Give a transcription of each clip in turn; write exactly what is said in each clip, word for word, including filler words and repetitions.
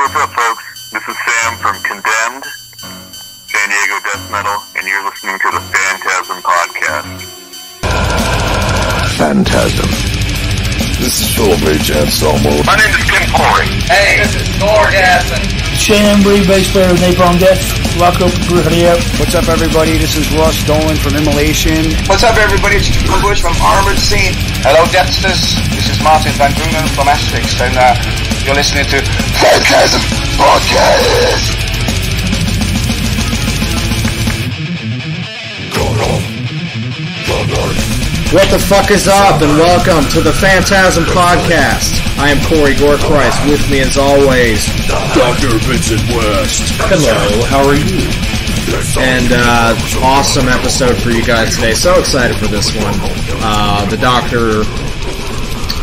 what's up, folks? This is Sam from Condemned, San Diego Death Metal, and you're listening to the FANTASM Podcast. FANTASM. This is Philip H. Anselmo. My name is Kim Corey. Hey, this is Gorgasm. Shane Embry, bass player of Napalm Death. Rocco Brujeria. What's up, everybody? This is Ross Dolan from Immolation. What's up, everybody? It's Drew Bush from Armored Scene. Hello, Deathsters. This is Martin Van Grunen from Asterix, and uh, you're listening to FANTASM Podcast. What the fuck is up, and welcome to the FANTASM Podcast. I am Corey Gore-Christ, with me as always, Doctor Vincent West. Hello, how are you? And, uh, awesome episode for you guys today. So excited for this one. Uh, the Doctor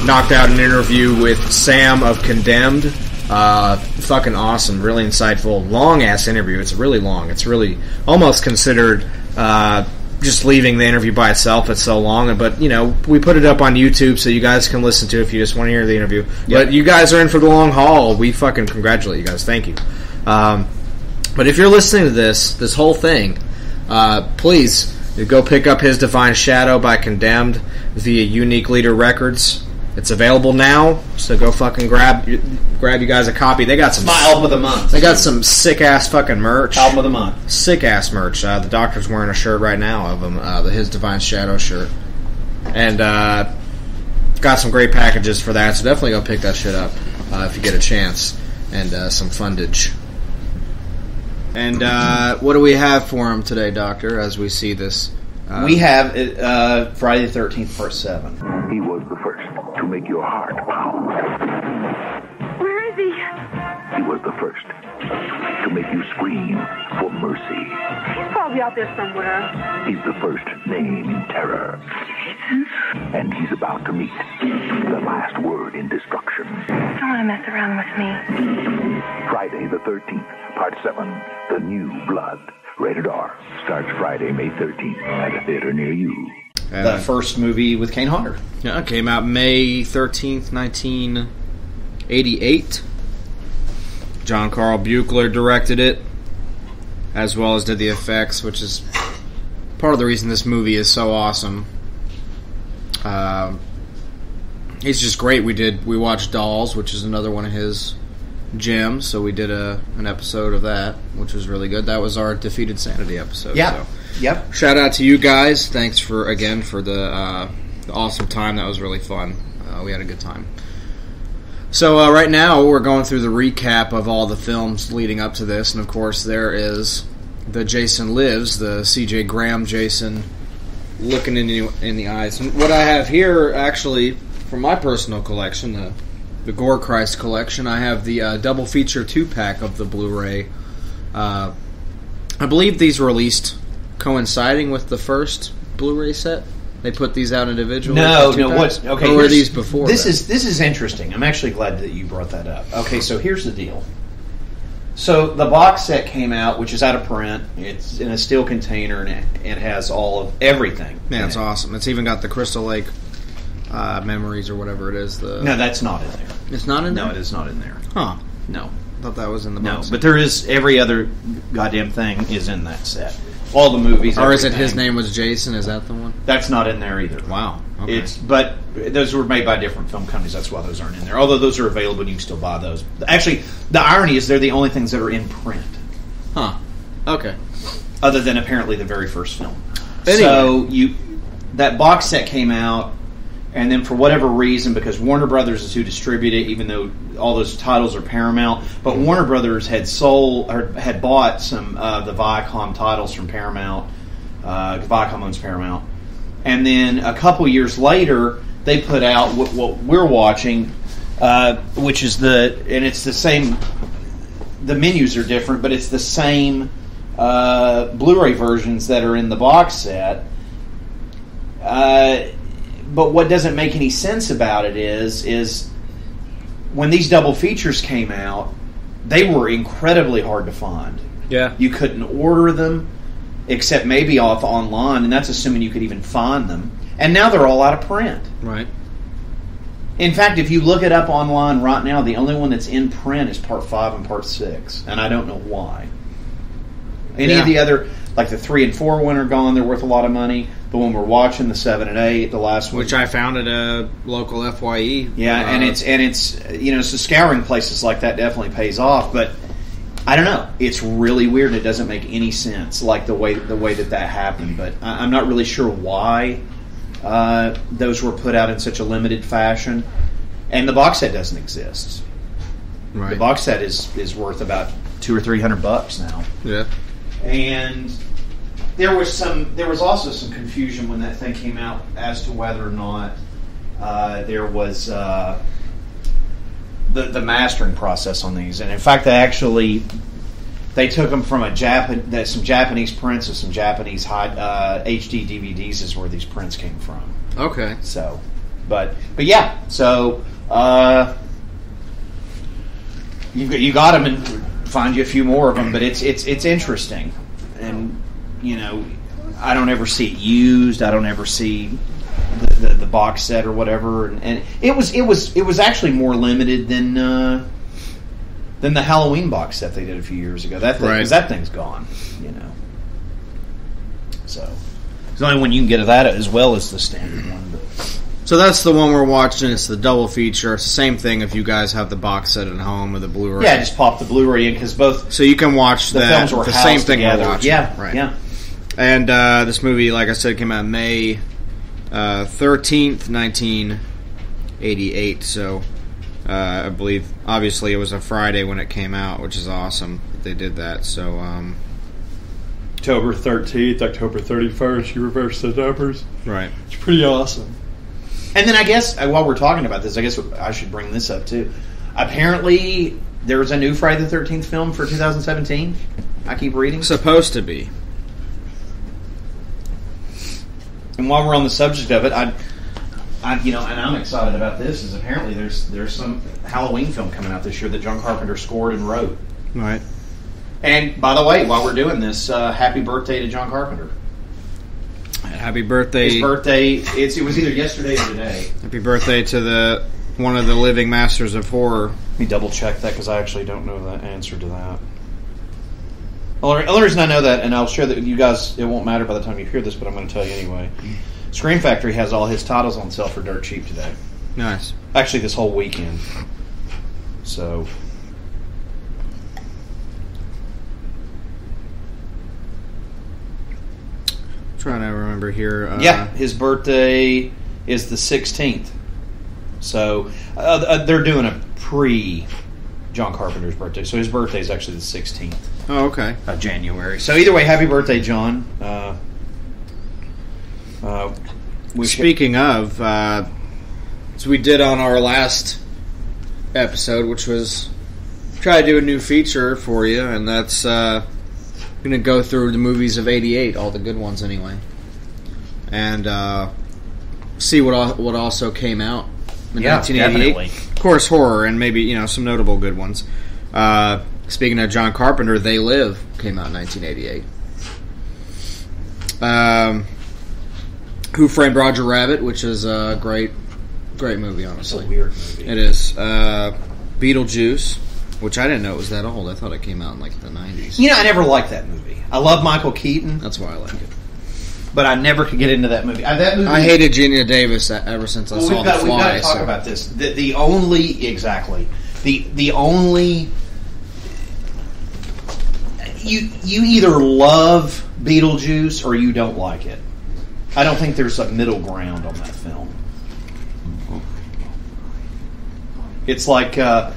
knocked out an interview with Sam of Condemned. Uh, fucking awesome, really insightful, long-ass interview. It's really long. It's really almost considered, uh... just leaving the interview by itself, it's so long, but, you know, we put it up on YouTube so you guys can listen to it if you just want to hear the interview. Yep. But you guys are in for the long haul. We fucking congratulate you guys. Thank you. Um, but if you're listening to this, this whole thing, uh, please go pick up His Divine Shadow by Condemned via Unique Leader Records. It's available now, so go fucking grab grab you guys a copy. They got some my album of the month. They got some sick ass fucking merch. Album of the month. Sick ass merch. Uh, the Doctor's wearing a shirt right now of him, uh, the His Divine Shadow shirt, and uh, got some great packages for that. So definitely go pick that shit up uh, if you get a chance, and uh, some fundage. And uh, what do we have for him today, Doctor? As we see this, uh, we have uh, Friday the thirteenth Part seven. He was the first. To make your heart pound. Where is he? He was the first to make you scream for mercy. He's probably out there somewhere. He's the first name in terror. And he's about to meet the last word in destruction. Don't want to mess around with me. Friday the thirteenth, Part seven, The New Blood. Rated R. Starts Friday, May thirteenth at a theater near you. And the first movie with Kane Hodder. Yeah, it came out May thirteenth, nineteen eighty-eight. John Carl Buechler directed it, as well as did the effects, which is part of the reason this movie is so awesome. Um, it's just great. We did we watched Dolls, which is another one of his gems, so we did a an episode of that, which was really good. That was our Defeated Sanity episode. Yeah. So. Yep. Shout out to you guys. Thanks for again for the, uh, the awesome time. That was really fun. Uh, we had a good time. So uh, right now we're going through the recap of all the films leading up to this, and of course there is the Jason Lives, the C J Graham Jason looking in the, in the eyes. And what I have here, actually, from my personal collection, the the Gore-Christ collection, I have the uh, double feature two pack of the Blu-ray. Uh, I believe these released coinciding with the first Blu-ray set. They put these out individually. No, no. What's okay? Or were these before? This then? is this is interesting. I'm actually glad that you brought that up. Okay, so here's the deal. So the box set came out, which is out of print. It's in a steel container, and it, it has all of everything. Yeah, it's it. awesome. It's even got the Crystal Lake uh, Memories or whatever it is. The no, that's not in there. It's not in there. No, it is not in there. Huh? No, I thought that was in the box. No, set. But there is every other goddamn thing is in that set. All the movies. Or is it His Name Was Jason? Is that the one? That's not in there either. Wow. Okay. It's But those were made by different film companies. That's why those aren't in there. Although those are available and you can still buy those. Actually, the irony is they're the only things that are in print. Huh. Okay. Other than apparently the very first film. Anyway. So you that box set came out, and then for whatever reason, because Warner Brothers is who distributed it, even though all those titles are Paramount, but Warner Brothers had sold or had bought some of the Viacom titles from Paramount. Uh, Viacom owns Paramount, and then a couple years later, they put out what, what we're watching, uh, which is the and it's the same. The menus are different, but it's the same uh, Blu-ray versions that are in the box set. Uh, But what doesn't make any sense about it is, is when these double features came out, they were incredibly hard to find. Yeah, you couldn't order them, except maybe off online, and that's assuming you could even find them. And now they're all out of print. Right. In fact, if you look it up online right now, the only one that's in print is part five and part six, and I don't know why. Any yeah. of the other, like the three and four one are gone, they're worth a lot of money. The one we're watching, the seven and eight, the last one. Which I found at a local F Y E. Yeah, uh, and it's, and it's, you know, so scouring places like that definitely pays off, but I don't know. It's really weird. It doesn't make any sense, like the way the way that that happened. But I, I'm not really sure why uh, those were put out in such a limited fashion. And the box set doesn't exist. Right. The box set is is worth about two or three hundred bucks now. Yeah. And there was some. There was also some confusion when that thing came out as to whether or not uh, there was. Uh, The, the mastering process on these, and in fact, they actually they took them from a Japan some Japanese prints of some Japanese high uh, H D D V Ds is where these prints came from. Okay, so but but yeah, so uh, you you got them and find you a few more of them, but it's it's it's interesting, and you know I don't ever see it used. I don't ever see. The, the, the box set or whatever, and, and it was it was it was actually more limited than uh, than the Halloween box set they did a few years ago. That thing, right. 'Cause that thing's gone, you know. So the only one you can get of that as well as the standard one. But. So that's the one we're watching. It's the double feature. It's the same thing if you guys have the box set at home or the Blu-ray. Yeah, just pop the Blu-ray in because both. So you can watch the that. Films were the same thing together. We're watching. Yeah, right. Yeah. And uh, this movie, like I said, came out in May. Uh, thirteenth, nineteen eighty-eight, so uh, I believe, obviously it was a Friday when it came out, which is awesome that they did that, so um, October thirteenth, October thirty-first, you reverse the numbers. Right. It's pretty awesome. And then I guess, while we're talking about this, I guess I should bring this up too. Apparently, there was a new Friday the thirteenth film for two thousand seventeen, I keep reading. Supposed to be. And while we're on the subject of it, I, I, you know, and I'm excited about this. Is apparently there's there's some Halloween film coming out this year that John Carpenter scored and wrote. All right. And by the way, while we're doing this, uh, happy birthday to John Carpenter. Happy birthday! His birthday. It's it was either yesterday or today. Happy birthday to the one of the living masters of horror. Let me double check that because I actually don't know the answer to that. The only reason I know that, and I'll share that with you guys, it won't matter by the time you hear this, but I'm going to tell you anyway. Scream Factory has all his titles on sale for dirt cheap today. Nice. Actually, this whole weekend. So. I'm trying to remember here. Uh, yeah, his birthday is the sixteenth. So, uh, they're doing a pre- John Carpenter's birthday, so his birthday is actually the sixteenth. Oh, okay. Of January. So either way, happy birthday, John. Uh, uh, we Speaking should... of, uh, so we did on our last episode, which was try to do a new feature for you, and that's uh, going to go through the movies of eighty-eight, all the good ones anyway, and uh, see what al what also came out in yeah, nineteen eighty-eight. Definitely. Of course, horror and maybe, you know, some notable good ones. Uh, speaking of John Carpenter, They Live came out in nineteen eighty-eight. Um, Who Framed Roger Rabbit, which is a great, great movie, honestly. It's a weird movie. It is. Uh, Beetlejuice, which I didn't know it was that old. I thought it came out in, like, the nineties. You know, I never liked that movie. I love Michael Keaton. That's why I like it. But I never could get into that movie. Uh, that movie I hated Gina Davis ever since I well, saw got, The Fly. We've got to talk so. about this. The, the only... Exactly. The the only... You, you either love Beetlejuice or you don't like it. I don't think there's a middle ground on that film. It's like uh,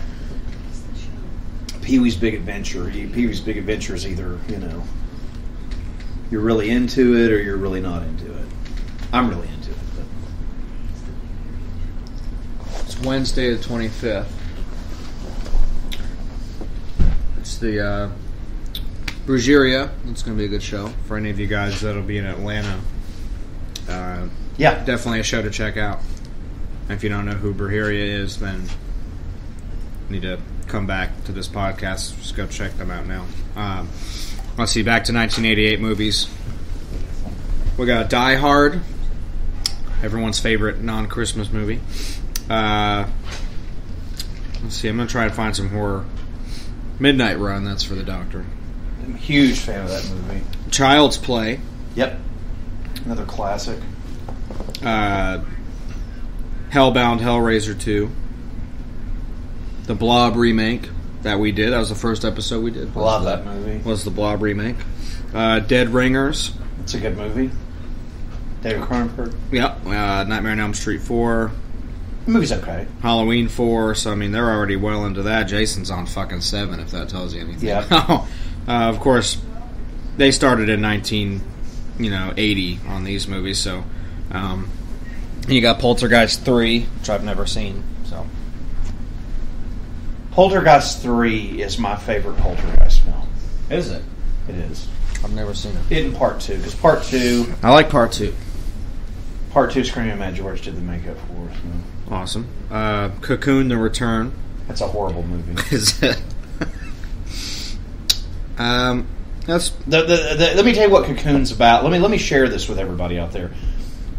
Pee-wee's Big Adventure. Pee-wee's Big Adventure is either, you know... You're really into it, or you're really not into it. I'm really into it. But. It's Wednesday the twenty-fifth. It's the uh, Brujeria. It's going to be a good show for any of you guys that'll be in Atlanta. Uh, yeah, definitely a show to check out. And if you don't know who Brujeria is, then you need to come back to this podcast. Just go check them out now. Um, Let's see, back to nineteen eighty-eight movies. We got Die Hard, everyone's favorite non-Christmas movie. Uh, let's see, I'm going to try to find some horror. Midnight Run, that's for the Doctor. I'm a huge fan of that movie. Child's Play. Yep. Another classic. Uh, Hellbound, Hellraiser two. The Blob remake that we did. That was the first episode we did. I love that movie. Was the Blob remake. Uh, Dead Ringers. It's a good movie. David Cronenberg. Yep. Uh, Nightmare on Elm Street four. The movie's okay. Halloween four. So, I mean, they're already well into that. Jason's on fucking seven, if that tells you anything. Yeah. uh, of course, they started in nineteen, you know, eighty on these movies. So, um, you got Poltergeist three, which I've never seen. So, Poltergeist three is my favorite Poltergeist film. Is it? It is. I've never seen it. It in part two, because part two... I like part two. Part two, Scream and Mad George did the makeup for us. So. Awesome. Uh, Cocoon, The Return. That's a horrible movie. Is it? um, that's... The, the, the, let me tell you what Cocoon's about. Let me, let me share this with everybody out there.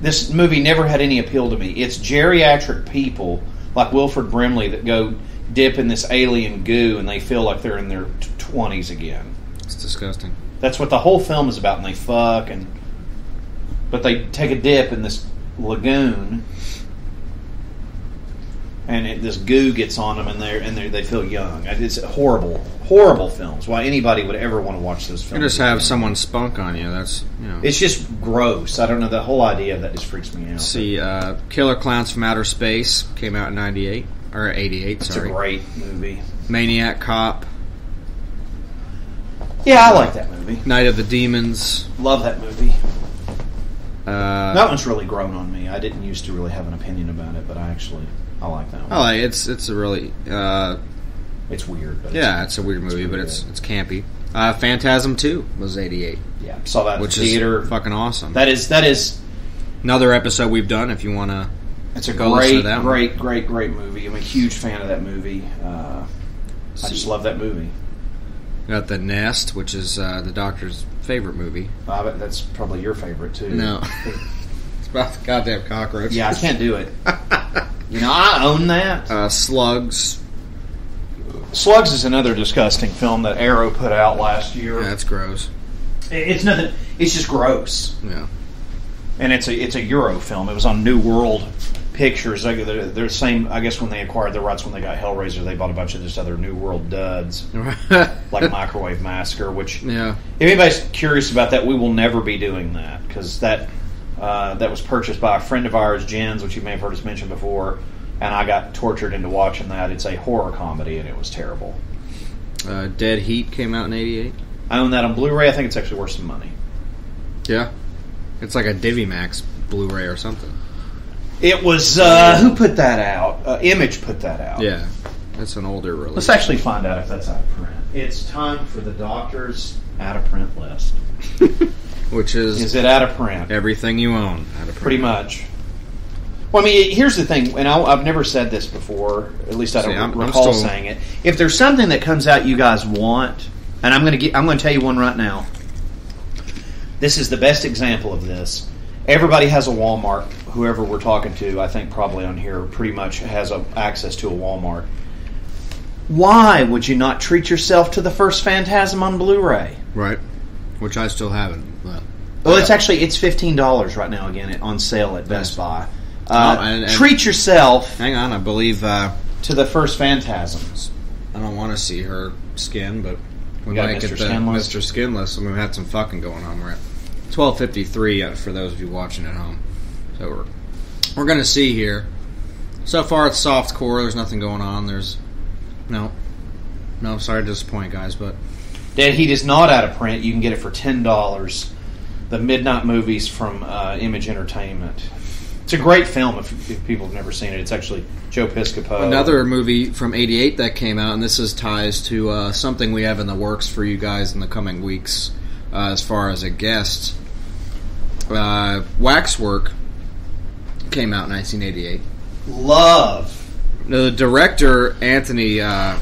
This movie never had any appeal to me. It's geriatric people, like Wilford Brimley, that go dip in this alien goo and they feel like they're in their twenties again. It's disgusting. That's what the whole film is about, and they fuck, and but they take a dip in this lagoon, and it, this goo gets on them, and they and they're, they feel young. It's horrible, horrible films. Why anybody would ever want to watch those films? You just have someone spunk on you. That's you know. It's just gross. I don't know. The whole idea of that just freaks me out. See, uh, Killer Clowns from Outer Space came out in ninety-eight or eighty-eight. Sorry, it's a great movie. Maniac Cop. Yeah, I like that movie. Night of the Demons. Love that movie. Uh, that one's really grown on me. I didn't used to really have an opinion about it, but I actually, I like that one. I like it. It's, it's a really... Uh, it's weird. But yeah, it's, it's a weird movie, it's but it's it's campy. Uh, Phantasm two was eighty-eight. Yeah, saw that in which theater. Which is fucking awesome. That is... that is another episode we've done if you want to It's a go great, that great, one. great, great movie. I'm a huge fan of that movie. Uh, I just love that movie. Got The Nest, which is uh, the Doctor's favorite movie. I bet that's probably your favorite, too. No. It's about the goddamn cockroach. Yeah, I can't do it. You know, I own that. Uh, Slugs. Slugs is another disgusting film that Arrow put out last year. Yeah, that's gross. It's nothing. It's just gross. Yeah. And it's a it's a Euro film. It was on New World Pictures. They, they're, they're the same, I guess, when they acquired the rights when they got Hellraiser, they bought a bunch of this other New World duds, like Microwave Massacre, which, yeah. If anybody's curious about that, we will never be doing that, because that uh, that was purchased by a friend of ours, Jens, which you may have heard us mention before, and I got tortured into watching that. It's a horror comedy, and it was terrible. Uh, Dead Heat came out in eighty-eight. I own that on Blu-ray. I think it's actually worth some money. Yeah. It's like a DiviMax Blu-ray or something. It was, uh, who put that out? Uh, Image put that out. Yeah, that's an older release. Let's actually find out if that's out of print. It's time for the Doctor's out of print list. Which is... Is it out of print? Everything you own. Out of print. Pretty much. Well, I mean, here's the thing, and I, I've never said this before, at least I don't See, I'm, recall I'm still... saying it. If there's something that comes out you guys want, and I'm going to I'm going to tell you one right now. This is the best example of this. Everybody has a Walmart. Whoever we're talking to, I think probably on here, pretty much has a, access to a Walmart. Why would you not treat yourself to the first Phantasm on Blu-ray? Right, which I still haven't. But, well, yeah. It's actually it's fifteen dollars right now again on sale at Best yes. Buy. Uh, oh, and, and treat yourself. Hang on, I believe uh, to the first Phantasms. I don't want to see her skin, but we might get the Mister Skinless, and we've had some fucking going on. We're at twelve fifty-three for those of you watching at home. So we're, we're going to see here. So far, it's softcore. There's nothing going on. There's no, no. Sorry to disappoint, guys, but Dead Heat is not out of print. You can get it for ten dollars. The Midnight Movies from uh, Image Entertainment. It's a great film. If, if people have never seen it, it's actually Joe Piscopo. Another movie from eighty-eight that came out, and this is ties to uh, something we have in the works for you guys in the coming weeks, uh, as far as a guest. Uh, Waxwork. Came out in nineteen eighty-eight. Love. The director, Anthony uh,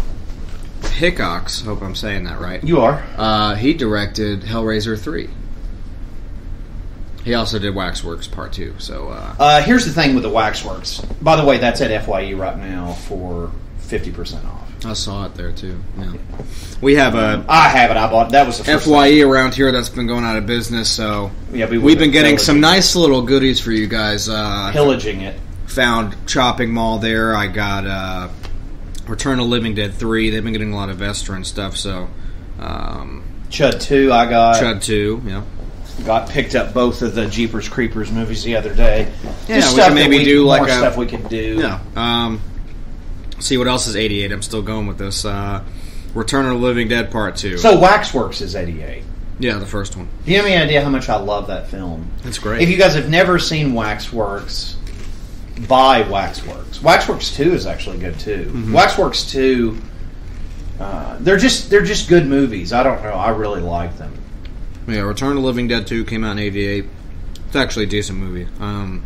Hickox, hope I'm saying that right. You are. Uh, he directed Hellraiser three. He also did Waxworks Part two. So uh, uh, here's the thing with the Waxworks. By the way, that's at F Y E right now for fifty percent off. I saw it there too. Yeah. Okay. We have a. I have it. I bought it. That was the first F Y E thing around here that's been going out of business. So yeah, we we've been getting some nice little goodies for you guys. Uh, pillaging it. Found Chopping Mall there. I got uh, Return of Living Dead three. They've been getting a lot of Vestron stuff. So um, Chud two. I got Chud two. Yeah. Got picked up both of the Jeepers Creepers movies the other day. Yeah, Just we stuff could maybe we, do like more a, stuff we could do. Yeah. Um. See what else is eighty-eight. I'm still going with this. Uh, Return of the Living Dead Part two. So Waxworks is eighty-eight. Yeah, the first one. Do you have any idea how much I love that film? That's great. If you guys have never seen Waxworks, buy Waxworks. Waxworks two is actually good too. Mm-hmm. Waxworks two, uh, they're just they're just good movies. I don't know. I really like them. Yeah, Return of the Living Dead two came out in eighty-eight. It's actually a decent movie. Um,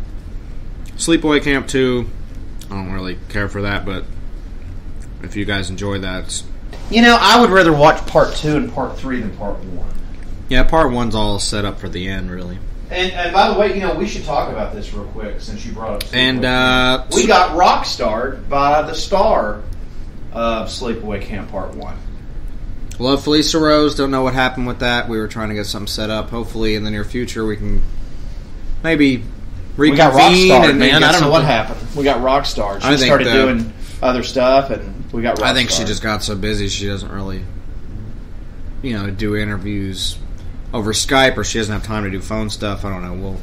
Sleepaway Camp two, I don't really care for that, but if you guys enjoy that. You know, I would rather watch Part two and Part three than Part one. Yeah, Part one's all set up for the end, really. And, and by the way, you know, we should talk about this real quick since you brought up Sleepaway and, uh, Camp. We got rock-starred by the star of Sleepaway Camp Part one. Love Felisa Rose. Don't know what happened with that. We were trying to get something set up. Hopefully, in the near future, we can maybe reconvene. We got rock-starred, man. I don't something. know what happened. We got rock-starred. She I started the, doing other stuff, and we got rock-starred. I think she just got so busy she doesn't really, you know, do interviews over Skype, or she doesn't have time to do phone stuff. I don't know. We'll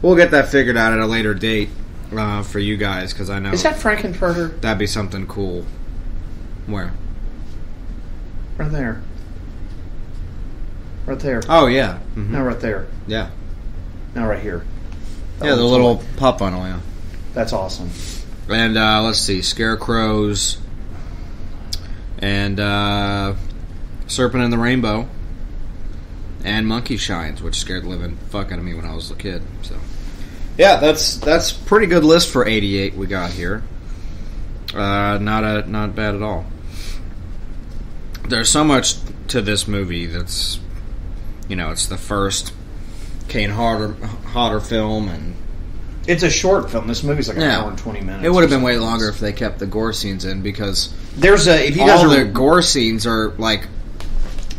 we'll get that figured out at a later date uh, for you guys, because I know is that Frankenfurter? That'd be something cool. Where? Right there. Right there. Oh, yeah. Mm-hmm. Now right there. Yeah. Now right here. That yeah, the little cool. pop funnel, yeah. That's awesome. And, uh, let's see, Scarecrows and uh, Serpent in the Rainbow and Monkey Shines, which scared the living fuck out of me when I was a kid. So, yeah, that's that's pretty good list for eighty-eight we got here. Uh, not a, not bad at all. There's so much to this movie that's, you know, it's the first Kane Hodder, Hodder film, and it's a short film. This movie's like an yeah, hour and twenty minutes. It would have been way longer if they kept the gore scenes in, because there's a if you guys all are, the gore scenes are like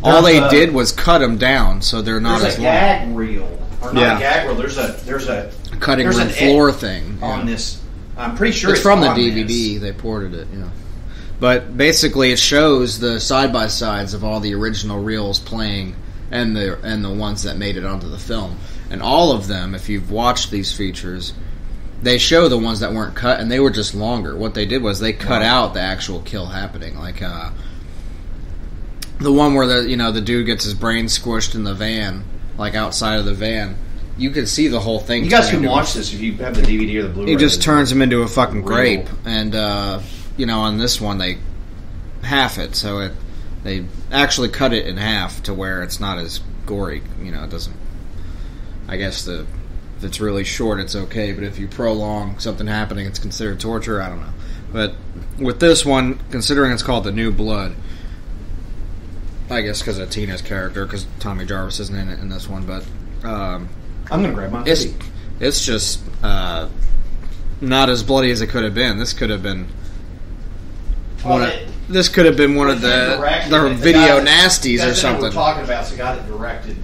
all they a, did was cut them down, so they're not as long. There's a gag reel, or not yeah. a gag reel. There's a there's a cutting there's room floor thing on yeah. this. I'm pretty sure it's, it's from the D V D. This. They ported it. Yeah. But basically, it shows the side by sides of all the original reels playing, and the and the ones that made it onto the film. And all of them, if you've watched these features, they show the ones that weren't cut, and they were just longer. What they did was they cut wow. out the actual kill happening, like uh, the one where the you know the dude gets his brain squished in the van, like outside of the van. You can see the whole thing. You guys can watch this if you have the D V D or the Blu-ray. He just turns him into a fucking grape, and. Uh, You know, on this one, they half it, so it they actually cut it in half to where it's not as gory. You know, it doesn't... I guess the if it's really short, it's okay, but if you prolong something happening, it's considered torture. I don't know. But with this one, considering it's called The New Blood, I guess because of Tina's character, because Tommy Jarvis isn't in it in this one, but... Um, I'm going to grab my it's, it's just uh, not as bloody as it could have been. This could have been... One of, it, this could have been one of the, the video the nasties that, or something. We're talking about is the guy that directed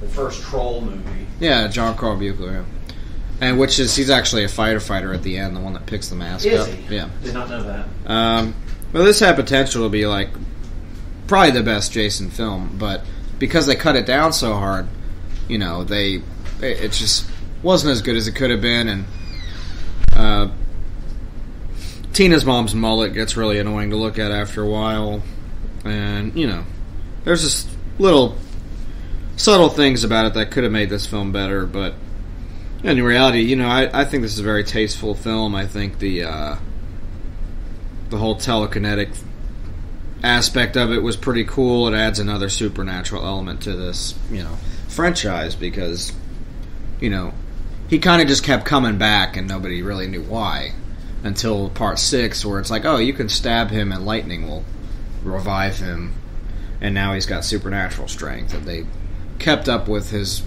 the first Troll movie. Yeah, John Carl Buechler. Yeah. And which is he's actually a fighter fighter at the end, the one that picks the mask is up. He? Yeah, did not know that. Um, well, this had potential to be like probably the best Jason film, but because they cut it down so hard, you know, they it, it just wasn't as good as it could have been, and. Uh, Tina's mom's mullet gets really annoying to look at after a while. And, you know, there's just little subtle things about it that could have made this film better. But in reality, you know, I, I think this is a very tasteful film. I think the, uh, the whole telekinetic aspect of it was pretty cool. It adds another supernatural element to this, you know, franchise because, you know, he kind of just kept coming back and nobody really knew why. Until part six, where it's like, oh, you can stab him and lightning will revive him, and now he's got supernatural strength. And they kept up with his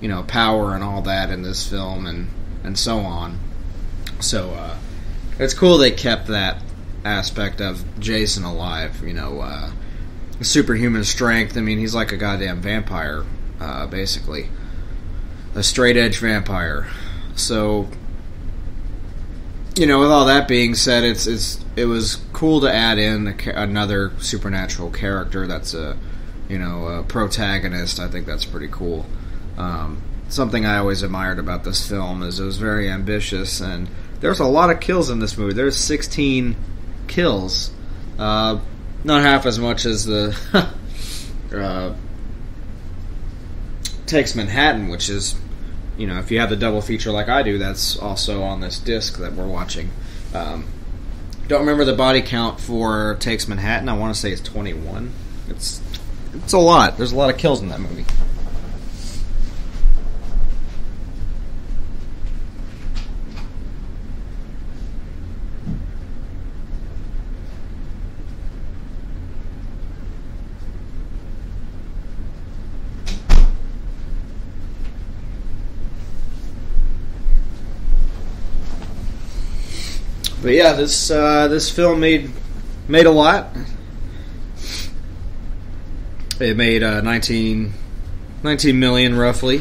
you know, power and all that in this film, and and so on. So uh, it's cool they kept that aspect of Jason alive, you know, uh, superhuman strength. I mean, he's like a goddamn vampire, uh, basically. A straight-edge vampire. So, you know, with all that being said, it's it's it was cool to add in a, another supernatural character that's a, you know, a protagonist. I think that's pretty cool. Um, something I always admired about this film is it was very ambitious, and there's a lot of kills in this movie. There's sixteen kills, uh, not half as much as the uh, Takes Manhattan, which is, you know, if you have the double feature like I do, that's also on this disc that we're watching. Um, don't remember the body count for Takes Manhattan. I want to say it's twenty-one. It's it's a lot. There's a lot of kills in that movie. But yeah, this uh, this film made made a lot. It made uh, nineteen, nineteen million roughly,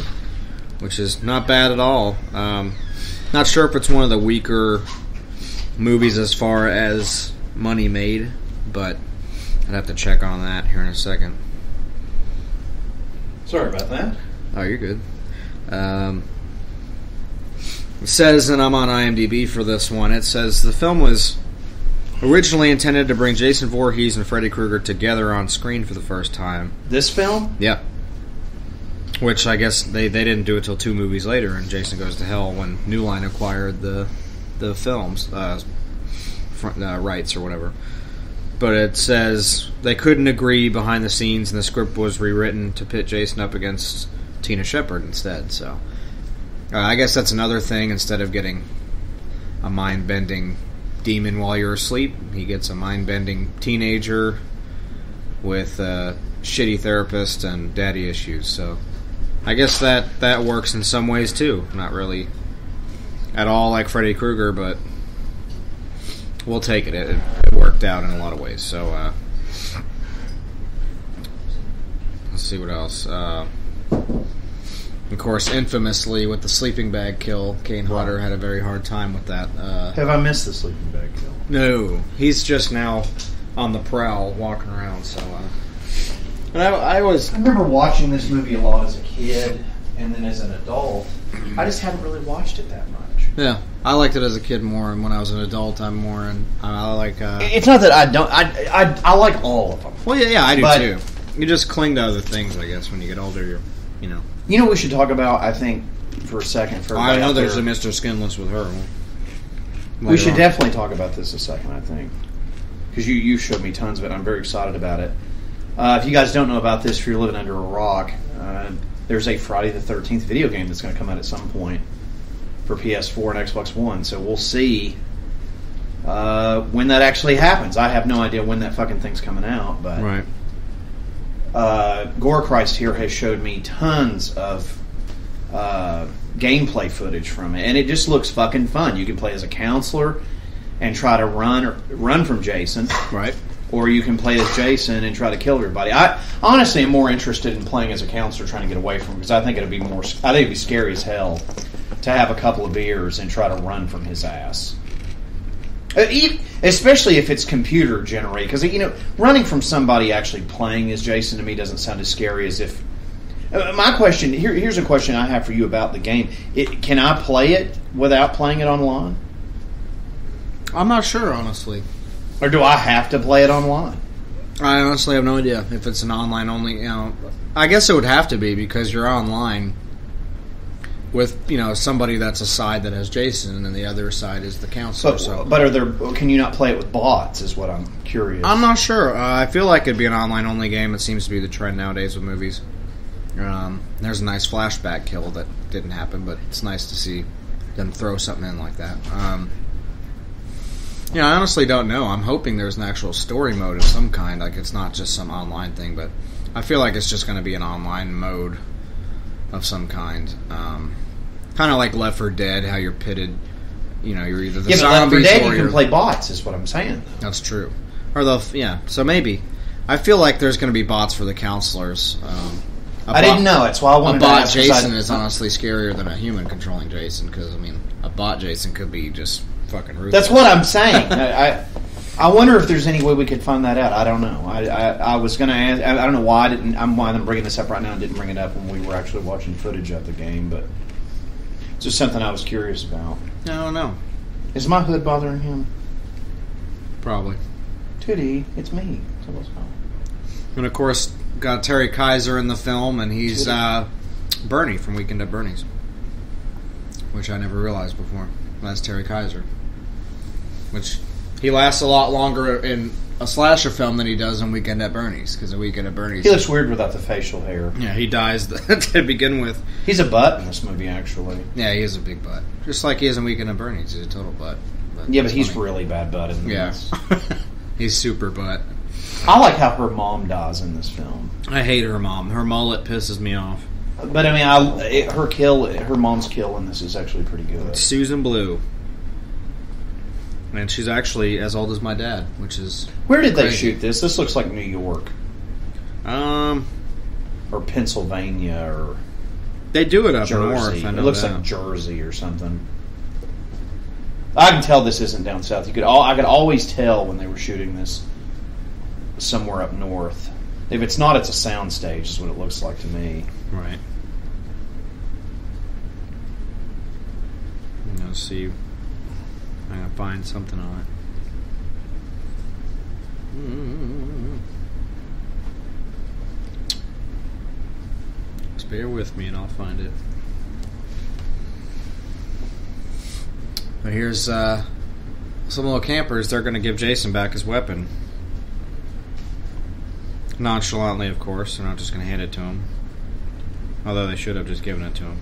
which is not bad at all. Um, not sure if it's one of the weaker movies as far as money made, but I'd have to check on that here in a second. Sorry about that. Oh, you're good. Um, It says, and I'm on IMDb for this one, it says, the film was originally intended to bring Jason Voorhees and Freddy Krueger together on screen for the first time. This film? Yeah. Which I guess they, they didn't do it till two movies later, and Jason Goes to Hell, when New Line acquired the the films, uh, front, uh, rights or whatever. But it says, they couldn't agree behind the scenes, and the script was rewritten to pit Jason up against Tina Shepard instead, so... Uh, I guess that's another thing. Instead of getting a mind-bending demon while you're asleep, he gets a mind-bending teenager with a shitty therapist and daddy issues. So I guess that, that works in some ways, too. Not really at all like Freddy Krueger, but we'll take it. It, it worked out in a lot of ways. So uh, let's see what else. Uh, Of course, infamously, with the sleeping bag kill, Kane Hodder had a very hard time with that. Uh, Have I missed the sleeping bag kill? No. He's just now on the prowl, walking around. So, uh, and I, I was... I remember watching this movie a lot as a kid, and then as an adult. I just haven't really watched it that much. Yeah. I liked it as a kid more, and when I was an adult, I'm more in... I like... Uh, it's not that I don't... I, I, I like all of them. Well, yeah, yeah, I do, but, too. You just cling to other things, I guess, when you get older, you're... You know, you know what we should talk about, I think, for a second. For I know there's there. a Mister Skinless with her. Later we should on. definitely talk about this a second, I think. Because you, you showed me tons of it. I'm very excited about it. Uh, if you guys don't know about this, if you're living under a rock, uh, there's a Friday the thirteenth video game that's going to come out at some point for P S four and Xbox One. So we'll see uh, when that actually happens. I have no idea when that fucking thing's coming out. But right. Uh, Gore Christ here has showed me tons of uh, gameplay footage from it, and it just looks fucking fun. You can play as a counselor and try to run or run from Jason, right? Or you can play as Jason and try to kill everybody. I honestly am more interested in playing as a counselor, trying to get away from him, because I think it'd be more. I think it'd be scary as hell to have a couple of beers and try to run from his ass. Especially if it's computer generated, because, you know, running from somebody actually playing as Jason to me doesn't sound as scary as if. My question here, here's a question I have for you about the game. It, can I play it without playing it online? I'm not sure, honestly. Or do I have to play it online? I honestly have no idea if it's an online only. You know, I guess it would have to be, because you're online with, you know, somebody that's a side that has Jason, and the other side is the counselor. But, so. but are there? Can you not play it with bots? Is what I'm curious. I'm not sure. Uh, I feel like it'd be an online-only game. It seems to be the trend nowadays with movies. Um, there's a nice flashback kill that didn't happen, but it's nice to see them throw something in like that. Um, yeah, I honestly don't know. I'm hoping there's an actual story mode of some kind. Like, it's not just some online thing, but I feel like it's just going to be an online mode. of some kind. Um, kind of like Left four Dead, how you're pitted. You know, you're either the yeah, zombies but Left four Dead, or you can play bots, is what I'm saying. That's true. Or they'll, yeah. So maybe I feel like there's going to be bots for the counselors. Um, I bot, didn't know. It's why I wanted to. A bot Jason I, is honestly scarier than a human controlling Jason, because I mean, a bot Jason could be just fucking ruthless. That's what I'm saying. I I wonder if there's any way we could find that out. I don't know. I I, I was going to ask. I, I don't know why I didn't. I'm why I'm bringing this up right now. I didn't bring it up when we were actually watching footage of the game, but it's just something I was curious about. I don't know. Is my hood bothering him? Probably. Tootie, it's me. So what's wrong? And of course, got Terry Kaiser in the film, and he's uh, Bernie from Weekend at Bernie's, which I never realized before. That's Terry Kaiser, which he lasts a lot longer in a slasher film than he does in Weekend at Bernie's, because in Weekend at Bernie's he looks weird without the facial hair. Yeah, he dies to begin with. He's a butt in this movie, actually. Yeah, he is a big butt, just like he is in Weekend at Bernie's. He's a total butt. But yeah, but he's funny. Really bad butt in this. Yeah, he's super butt. I like how her mom dies in this film. I hate her mom. Her mullet pisses me off. But I mean, I, it, her kill, her mom's kill in this is actually pretty good. It's Susan Blue, and she's actually as old as my dad, which is where did crazy. They shoot this? This looks like New York, um, or Pennsylvania, or they do it up north. It looks that. like Jersey or something. I can tell this isn't down south. You could, all, I could always tell when they were shooting this somewhere up north. If it's not, it's a soundstage, is what it looks like to me. Right. Let's see. I'm going to find something on it. Mm-hmm. Just bear with me and I'll find it. But here's uh, some little campers. They're going to give Jason back his weapon. Nonchalantly, of course. They're not just going to hand it to him. Although they should have just given it to him.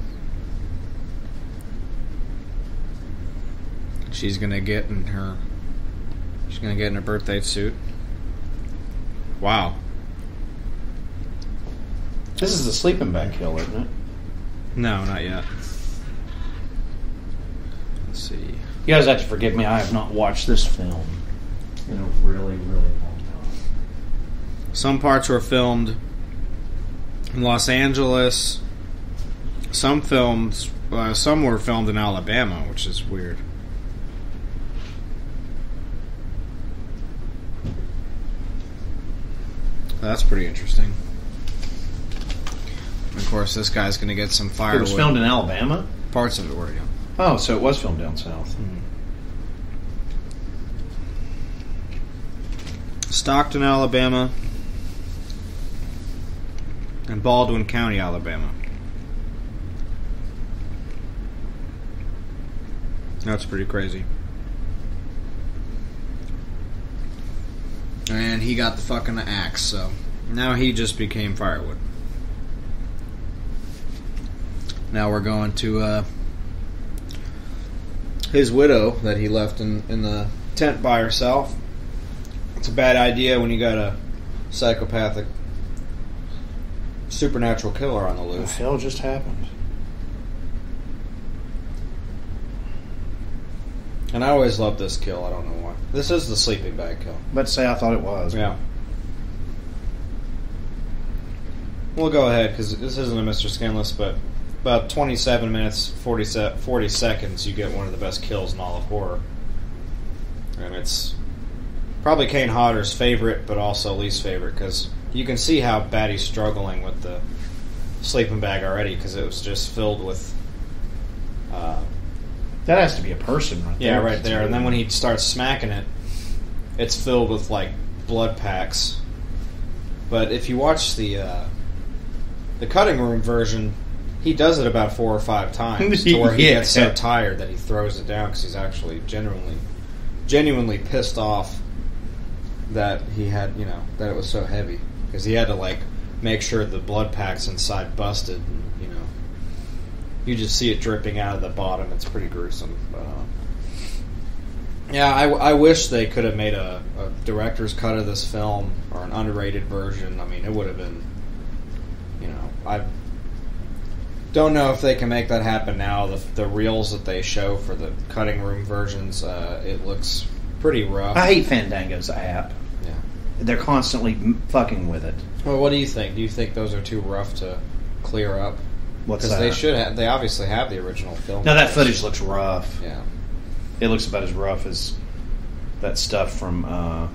She's going to get in her... She's going to get in her birthday suit. Wow. This is a sleeping bag kill, isn't it? No, not yet. Let's see. You guys have to forgive me. I have not watched this film in a really, really long time. Some parts were filmed in Los Angeles. Some films, uh, some were filmed in Alabama, which is weird. That's pretty interesting. Of course, this guy's going to get some firewood. It was filmed in Alabama? Parts of it were, yeah. Oh, so it was filmed down south. Mm-hmm. Stockton, Alabama. And Baldwin County, Alabama. That's pretty crazy. And he got the fucking axe, so now he just became firewood. Now we're going to uh, his widow that he left in, in the tent by herself. It's a bad idea when you got a psychopathic supernatural killer on the loose. What the hell just happened? And I always loved this kill. I don't know why. This is the sleeping bag kill. Let's say I thought it was. Yeah. We'll go ahead, because this isn't a Mister Skinless, but about twenty-seven minutes, forty seconds, you get one of the best kills in all of horror. And it's probably Kane Hodder's favorite, but also least favorite, because you can see how bad he's struggling with the sleeping bag already, because it was just filled with... Uh, that has to be a person right there. Yeah, right there. And then when he starts smacking it, it's filled with, like, blood packs. But if you watch the uh, the cutting room version, he does it about four or five times to where he yeah. gets so tired that he throws it down because he's actually genuinely, genuinely pissed off that he had, you know, that it was so heavy. Because he had to, like, make sure the blood packs inside busted, and, you know. You just see it dripping out of the bottom. It's pretty gruesome. But, uh, yeah, I, I wish they could have made a, a director's cut of this film or an unrated version. I mean, it would have been, you know, I Don't know if they can make that happen now. The, the reels that they show for the cutting room versions, uh, it looks pretty rough. I hate Fandango's app. Yeah, they're constantly fucking with it. Well, what do you think? Do you think those are too rough to clear up? What's that? Because they should have. They obviously have the original film. No, that footage looks rough. Yeah, it looks about as rough as that stuff from. Uh,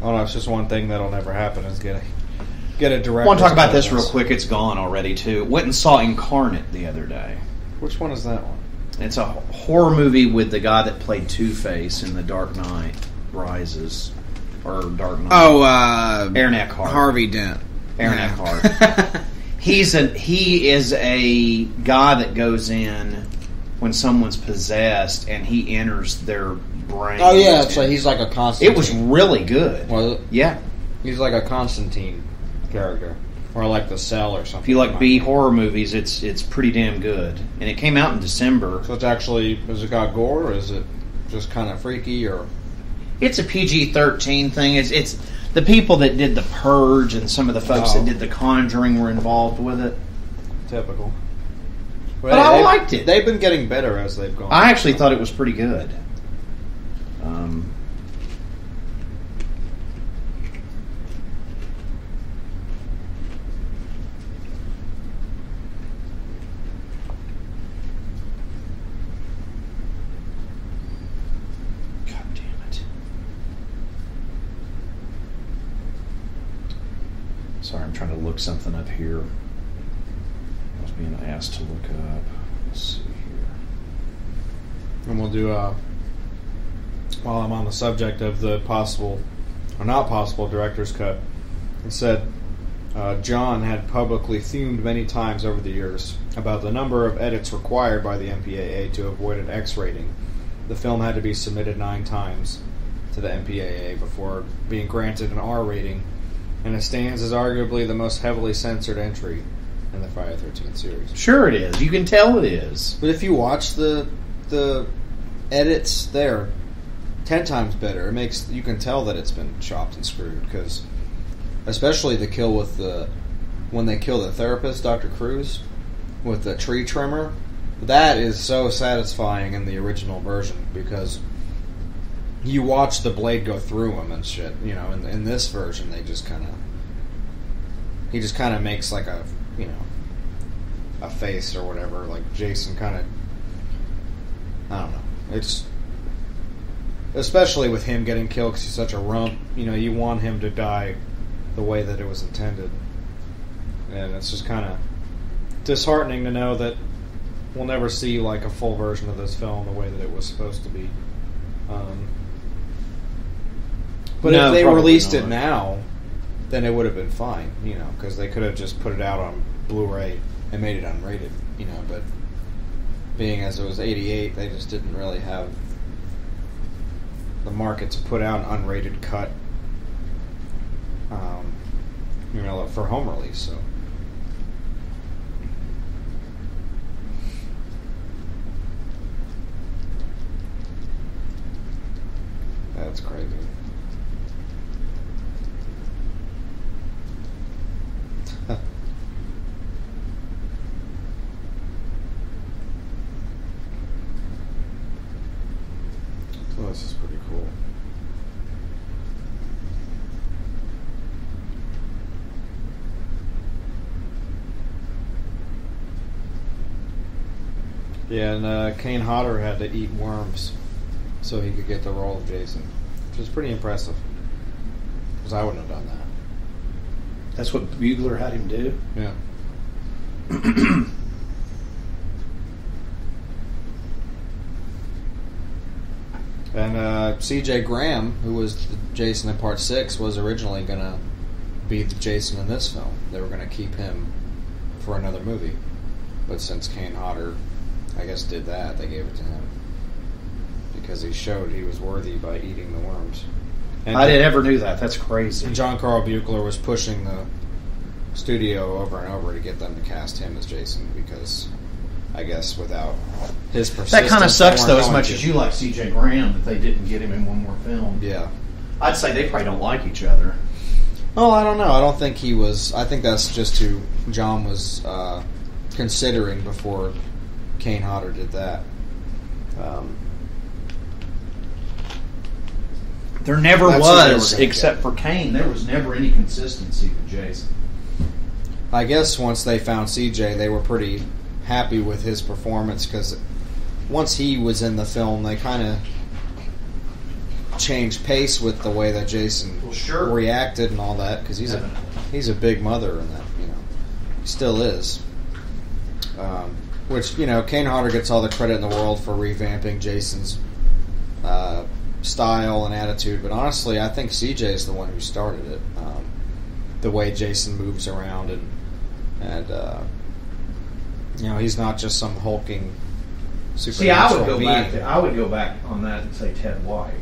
Oh no, it's just one thing that'll never happen is get a, get a direct... I want to talk about this real quick. It's gone already, too. Went and saw Incarnate the other day. Which one is that one? It's a horror movie with the guy that played Two-Face in The Dark Knight Rises. Or Dark Knight. Oh, uh... Aaron Eckhart. Harvey Dent. Aaron yeah. Eckhart. He's a, he is a guy that goes in when someone's possessed and he enters their... brain. Oh yeah, it's like he's like a Constantine. It was really good. Was it? Yeah, he's like a Constantine character, or like The Cell or something. If you like B horror movies, it's it's pretty damn good. And it came out in December. So it's actually is it got gore? Or is it just kind of freaky? Or it's a P G thirteen thing. It's it's the people that did The Purge and some of the folks oh. that did The Conjuring were involved with it. Typical. But, but I liked it. They've been getting better as they've gone. I actually thought it was pretty good. Um, God damn it. Sorry, I'm trying to look something up here. I was being asked to look up. Let's see here. And we'll do a... Uh, while I'm on the subject of the possible or not possible director's cut, it said uh, John had publicly fumed many times over the years about the number of edits required by the M P A A to avoid an X rating. The film had to be submitted nine times to the M P A A before being granted an R rating, and it stands as arguably the most heavily censored entry in the Friday the thirteenth series. Sure it is. You can tell it is. But if you watch the the edits there, ten times better. It makes you can tell that it's been chopped and screwed because, especially the kill with the when they kill the therapist, Doctor Cruz, with the tree trimmer, that is so satisfying in the original version because you watch the blade go through him and shit. You know, in, in this version, they just kind of he just kind of makes like a you know a face or whatever. Like Jason kind of I don't know. It's especially with him getting killed because he's such a rump. You know, you want him to die the way that it was intended. And it's just kind of disheartening to know that we'll never see, like, a full version of this film the way that it was supposed to be. Um, but no, if they released not. it now, then it would have been fine, you know, because they could have just put it out on Blu-ray and made it unrated, you know, but being as it was eighty-eight, they just didn't really have... the market to put out an unrated cut, um, you know, for home release. So, that's crazy. Well, this is pretty cool. Yeah, and uh, Kane Hodder had to eat worms so he could get the role of Jason, which is pretty impressive. Because I wouldn't have done that. That's what Buechler had him do? Yeah. And uh, C J Graham, who was Jason in Part six, was originally going to be the Jason in this film. They were going to keep him for another movie. But since Kane Hodder, I guess, did that, they gave it to him. Because he showed he was worthy by eating the worms. And I didn't ever knew that. That's crazy. And John Carl Buechler was pushing the studio over and over to get them to cast him as Jason because... I guess without his persistence. That kind of sucks, though, as much as you like C J Graham, that they didn't get him in one more film. Yeah. I'd say they probably don't like each other. Oh, I don't know. I don't think he was... I think that's just who John was uh, considering before Kane Hodder did that. Um, there never was, except for Kane. There was never any consistency with Jason. I guess once they found C J, they were pretty happy with his performance, because once he was in the film, they kind of changed pace with the way that Jason well, sure. reacted and all that, because he's a, he's a big mother in that, you know. He still is. Um, which, you know, Kane Hodder gets all the credit in the world for revamping Jason's uh, style and attitude, but honestly, I think C J is the one who started it. Um, the way Jason moves around and, and uh, you know, he's not just some hulking supernatural See, I would go being. back to, I would go back on that and say Ted White.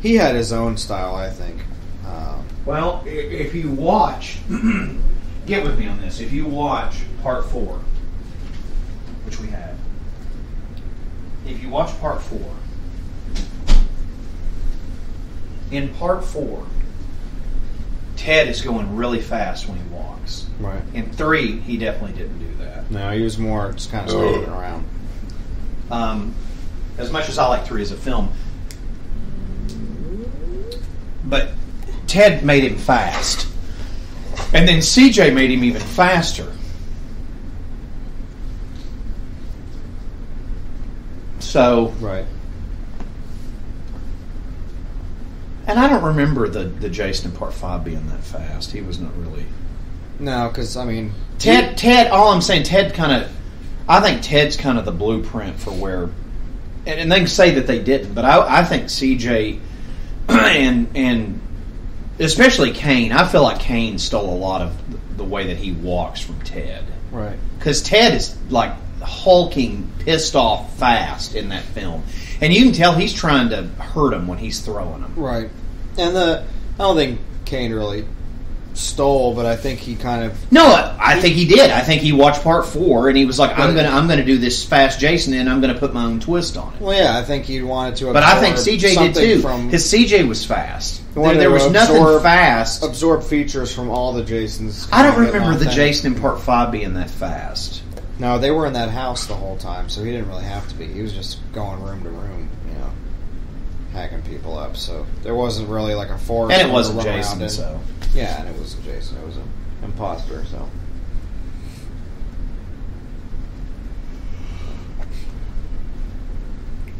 He had his own style, I think. Um, well, if you watch, get with me on this, if you watch part four, which we have, if you watch part four, in part four, Ted is going really fast when he walks. Right. In three, he definitely didn't do that. No, he was more just kind of standing around. Um, as much as I like three as a film, but Ted made him fast, and then C J made him even faster. So right. And I don't remember the, the Jason in Part five being that fast. He was not really... No, because, I mean... Ted, he, Ted, all I'm saying, Ted kind of... I think Ted's kind of the blueprint for where... And, and they can say that they didn't, but I, I think C J and and especially Kane, I feel like Kane stole a lot of the way that he walks from Ted. Right. Because Ted is, like, hulking, pissed off fast in that film. And you can tell he's trying to hurt him when he's throwing him. Right. And the I don't think Kane really stole, but I think he kind of... No, I think he did. I think he watched part four, and he was like, I'm going to I'm gonna do this fast Jason, and I'm going to put my own twist on it. Well, yeah, I think he wanted to absorb But I think C J did, too, because C J was fast. There, there was absorb, nothing fast. Absorb features from all the Jasons. I don't remember the Jason in part five being that fast. No, they were in that house the whole time, so he didn't really have to be. He was just going room to room, you know, hacking people up. So there wasn't really like a forest. And it wasn't Jason, in. so. Yeah, and it wasn't Jason. It was an imposter, so.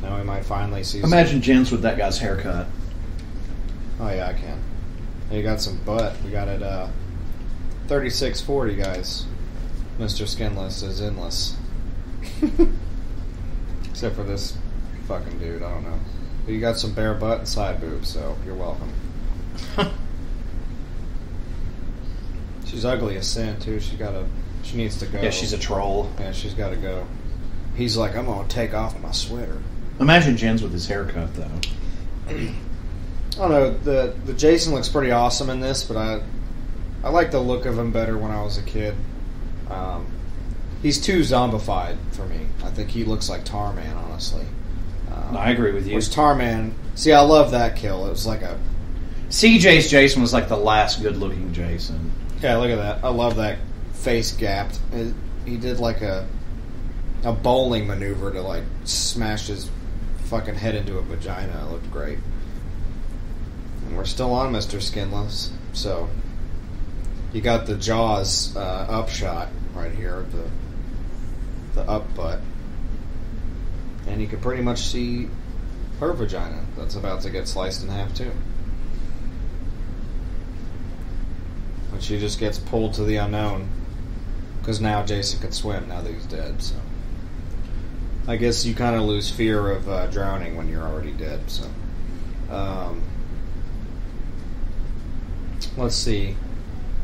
Now we might finally see Imagine some. Jim's with that guy's haircut. Oh, yeah, I can. You got some butt. We got it uh, thirty-six forty, guys. Mister Skinless is endless. Except for this fucking dude, I don't know. But you got some bare butt and side boobs, so you're welcome. She's ugly as sin, too. She got a, she needs to go. Yeah, she's a troll. Yeah, she's got to go. He's like, I'm going to take off my sweater. Imagine Jen's with his haircut, though. I don't know. The, the Jason looks pretty awesome in this, but I, I like the look of him better when I was a kid. Um, he's too zombified for me. I think he looks like Tarman, honestly. Um, no, I agree with you. Which Tarman... See, I love that kill. It was like a... C J's Jason was like the last good-looking Jason. Yeah, look at that. I love that face gapped. It, he did like a a bowling maneuver to like smash his fucking head into a vagina. It looked great. And we're still on Mister Skinless, so... You got the Jaws uh, upshot right here, the the up butt, and you can pretty much see her vagina that's about to get sliced in half too. But she just gets pulled to the unknown because now Jason can swim. Now that he's dead, so I guess you kind of lose fear of uh, drowning when you're already dead. So um, let's see.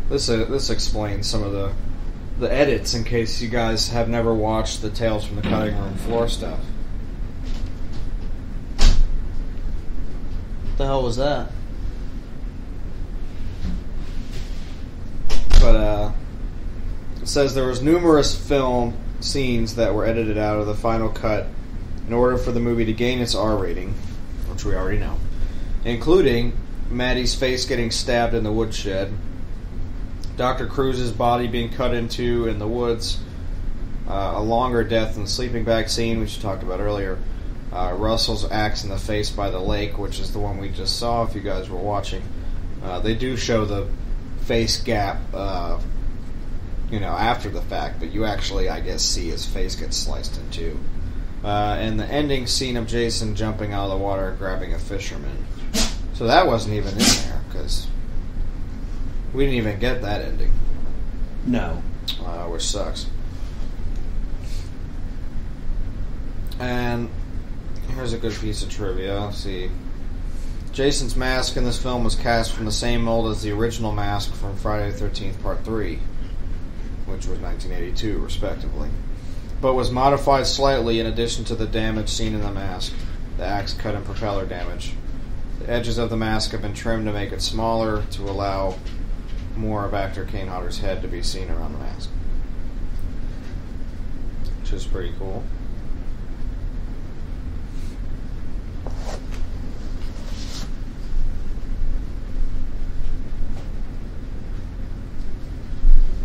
This uh, this explains some of the the edits in case you guys have never watched the Tales from the Cutting Room Floor stuff. What the hell was that? But uh, it says there was numerous film scenes that were edited out of the final cut in order for the movie to gain its R rating, which we already know, including Maddie's face getting stabbed in the woodshed, Doctor Cruz's body being cut into in the woods, uh, a longer death in the sleeping bag scene, which you talked about earlier, uh, Russell's axe in the face by the lake, which is the one we just saw if you guys were watching. Uh, they do show the face gap, uh, you know, after the fact, but you actually, I guess, see his face get sliced in two. Uh, and the ending scene of Jason jumping out of the water and grabbing a fisherman. So that wasn't even in there, because we didn't even get that ending. No. Uh, which sucks. And here's a good piece of trivia. Let's see. Jason's mask in this film was cast from the same mold as the original mask from Friday the thirteenth Part three, which was nineteen eighty-two, respectively, but was modified slightly in addition to the damage seen in the mask, the axe cut and propeller damage. The edges of the mask have been trimmed to make it smaller to allow more of actor Kane Hodder's head to be seen around the mask, which is pretty cool.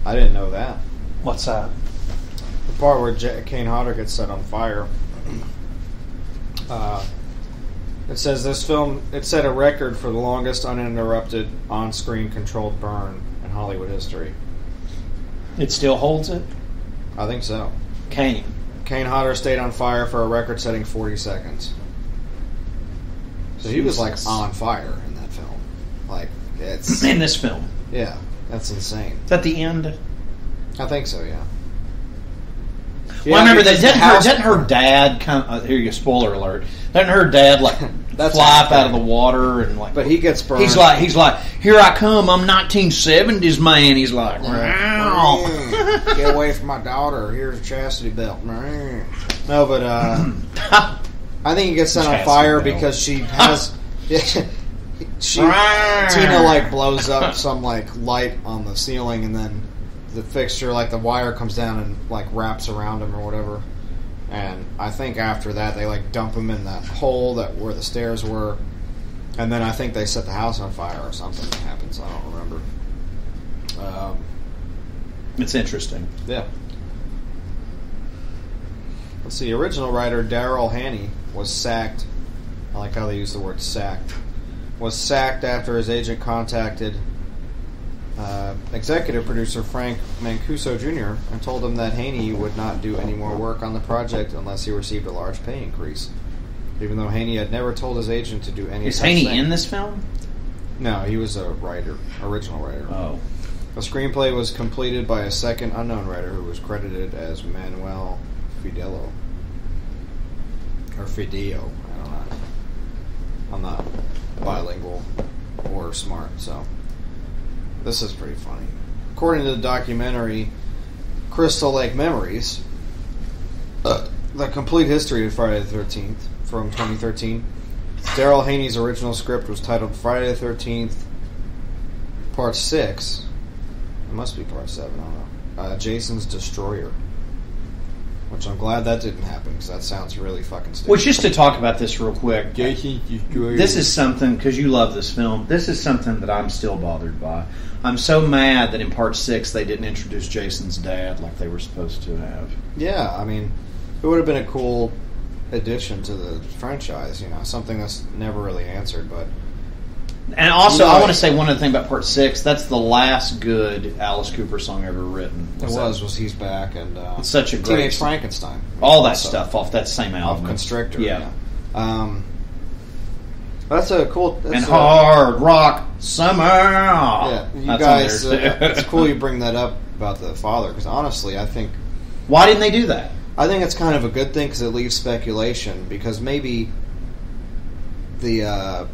I didn't know that. What's that? The part where J- Kane Hodder gets set on fire. Uh, it says this film, it set a record for the longest uninterrupted on-screen controlled burn in Hollywood history. It still holds it? I think so. Kane. Kane Hodder stayed on fire for a record-setting forty seconds. So he was, like, on fire in that film. Like, it's... In this film. Yeah. That's insane. Is that the end? I think so, yeah. yeah well, I remember that. Didn't her, didn't her dad come? Uh, here you go, spoiler alert. Didn't her dad, like, fly up out of the water and, like. But he gets burned. He's like, he's like, here I come, I'm nineteen seventies, man. He's like, wow. Get away from my daughter. Here's a chastity belt. No, but, uh. I think he gets set on fire belt. Because she has. She, Tina, like, blows up some, like, light on the ceiling, and then the fixture, like, the wire comes down and, like, wraps around him or whatever. And I think after that, they, like, dump him in that hole that where the stairs were. And then I think they set the house on fire or something that happens. I don't remember. Um, it's interesting. Yeah. Let's see. Original writer Daryl Hanney was sacked. I like how they use the word sacked. Was sacked after his agent contacted uh, executive producer Frank Mancuso Junior and told him that Haney would not do any more work on the project unless he received a large pay increase, even though Haney had never told his agent to do any. Is Haney thing. in this film? No, he was a writer, original writer. Oh. A screenplay was completed by a second unknown writer who was credited as Manuel Fidello. Or Fidio, I don't know. I'm not bilingual or smart, so this is pretty funny. According to the documentary Crystal Lake Memories, uh, the complete history of Friday the thirteenth from twenty thirteen, Daryl Haney's original script was titled Friday the thirteenth Part six. It must be Part seven, I don't know. Uh, Jason's Destroyer. Which I'm glad that didn't happen, because that sounds really fucking stupid. Well, just to talk about this real quick. This is something, because you love this film, this is something that I'm still bothered by. I'm so mad that in Part six they didn't introduce Jason's dad like they were supposed to have. Yeah, I mean, it would have been a cool addition to the franchise, you know, something that's never really answered, but... And also, no, I want to say one other thing about Part six. That's the last good Alice Cooper song ever written. Was it was, that? was He's Back, and uh, it's such a great Teenage Frankenstein. All that also, stuff off that same album. Off Constrictor, yeah. yeah. Um, that's a cool... That's and a, Hard Rock Summer! Yeah, you that's guys, uh, it's cool you bring that up about the father, because honestly, I think... Why didn't they do that? I think it's kind of a good thing, because it leaves speculation, because maybe the... Uh,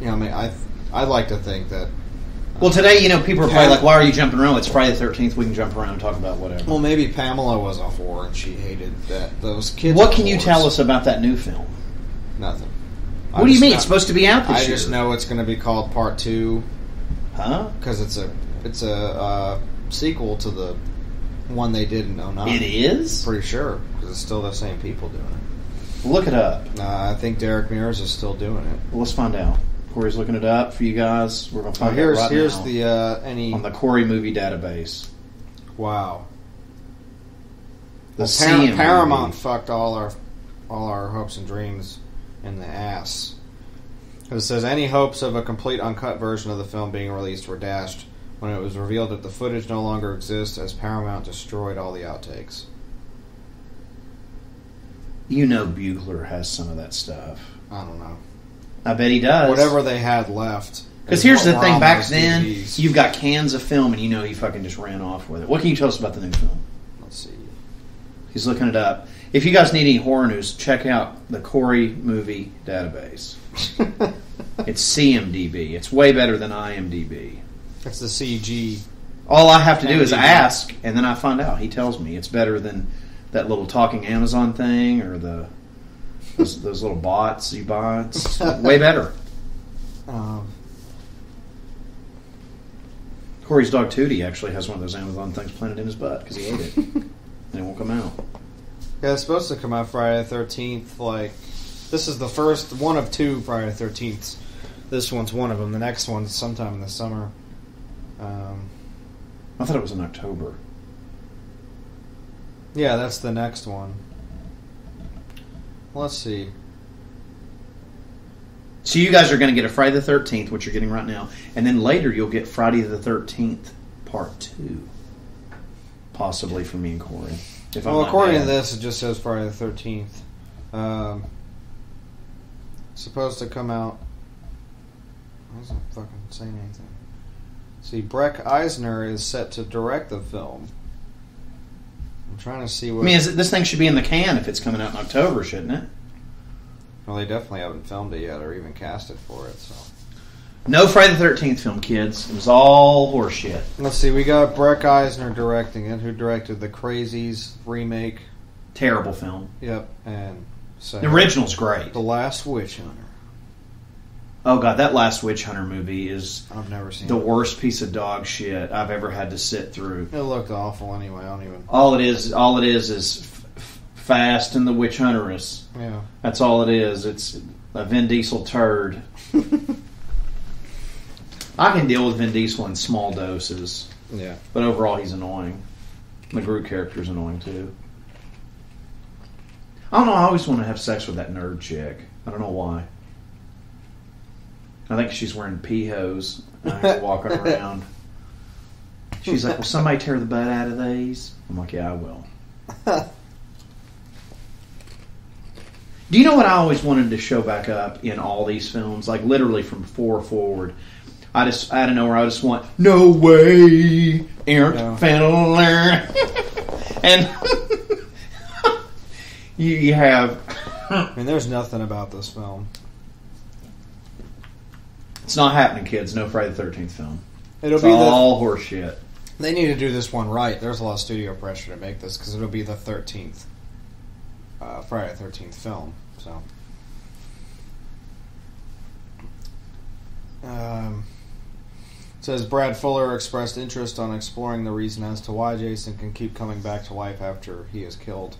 You know, I mean, I I like to think that... Uh, well, today, you know, people are probably like, why are you jumping around? It's Friday the thirteenth. We can jump around and talk about whatever. Well, maybe Pamela was a whore and she hated that those kids. What can you tell us about that new film? Nothing. What do you mean? It's supposed to be out this year. I just know it's going to be called Part two. Huh? Because it's a, it's a uh, sequel to the one they did in oh nine. It is? Pretty sure. Because it's still the same people doing it. Look it up. Uh, I think Derek Mears is still doing it. Well, let's find out. Corey's looking it up for you guys. We're going to find oh, here's, out right here's now. Here's the uh, any on the Corey movie database. Wow. The well, Par- Paramount movie. fucked all our all our hopes and dreams in the ass. It says any hopes of a complete uncut version of the film being released were dashed when it was revealed that the footage no longer exists, as Paramount destroyed all the outtakes. You know Buechler has some of that stuff. I don't know. I bet he does. Whatever they had left. Because here's the thing, back then, D V Ds. You've got cans of film, and you know he fucking just ran off with it. What can you tell us about the new film? Let's see. He's looking it up. If you guys need any horror news, check out the Corey Movie Database. It's C M D B. It's way better than I M D B. That's the C G. All I have to do is ask, and then I find out. He tells me it's better than that little talking Amazon thing or the those, those little bots you buy. It's way better. Um, Corey's dog Tootie actually has one of those Amazon things planted in his butt because he ate it, and it won't come out. Yeah, it's supposed to come out Friday the thirteenth. Like, this is the first one of two Friday the thirteenths. This one's one of them. The next one's sometime in the summer. Um, I thought it was in October. Yeah, that's the next one. Let's see. So you guys are going to get a Friday the thirteenth, which you're getting right now, and then later you'll get Friday the thirteenth Part two. Possibly for me and Corey. If well, according to this, it just says Friday the thirteenth. Um, supposed to come out... Why isn't it fucking saying anything? See, Breck Eisner is set to direct the film. I'm trying to see what... I mean, is it, this thing should be in the can if it's coming out in October, shouldn't it? Well, they definitely haven't filmed it yet or even cast it for it, so... No Friday the thirteenth film, kids. It was all horseshit. Let's see, we got Breck Eisner directing it, who directed The Crazies remake. Terrible film. Yep, and... So the original's great. The Last Witch Hunter. Oh, God, that Last Witch Hunter movie is I've never seen the it. worst piece of dog shit I've ever had to sit through. It looked awful anyway. I don't even... All it is all it is, is f- f- Fast and the Witch Hunteress. Yeah. That's all it is. It's a Vin Diesel turd. I can deal with Vin Diesel in small doses. Yeah. But overall, he's annoying. The Groot character's annoying, too. I don't know. I always want to have sex with that nerd chick. I don't know why. I think she's wearing pee-hose and walking around. She's like, will somebody tear the butt out of these? I'm like, yeah, I will. Do you know what I always wanted to show back up in all these films? Like, literally from four forward. I just, I don't know where I just want, no way, errant no. fiddler. And you, you have... I mean, there's nothing about this film. It's not happening, kids. No Friday the thirteenth film. It'll it's be all the, horseshit. They need to do this one right. There's a lot of studio pressure to make this because it'll be the thirteenth uh, Friday the thirteenth film. So, um, it says Brad Fuller expressed interest on exploring the reason as to why Jason can keep coming back to life after he is killed.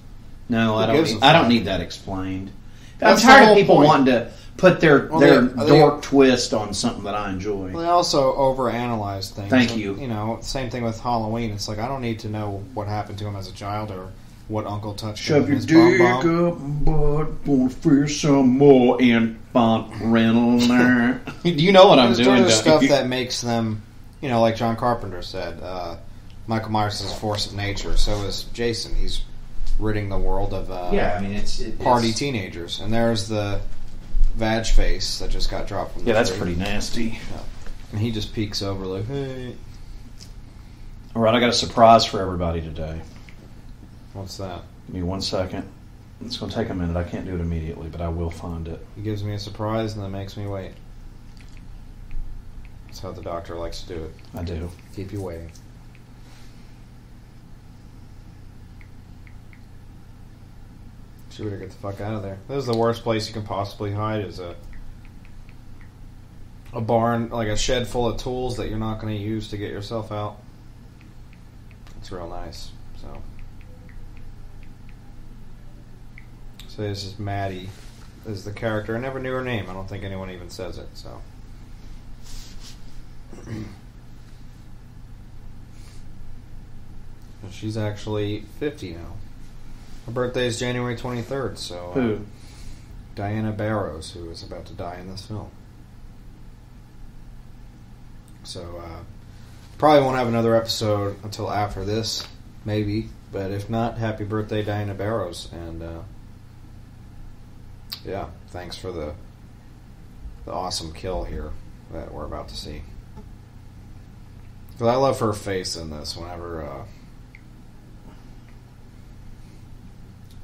No, Who I don't. Need, I don't need that explained. That's I'm tired of people point. wanting to put their, well, their they, dork they, twist on something that I enjoy. Well, they also overanalyze things. Thank and, you. You know, same thing with Halloween. It's like, I don't need to know what happened to him as a child or what Uncle touched Shove him. Shove your dick bomb-bomb. up, but won't fear some more infant rental. Do you know what I'm There's doing? There's stuff that makes them, you know, like John Carpenter said, uh, Michael Myers is a force of nature. So is Jason. He's ridding the world of uh, yeah, I mean, it's, it, party it's... teenagers. And there's the... Vag face that just got dropped from the Yeah, that's tree. pretty nasty. Yeah. And he just peeks over like, hey. All right, I got a surprise for everybody today. What's that? Give me one second. It's going to take a minute. I can't do it immediately, but I will find it. He gives me a surprise and then makes me wait. That's how the doctor likes to do it. I do. Keep you waiting. She would have got the fuck out of there. This is the worst place you can possibly hide, is a a barn, like a shed full of tools that you're not going to use to get yourself out. It's real nice. So, so this is Maddie, is the character. I never knew her name. I don't think anyone even says it. So, She's actually fifty now. Her birthday is January twenty-third, so... Who? Uh, Diana Barrows, who is about to die in this film. So, uh... probably won't have another episode until after this, maybe. But if not, happy birthday, Diana Barrows. And, uh... yeah, thanks for the... the awesome kill here that we're about to see. Because I love her face in this whenever, uh...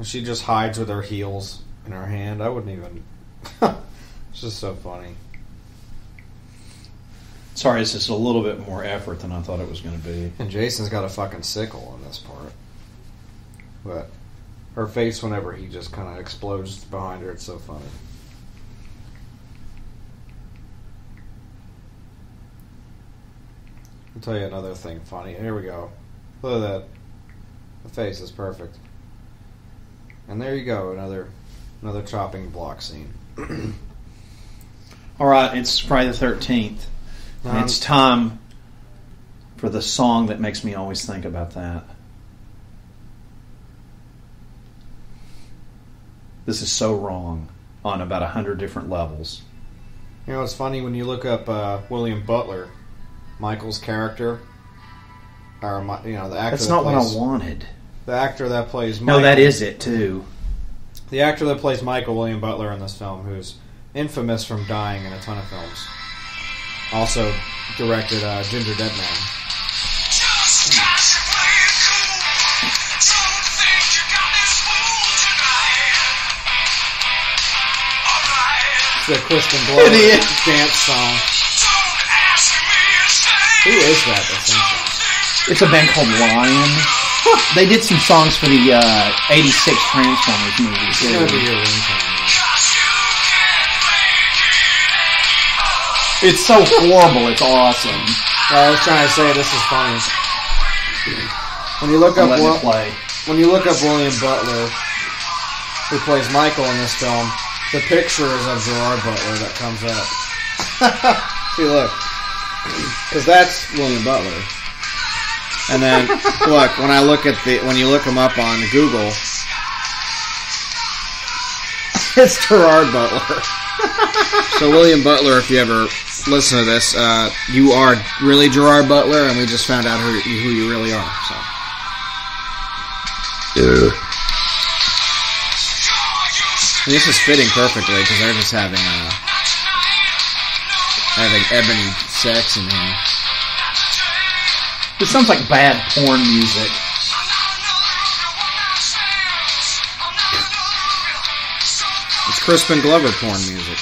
she just hides with her heels in her hand. I wouldn't even... It's just so funny. Sorry, it's just a little bit more effort than I thought it was going to be. And Jason's got a fucking sickle in this part. But her face whenever he just kind of explodes behind her, it's so funny. I'll tell you another thing funny. Here we go. Look at that. The face is perfect. And there you go, another another chopping block scene. All right, it's Friday the thirteenth. Um, it's time for the song that makes me always think about that. This is so wrong on about a hundred different levels. You know, it's funny when you look up uh, William Butler, Michael's character, or you know the actor. That's not that plays, what I wanted. The actor that plays Michael... No, that is it, too. The actor that plays Michael, William Butler, in this film, who's infamous from dying in a ton of films. Also directed uh, Ginger Dead Man. Just cause you're playing cool, don't think you got this fool tonight. Alright. It's the Kristen Blow dance song. Don't ask me to stay. Who is that? That's it's a band called Lion. They did some songs for the uh, eighty-six Transformers movies. Yeah, yeah. It's so horrible. It's awesome. Well, I was trying to say this is funny. When you look up Will, play. when you look up William Butler, who plays Michael in this film, the picture is of Gerard Butler that comes up. See, look, because that's William Butler. And then, look, when I look at the, when you look him up on Google, it's Gerard Butler. So William Butler, if you ever listen to this, uh, you are really Gerard Butler, and we just found out who, who you really are. So. And this is fitting perfectly, because they're just having, uh, having ebony sex in here. It sounds like bad porn music. It's Crispin Glover porn music.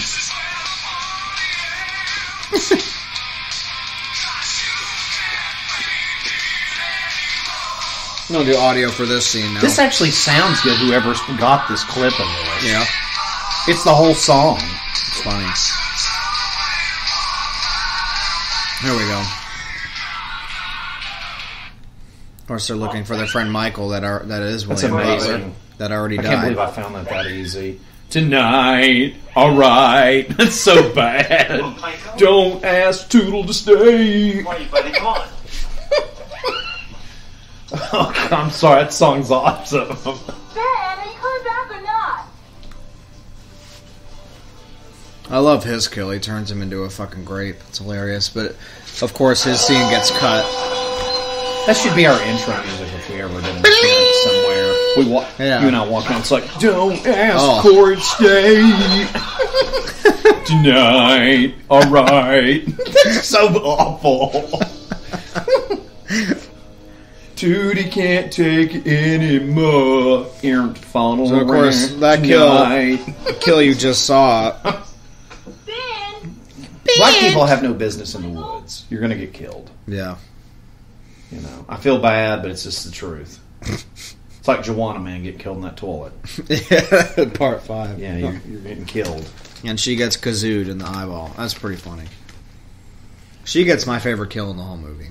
I'm gonna do audio for this scene now. This actually sounds good, whoever's got this clip of it. Yeah. It's the whole song. It's funny. Here we go. Of course, they're looking for their friend Michael. That are that is William Butler that already died. I can't believe I found that that easy. Tonight, all right, that's so bad. Well, don't ask Toodle to stay. Why are you buddy? Come on. Oh, I'm sorry. That song's awesome. Ben, are you coming back or not? I love his kill. He turns him into a fucking grape. It's hilarious. But of course, his scene gets cut. That should be our intro music if we ever did an appearance somewhere. We walk, yeah. You and I walk on, it's like, don't ask oh. Corey to stay tonight, alright. That's so awful. Tootie can't take it anymore. Errant funnel. So, of course, that kill, kill you just saw. Ben. Black people have no business in the woods. You're going to get killed. Yeah. You know, I feel bad, but it's just the truth. It's like Joanna Man getting killed in that toilet. Yeah, part five. Yeah, you're, you're getting killed. And she gets kazooed in the eyeball. That's pretty funny. She gets my favorite kill in the whole movie.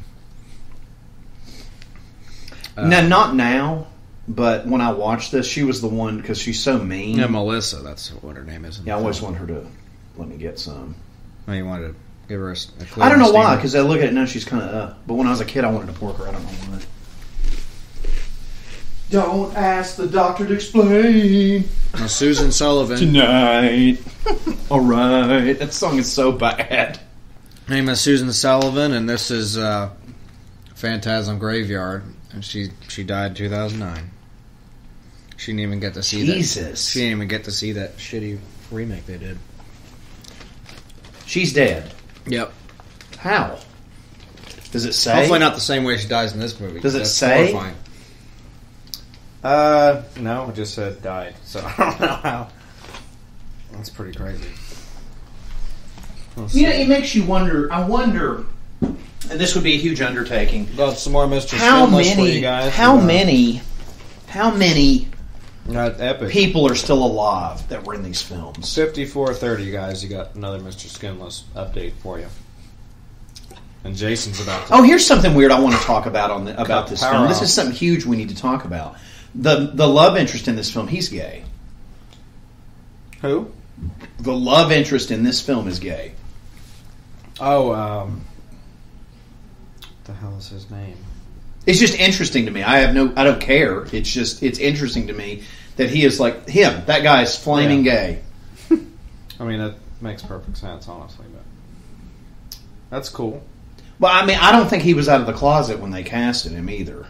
Uh, now, not now, but when I watched this, she was the one, because she's so mean. Yeah, Melissa, that's what her name is. Yeah, I always want her to let me get some. Oh, you wanted to Give her a, a I don't know why, because I look at it now, she's kind of uh. But when I was a kid, I wanted to pork her. I don't know why. Don't ask the doctor to explain. Now, Susan Sullivan. Tonight. All right. That song is so bad. Her name is Susan Sullivan, and this is uh, Phantasm Graveyard. And she, she died in two thousand nine. She didn't even get to see Jesus. that. Jesus. She didn't even get to see that shitty remake they did. She's dead. Yep. How? Does it say? Hopefully not the same way she dies in this movie. Does it That's say? Horrifying. Uh, no, it just said uh, died, so I don't know how. That's pretty crazy. We'll you know, it makes you wonder, I wonder, and this would be a huge undertaking. Well, some more Mister How many, for you guys. How and, uh, many, how many not epic. people are still alive that were in these films? fifty-four thirty, you guys, you got another Mister Skinless update for you. And Jason's about to... Oh, here's something weird I want to talk about on the, about this film. Off. This is something huge we need to talk about. The the love interest in this film, he's gay. Who? The love interest in this film is gay. Oh, um... what the hell is his name? It's just interesting to me. I have no... I don't care. It's just... It's interesting to me that he is like... Him. That guy is flaming yeah. gay. I mean, that makes perfect sense, honestly, but... That's cool. Well, I mean, I don't think he was out of the closet when they casted him either.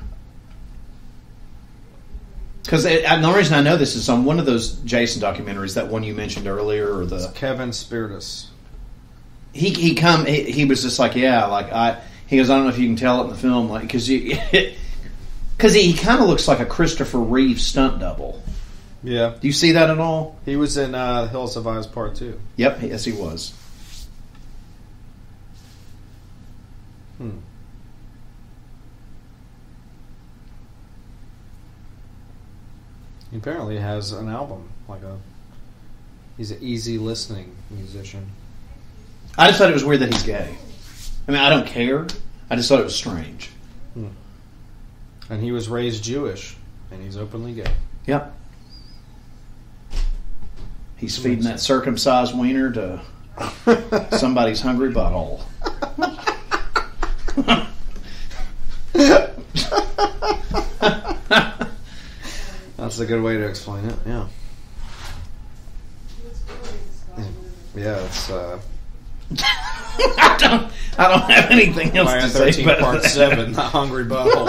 Because the only reason I know this is on one of those Jason documentaries, that one you mentioned earlier, or the it's Kevin Spiritus. He he come he, he was just like yeah like I he goes I don't know if you can tell it in the film like because because he, he kind of looks like a Christopher Reeve stunt double. Yeah. Do you see that at all? He was in uh, The Hill Survives Part Two. Yep. Yes, he was. Hmm. He apparently has an album. Like a, he's an easy listening musician. I just thought it was weird that he's gay. I mean, I don't care. I just thought it was strange. Hmm. And he was raised Jewish, and he's openly gay. Yep. He's that feeding that circumcised wiener to somebody's hungry butthole. That's a good way to explain it. Yeah. Yeah, it's. Uh... I don't. I don't have anything else Friday to say. thirteenth about part that. seven, the hungry butthole.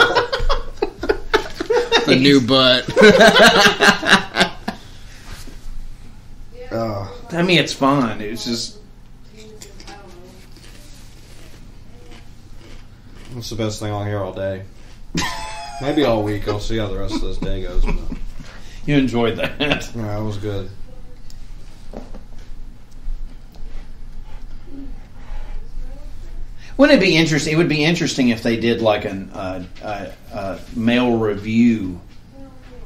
The new butt. uh, I mean, it's fun. It's just. That's the best thing I'll hear all day. Maybe all week. I'll see how the rest of this day goes. But... You enjoyed that. Yeah, it was good. Wouldn't it be interesting? It would be interesting if they did like an uh, uh, uh, male review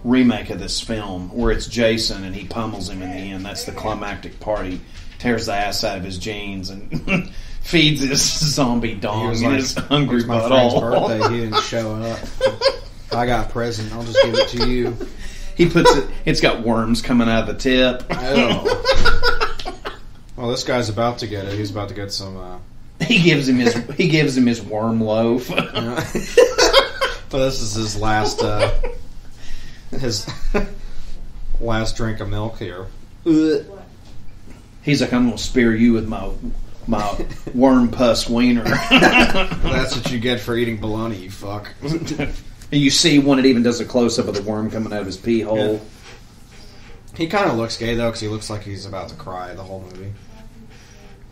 remake of this film where it's Jason and he pummels him in the end. That's the climactic part. He tears the ass out of his jeans and... Feeds his zombie dog in like, his hungry it's my butthole. Friend's birthday, he didn't show up. I got a present. I'll just give it to you. He puts it. It's got worms coming out of the tip. Oh. Well, this guy's about to get it. He's about to get some. Uh... He gives him his. He gives him his worm loaf. Yeah. But this is his last. Uh, his last drink of milk here. He's like, I'm gonna spare you with my. My worm pus wiener. That's what you get for eating bologna, you fuck. And you see when it even does a close-up of the worm coming out of his pee hole. Yeah. He kind of looks gay, though, because he looks like he's about to cry the whole movie.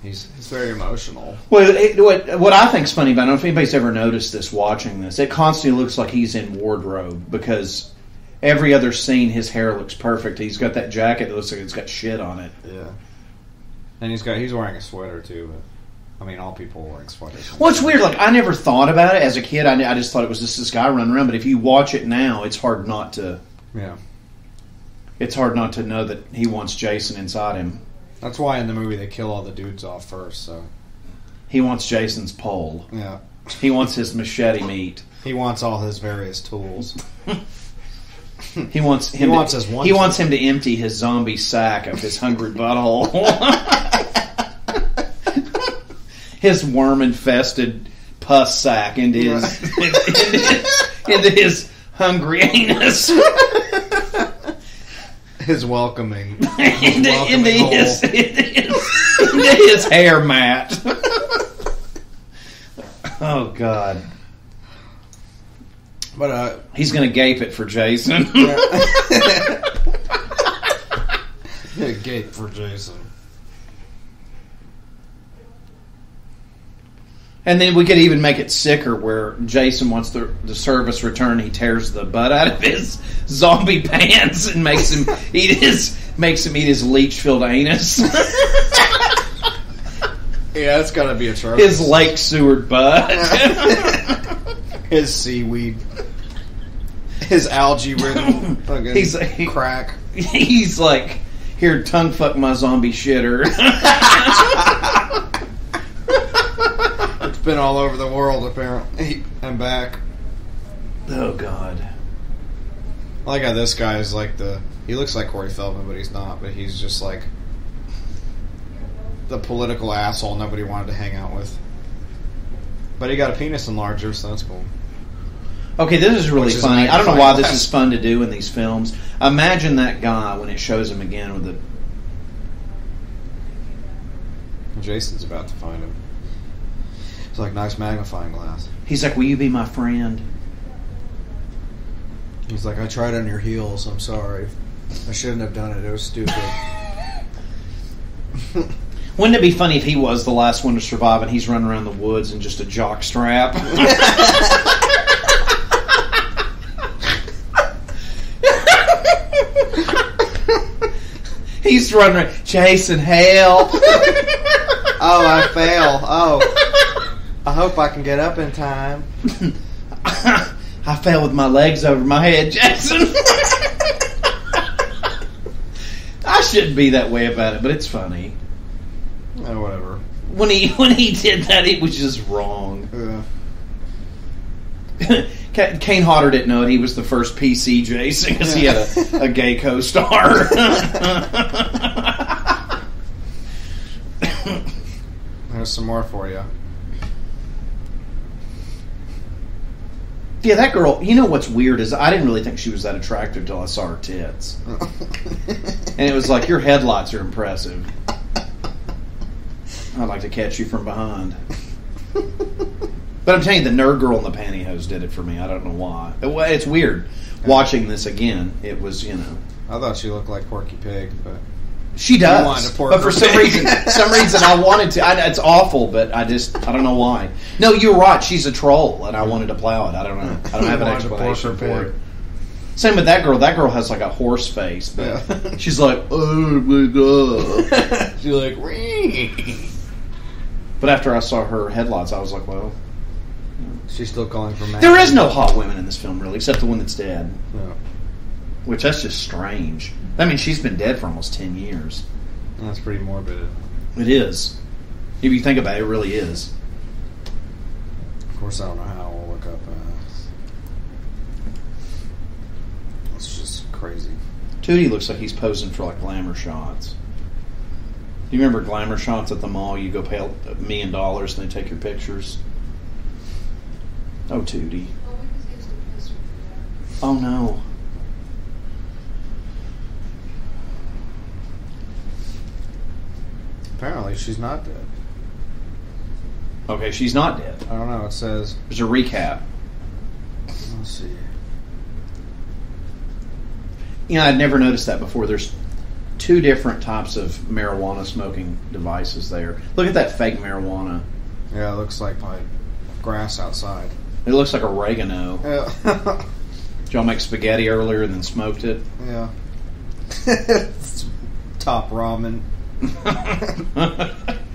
He's, he's very emotional. Well, it, what, what I think's funny about it, I don't know if anybody's ever noticed this watching this, it constantly looks like he's in wardrobe, because every other scene his hair looks perfect. He's got that jacket that looks like it's got shit on it. Yeah. And he's got he's wearing a sweater too. But, I mean, all people are wearing sweaters. Well, it's weird. Like I never thought about it as a kid. I, I just thought it was just this guy running around. But if you watch it now, it's hard not to. Yeah. It's hard not to know that he wants Jason inside him. That's why in the movie they kill all the dudes off first. So. He wants Jason's pole. Yeah. He wants his machete meat. He wants all his various tools. He wants him. He wants, to, his one he wants him to empty his zombie sack of his hungry butthole. his worm-infested pus sack into his, right. into, his into his hungry anus. His welcoming, his into, welcoming into, his, into, his, into his hair mat. Oh God! But uh, he's gonna gape it for Jason. Yeah, gape for Jason. And then we could even make it sicker, where Jason wants the the service return. He tears the butt out of his zombie pants and makes him eat his makes him eat his leech filled anus. Yeah, that's gotta be a charge. His lake Seward butt, his seaweed, his algae ridden fucking he's like, crack. He's like, here, tongue fuck my zombie shitter. Been all over the world apparently and back. Oh God! I like how this guy is like the he looks like Corey Feldman, but he's not. But he's just like the political asshole nobody wanted to hang out with. But he got a penis enlarger, so that's cool. Okay, this is really funny. I don't know why this is fun to do in these films. Imagine that guy when it shows him again with the. Jason's about to find him. It's like nice magnifying glass. He's like, will you be my friend? He's like, I tried on your heels. I'm sorry. I shouldn't have done it. It was stupid. Wouldn't it be funny if he was the last one to survive and he's running around the woods in just a jock strap? He's running around, Jason, help. Oh, I fell. Oh. I hope I can get up in time. I fell with my legs over my head, Jason. I shouldn't be that way about it, but it's funny. Oh, whatever. When he when he did that, it was just wrong. Yeah. Kane Hodder didn't know it. He was the first P C Jason because he had a, a gay co-star. There's some more for you. Yeah, that girl, you know what's weird is I didn't really think she was that attractive until I saw her tits. And it was like, your headlights are impressive. I'd like to catch you from behind. But I'm telling you, the nerd girl in the pantyhose did it for me. I don't know why. It, it's weird. Watching this again, it was, you know. I thought she looked like Porky Pig, but... She does, but for some reason, some reason I wanted to. I, it's awful, but I just I don't know why. No, you're right. She's a troll, and I wanted to plow it. I don't know. I don't have an explanation for it. Same with that girl. That girl has like a horse face, but yeah. She's like, oh my God. She's like, wee. But after I saw her headlights, I was like, well, she's still calling for man. There is no hot women in this film, really, except the one that's dead. Yeah. Which, that's just strange. I mean, she's been dead for almost ten years. That's pretty morbid. It is. If you think about it, it really is. Of course, I don't know how I'll look up. Uh, it's just crazy. Tootie looks like he's posing for, like, glamour shots. Do you remember glamour shots at the mall? You go pay a million dollars and they take your pictures. Oh, Tootie. Oh, no. Apparently, she's not dead. Okay, she's not dead. I don't know. It says... There's a recap. Let's see. You know, I'd never noticed that before. There's two different types of marijuana smoking devices there. Look at that fake marijuana. Yeah, it looks like, like grass outside. It looks like oregano. Yeah. Did y'all make spaghetti earlier and then smoked it? Yeah. It's top ramen.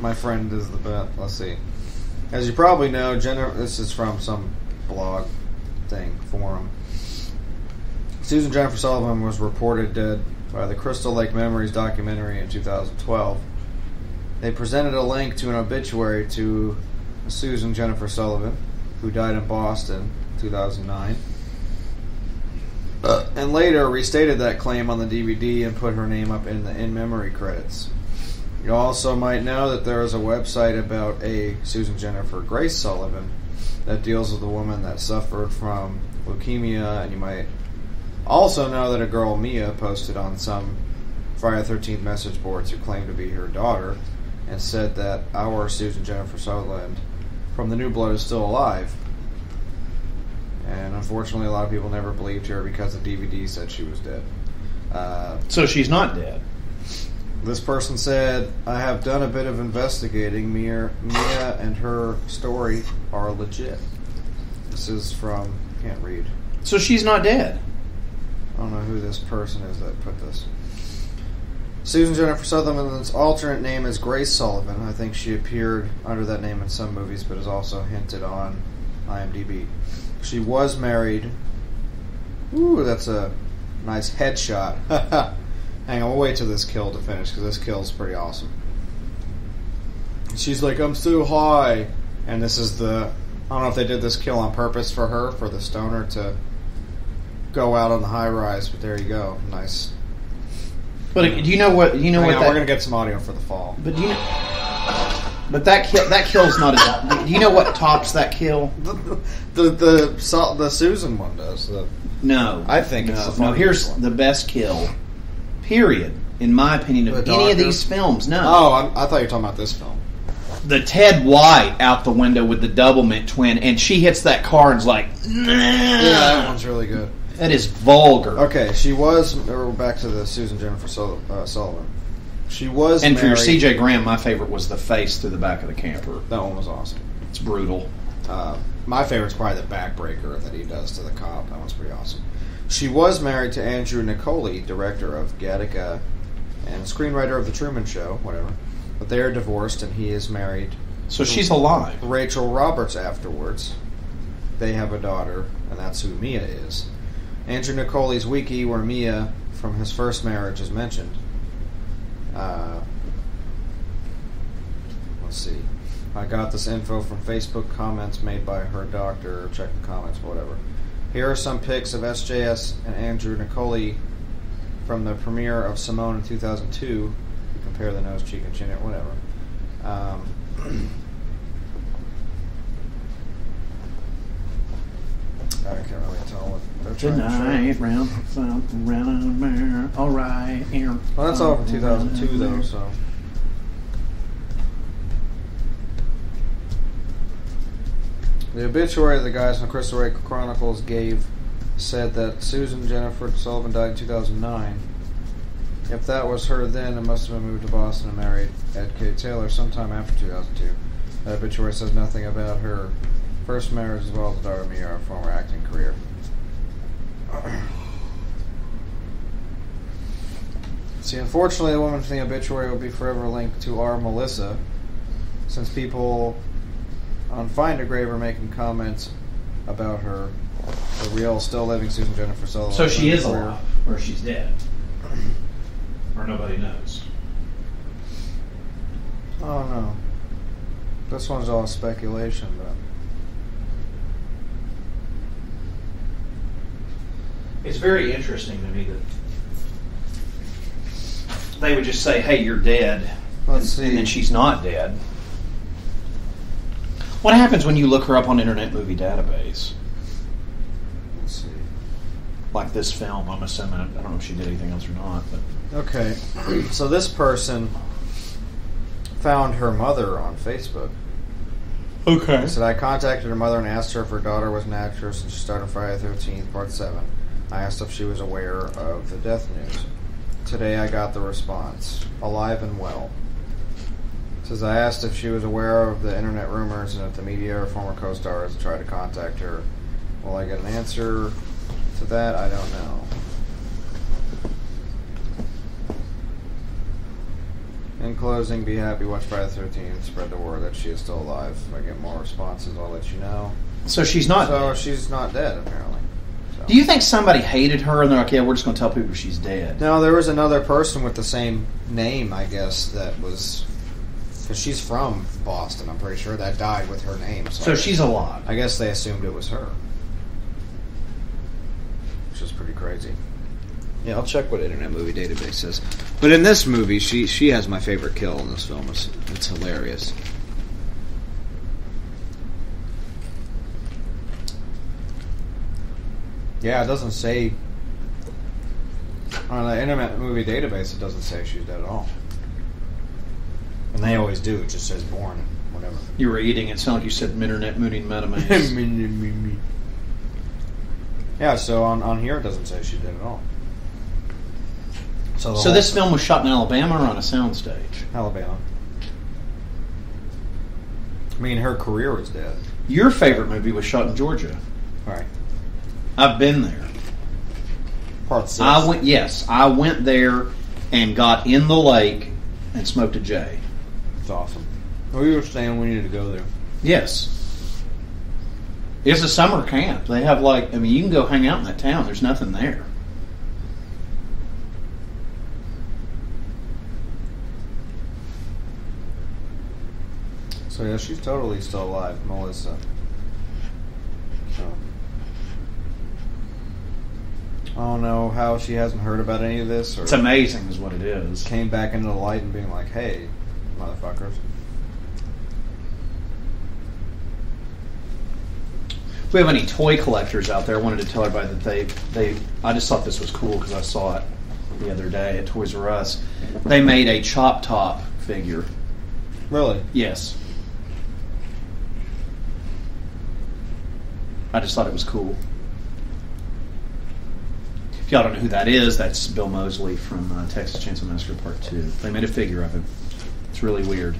My friend is the best. Let's see. As you probably know, Jennifer, this is from some blog thing, forum. Susan Jennifer Sullivan was reported dead by the Crystal Lake Memories documentary in two thousand twelve. They presented a link to an obituary to Susan Jennifer Sullivan, who died in Boston in two thousand nine, uh, and later restated that claim on the D V D and put her name up in the in-memory credits. You also might know that there is a website about a Susan Jennifer Grace Sullivan that deals with a woman that suffered from leukemia, and you might also know that a girl, Mia, posted on some Friday the thirteenth message boards who claimed to be her daughter and said that our Susan Jennifer Sutherland from The New Blood is still alive. And unfortunately, a lot of people never believed her because the D V D said she was dead. Uh, so she's not dead. This person said, I have done a bit of investigating. Mia, Mia and her story are legit. This is from... can't read. So she's not dead. I don't know who this person is that put this. Susan Jennifer Sutherland's alternate name is Grace Sullivan. I think she appeared under that name in some movies, but is also hinted on IMDb. She was married. Ooh, that's a nice headshot. Hang on, we'll wait till this kill to finish, because this kill's pretty awesome. She's like, I'm so high. And this is the... I don't know if they did this kill on purpose for her, for the stoner to go out on the high rise, but there you go. Nice. But do you know what... You know Hang what on, that, we're going to get some audio for the fall. But do you know... But that, kill, that kill's not as... Do you know what tops that kill? The the, the, the, the Susan one does. The, no. I think no, it's the funniest one. No, here's the best kill. Period, in my opinion, of any of these films. No. Oh, I, I thought you were talking about this film. The Ted White out the window with the double mint twin, and she hits that car and's like, nah. Yeah, that one's really good. That is vulgar. Okay, she was, we're back to the Susan Jennifer Sullivan. She was And married. For your C J Graham, my favorite was the face through the back of the camper. That one was awesome. It's brutal. Uh, my favorite's probably the backbreaker that he does to the cop. That one's pretty awesome. She was married to Andrew Nicoli, director of Gattaca and screenwriter of The Truman Show, whatever. But they are divorced, and he is married. So she's alive. Rachel Roberts afterwards. They have a daughter, and that's who Mia is. Andrew Nicoli's wiki, where Mia, from his first marriage, is mentioned. Uh, let's see. I got this info from Facebook comments made by her doctor. Check the comments, whatever. Here are some pics of S J S and Andrew Nicoli from the premiere of Simone in two thousand two. Compare the nose, cheek, and chin, or whatever. Um, I can't really tell what they're trying to show. Round, something round, round, all right. Well, that's all from two thousand two, though, so. The obituary of the guys in the Crystal Lake Chronicles gave said that Susan Jennifer Sullivan died in two thousand nine. If that was her then, it must have been moved to Boston and married Ed K. Taylor sometime after two thousand two. That obituary says nothing about her first marriage as well as the daughter of her former acting career. See, unfortunately, the woman from the obituary will be forever linked to our Melissa, since people on Find a Grave are making comments about her, the real, still living Susan Jennifer Sullivan. So she is alive, or she's dead, or nobody knows. Oh no, this one's all speculation, though. It's very interesting to me that they would just say, "Hey, you're dead," Let's see. And then she's not dead. What happens when you look her up on Internet Movie Database? Let's see. Like this film, I'm assuming. I don't know if she did anything else or not. But. Okay. So this person found her mother on Facebook. Okay. They said, I contacted her mother and asked her if her daughter was an actress, and she started Friday the thirteenth, Part seven. I asked if she was aware of the death news. Today I got the response. Alive and well. Says, I asked if she was aware of the internet rumors and if the media or former co-stars tried to contact her. Will I get an answer to that? I don't know. In closing, be happy, watch Friday the thirteenth, spread the word that she is still alive. If I get more responses, I'll let you know. So she's not So dead. She's not dead, apparently. So. Do you think somebody hated her and they're like, yeah, we're just going to tell people she's dead? No, there was another person with the same name, I guess, that was... Because she's from Boston, I'm pretty sure, that died with her name. So, so she's alive. I guess they assumed it was her. Which is pretty crazy. Yeah, I'll check what Internet Movie Database says. But in this movie, she she has my favorite kill in this film. It's, it's hilarious. Yeah, it doesn't say on the Internet Movie Database. It doesn't say she's dead at all, and they always do. It just says born, whatever. You were eating. It sounded like you said Internet Moody Metamaze. Yeah, so on on here it doesn't say she's dead at all. So, so this film was shot in Alabama or on a soundstage? Alabama. I mean, her career was dead. Your favorite movie was shot in Georgia. Right. I've been there. Part six. I went, yes, I went there and got in the lake and smoked a J. That's awesome. We were saying we needed to go there. Yes. It's a summer camp. They have like, I mean, you can go hang out in that town. There's nothing there. So yeah, she's totally still alive, Melissa. So. I don't know how she hasn't heard about any of this. Or it's amazing is what it is. Came back into the light and being like, hey, motherfuckers. If we have any toy collectors out there, I wanted to tell everybody that they, they I just thought this was cool because I saw it the other day at Toys R Us. They made a Chop Top figure. Really? Yes. I just thought it was cool. If y'all don't know who that is, that's Bill Moseley from uh, Texas Chainsaw Massacre Part two. They made a figure of him. It's really weird.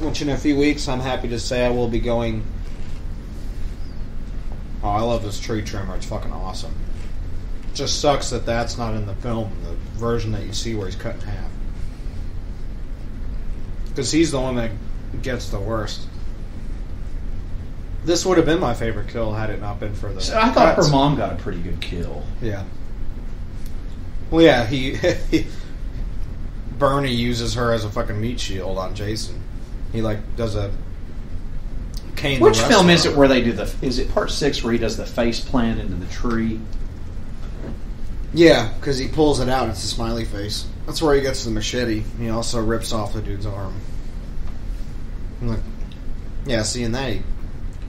Which in a few weeks, I'm happy to say I will be going... Oh, I love this tree trimmer. It's fucking awesome. It just sucks that that's not in the film, the version that you see where he's cut in half. Because he's the one that gets the worst. This would have been my favorite kill had it not been for the... So I thought cuts. Her mom got a pretty good kill. Yeah. Well, yeah, he... he Bernie uses her as a fucking meat shield on Jason. He, like, does a... Kane Which film is it where they do the... Is it part six where he does the face plant into the tree? Yeah, because he pulls it out and it's a smiley face. That's where he gets the machete. He also rips off the dude's arm. Like, yeah, see, in that... He,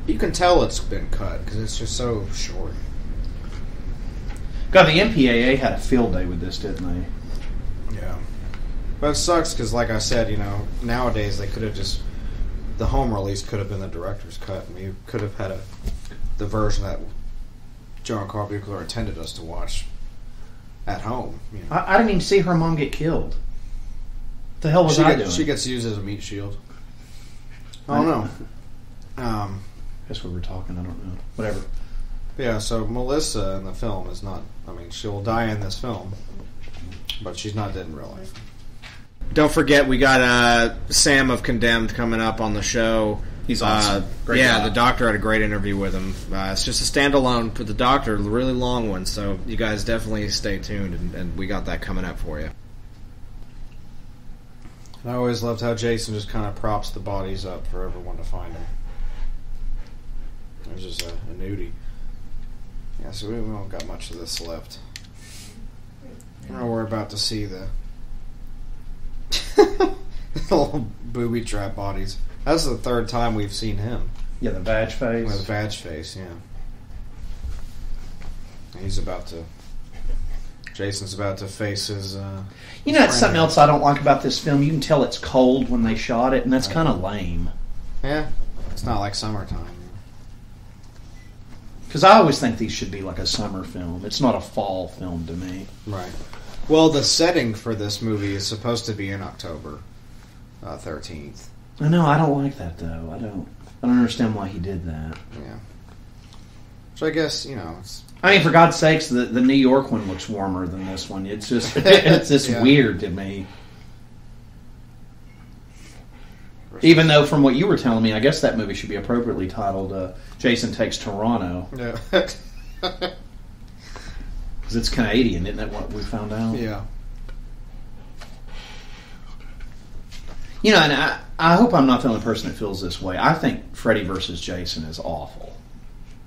you can tell it's been cut because it's just so short. God, the M P A A had a field day with this, didn't they? Yeah. But it sucks because, like I said, you know, nowadays they could have just... The home release could have been the director's cut. And we could have had a the version that John Carl Buechler intended us to watch at home. You know? I, I didn't even see her mom get killed. What the hell was she I get, doing? She gets used as a meat shield. I don't know. Um... That's what we're talking. I don't know. Whatever. Yeah. So Melissa in the film is not. I mean, she will die in this film, but she's not dead in real life. Don't forget, we got uh, Sam of Condemned coming up on the show. He's awesome. Uh, great yeah, job. The doctor had a great interview with him. Uh, it's just a standalone for the doctor, a really long one. So you guys definitely stay tuned, and, and we got that coming up for you. And I always loved how Jason just kind of props the bodies up for everyone to find them. There's just a, a nudie. Yeah, so we don't got much of this left. I know we're about to see the, the little booby trap bodies. That's the third time we've seen him. Yeah, the badge face. With the badge face, yeah. He's about to... Jason's about to face his... Uh, you know, that's something else I don't like about this film. You can tell it's cold when they shot it, and that's kind of lame. Yeah, it's not like summertime. Because I always think these should be like a summer film. It's not a fall film to me. Right. Well, the setting for this movie is supposed to be in October uh, thirteenth. I know. I don't like that, though. I don't I don't understand why he did that. Yeah. So I guess, you know... It's... I mean, for God's sakes, the, the New York one looks warmer than this one. It's just, it's just yeah. weird to me. Even though, from what you were telling me, I guess that movie should be appropriately titled uh, Jason Takes Toronto. Yeah. Because it's Canadian, isn't that what we found out? Yeah. You know, and I, I hope I'm not the only person that feels this way. I think Freddy versus Jason is awful.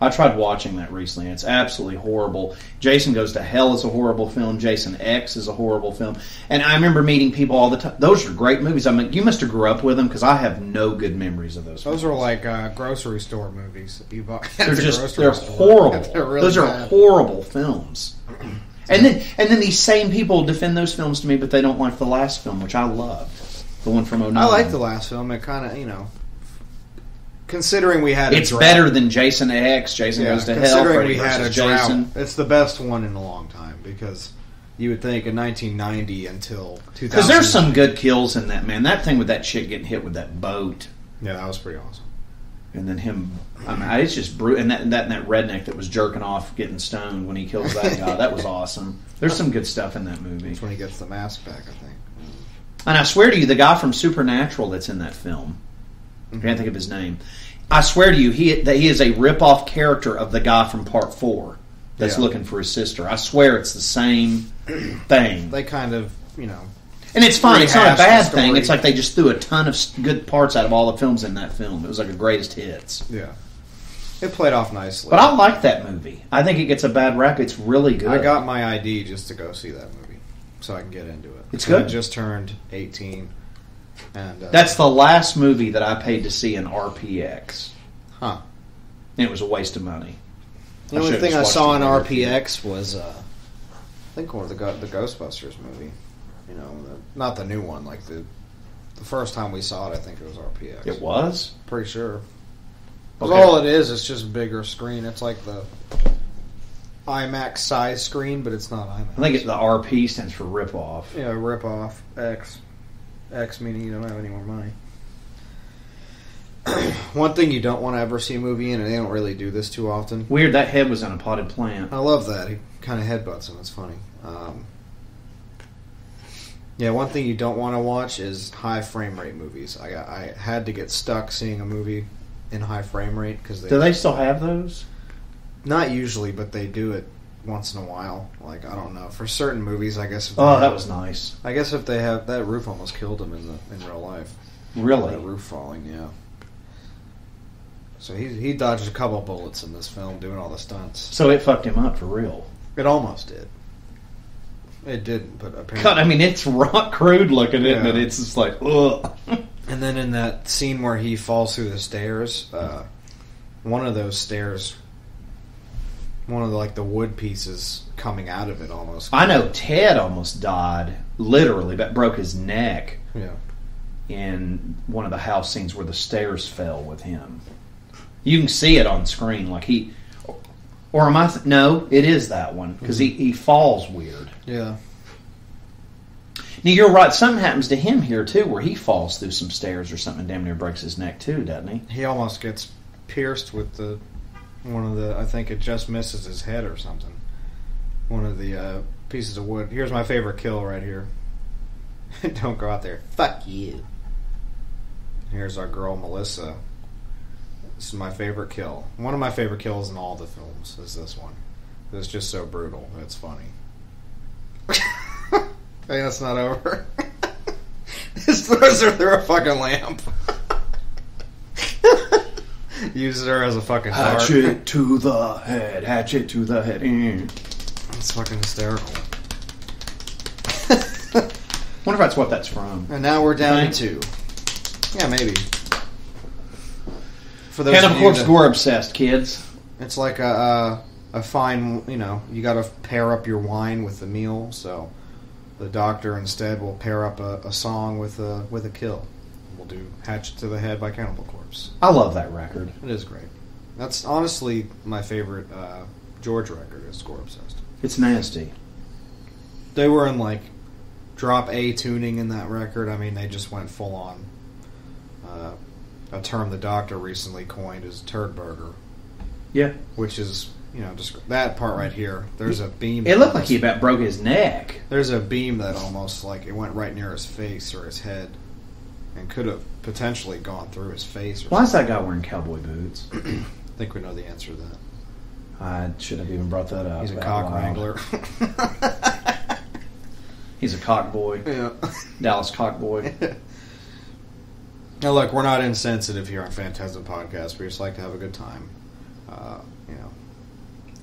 I tried watching that recently, and it's absolutely horrible. Jason Goes to Hell is a horrible film. Jason X is a horrible film. And I remember meeting people all the time. Those are great movies. I mean, you must have grew up with them, because I have no good memories of those. Those movies are like uh, grocery store movies. You bought they're just they're store. horrible. They're really those are bad. horrible films. And then and then these same people defend those films to me, but they don't like the last film, which I loved. The one from oh nine. I like the last film. It kind of, you know, considering we had a it's drought. better than Jason X, Jason yeah, Goes to Hell, Freddy we had a Jason. Drought. It's the best one in a long time, because you would think in nineteen ninety until two thousand. Because there's some good kills in that, man. That thing with that chick getting hit with that boat. Yeah, that was pretty awesome. And then him, I mean, it's just brutal. And that, and that and that redneck that was jerking off, getting stoned when he kills that guy. That was awesome. There's some good stuff in that movie. That's when he gets the mask back, I think. And I swear to you, the guy from Supernatural that's in that film, I can't think of his name. I swear to you, he that he is a rip-off character of the guy from Part Four that's yeah. looking for his sister. I swear it's the same thing. They kind of, you know, and it's fine. It's not a bad thing. It's like they just threw a ton of good parts out of all the films in that film. It was like a greatest hits. Yeah, it played off nicely. But I like that movie. I think it gets a bad rap. It's really good. I got my I D just to go see that movie, so I can get into it. It's good. I just turned eighteen. And, uh, that's the last movie that I paid to see in R P X. Huh. And it was a waste of money. The I only thing I saw in R P X was, uh, I think, one of the, Go the Ghostbusters movie. You know, the, not the new one. Like, the the first time we saw it, I think it was R P X. It was? Pretty sure. Because okay. all it is, it's just a bigger screen. It's like the IMAX size screen, but it's not IMAX. I think it, the R P stands for rip-off. Yeah, rip-off. X. X meaning you don't have any more money. One thing you don't want to ever see a movie in, and they don't really do this too often. Weird, that head was on a potted plant. I love that. He kind of headbutts him. It's funny. Um, yeah, one thing you don't want to watch is high frame rate movies. I, got, I had to get stuck seeing a movie in high frame rate. Cause they do they still have those? Not usually, but they do it once in a while. Like, I don't know. For certain movies, I guess. Oh, that was nice. I guess if they have... That roof almost killed him in the in real life. Really? The roof falling, yeah. So he, he dodged a couple bullets in this film doing all the stunts. So it fucked him up for real. It almost did. It didn't, but apparently... God, I mean, it's rock crude looking, isn't yeah. it? It's just like, ugh. And then in that scene where he falls through the stairs, uh, one of those stairs... One of the, like the wood pieces coming out of it almost. I know Ted almost died, literally, but broke his neck. Yeah. In one of the house scenes where the stairs fell with him, you can see it on screen. Like he, or am I? Th no, it is that one because mm-hmm. he he falls weird. Yeah. Now you're right. Something happens to him here too, where he falls through some stairs or something, and damn near breaks his neck too, doesn't he? He almost gets pierced with the. One of the, I think it just misses his head or something. One of the uh, pieces of wood. Here's my favorite kill right here. Don't go out there. Fuck you. Here's our girl, Melissa. This is my favorite kill. One of my favorite kills in all the films is this one. It's just so brutal. It's funny. Hey, that's not over. Just throws her through a fucking lamp. Uses her as a fucking dart. Hatchet to the head. Hatchet to the head. Mm. That's fucking hysterical. Wonder if that's what that's from. And now we're down to... Yeah, maybe. For those Cannibal Corpse gore obsessed, kids. It's like a, a, a fine, you know, you gotta pair up your wine with the meal, so the doctor instead will pair up a, a song with a, with a kill. We'll do Hatchet to the Head by Cannibal Corpse. I love that record. It is great. That's honestly my favorite uh, George record is Gore Obsessed. It's nasty. They were in like drop A tuning in that record. I mean, they just went full on. Uh, a term the doctor recently coined is turd burger. Yeah. Which is, you know, just that part right here. There's a beam. It looked like he about broke his neck. There's a beam that almost like it went right near his face or his head. And could have potentially gone through his face. Or Why something. is that guy wearing cowboy boots? I think we know the answer to that. I should have even brought that up. He's a cock wrangler. He's a cock boy. Yeah. Dallas cock boy. Now, look, we're not insensitive here on Phantasm Podcast. We just like to have a good time. Uh, you know,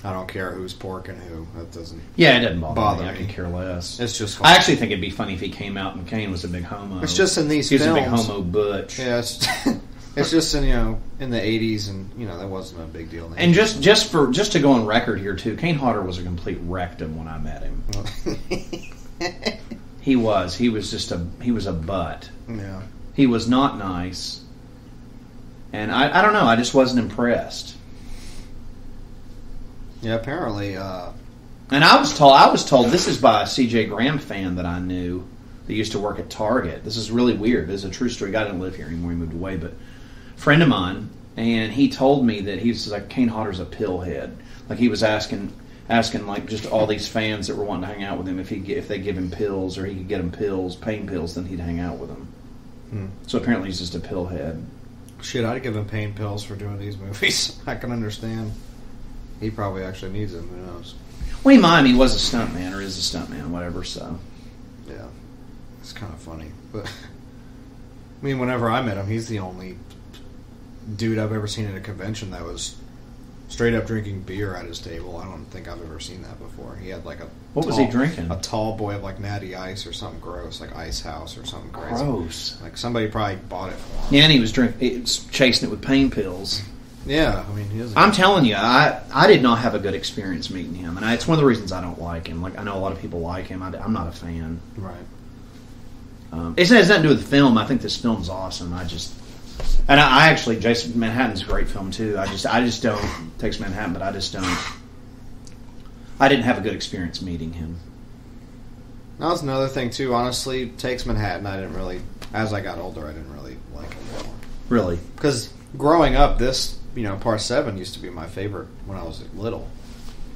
I don't care who's porking who. That doesn't. Yeah, it doesn't bother, bother me. me. I could care less. It's just. Funny. I actually think it'd be funny if he came out and Kane was a big homo. It's just in these. He's films. a big homo butch. Yeah, it's, it's just in you know in the eighties, and you know that wasn't a big deal. And just just for just to go on record here too, Kane Hodder was a complete rectum when I met him. he was. He was just a. He was a butt. Yeah. He was not nice. And I, I don't know. I just wasn't impressed. Yeah, apparently. Uh, and I was told, I was told this is by a C J Graham fan that I knew that used to work at Target. This is really weird. This is a true story. I didn't live here anymore. He moved away, but a friend of mine, and he told me that he was like, Kane Hodder's a pillhead. Like he was asking, asking like just all these fans that were wanting to hang out with him if he if they give him pills or he could get him pills, pain pills, then he'd hang out with them. Hmm. So apparently he's just a pillhead. Shit, I'd give him pain pills for doing these movies. I can understand. He probably actually needs them. Who knows? Well, he might. He was a stuntman, or is a stuntman, whatever. So, yeah, it's kind of funny. But I mean, whenever I met him, he's the only dude I've ever seen at a convention that was straight up drinking beer at his table. I don't think I've ever seen that before. He had like a what tall, was he drinking? A tall boy of like Natty Ice or something gross, like Ice House or something crazy. Gross. Like somebody probably bought it for him. Yeah, and he was drinking, chasing it with pain pills. Yeah, I mean, he is. I'm telling you, I I did not have a good experience meeting him, and I, it's one of the reasons I don't like him. Like I know a lot of people like him, I, I'm not a fan. Right. Um, it has nothing to do with the film. I think this film's awesome. I just, and I, I actually, Jason Manhattan's a great film too. I just, I just don't takes Manhattan, but I just don't. I didn't have a good experience meeting him. That was another thing too. Honestly, Takes Manhattan. I didn't really, as I got older, I didn't really like him anymore. Really, because growing up, this. You know, Part seven used to be my favorite when I was little.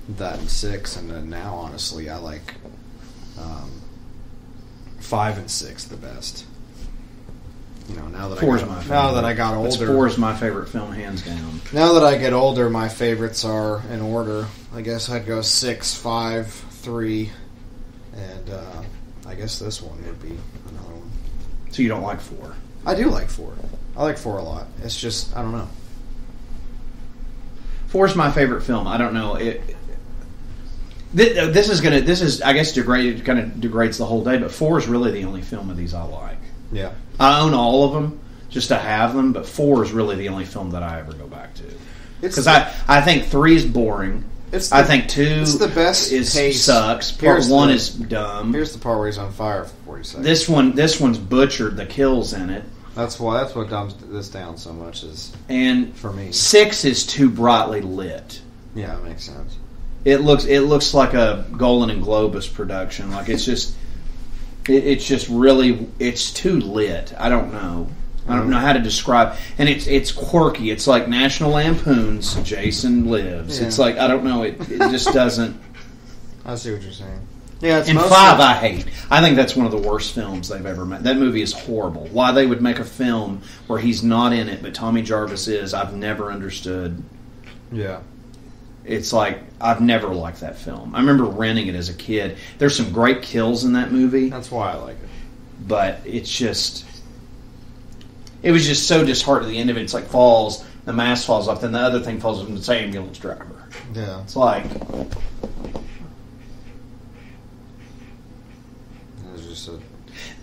That and six, and then now, honestly, I like um, five and six the best. You know, now that four's I got, my favorite. Now that I got older, That's four is my favorite film, hands down. Now that I get older, my favorites are in order. I guess I'd go six, five, three, and uh, I guess this one would be another one. So you don't like four? I do like four. I like four a lot. It's just I don't know. Four's my favorite film. I don't know. It, this, this is gonna. This is, I guess, degraded. Kind of degrades the whole day. But four is really the only film of these I like. Yeah, I own all of them just to have them. But four is really the only film that I ever go back to. Because I, I think three is boring. It's the, I think two. It's the best. It sucks. Part here's one the, is dumb. Here's the part where he's on fire for forty seconds. This one. This one's butchered. The kills in it. That's why. That's what dumbs this down so much is. And for me, six is too brightly lit. Yeah, that makes sense. It looks. It looks like a Golan and Globus production. Like it's just. it, it's just really. It's too lit. I don't know. I don't know how to describe. And it's it's quirky. It's like National Lampoon's Jason Lives. Yeah. It's like I don't know. It it just doesn't. I see what you're saying. Yeah, it's and mostly. Five I hate. I think that's one of the worst films they've ever made. That movie is horrible. Why they would make a film where he's not in it, but Tommy Jarvis is, I've never understood. Yeah. It's like, I've never liked that film. I remember renting it as a kid. There's some great kills in that movie. That's why I like it. But it's just, it was just so disheartening at the end of it. It's like falls, the mask falls off, then the other thing falls from the same ambulance driver. Yeah. It's like...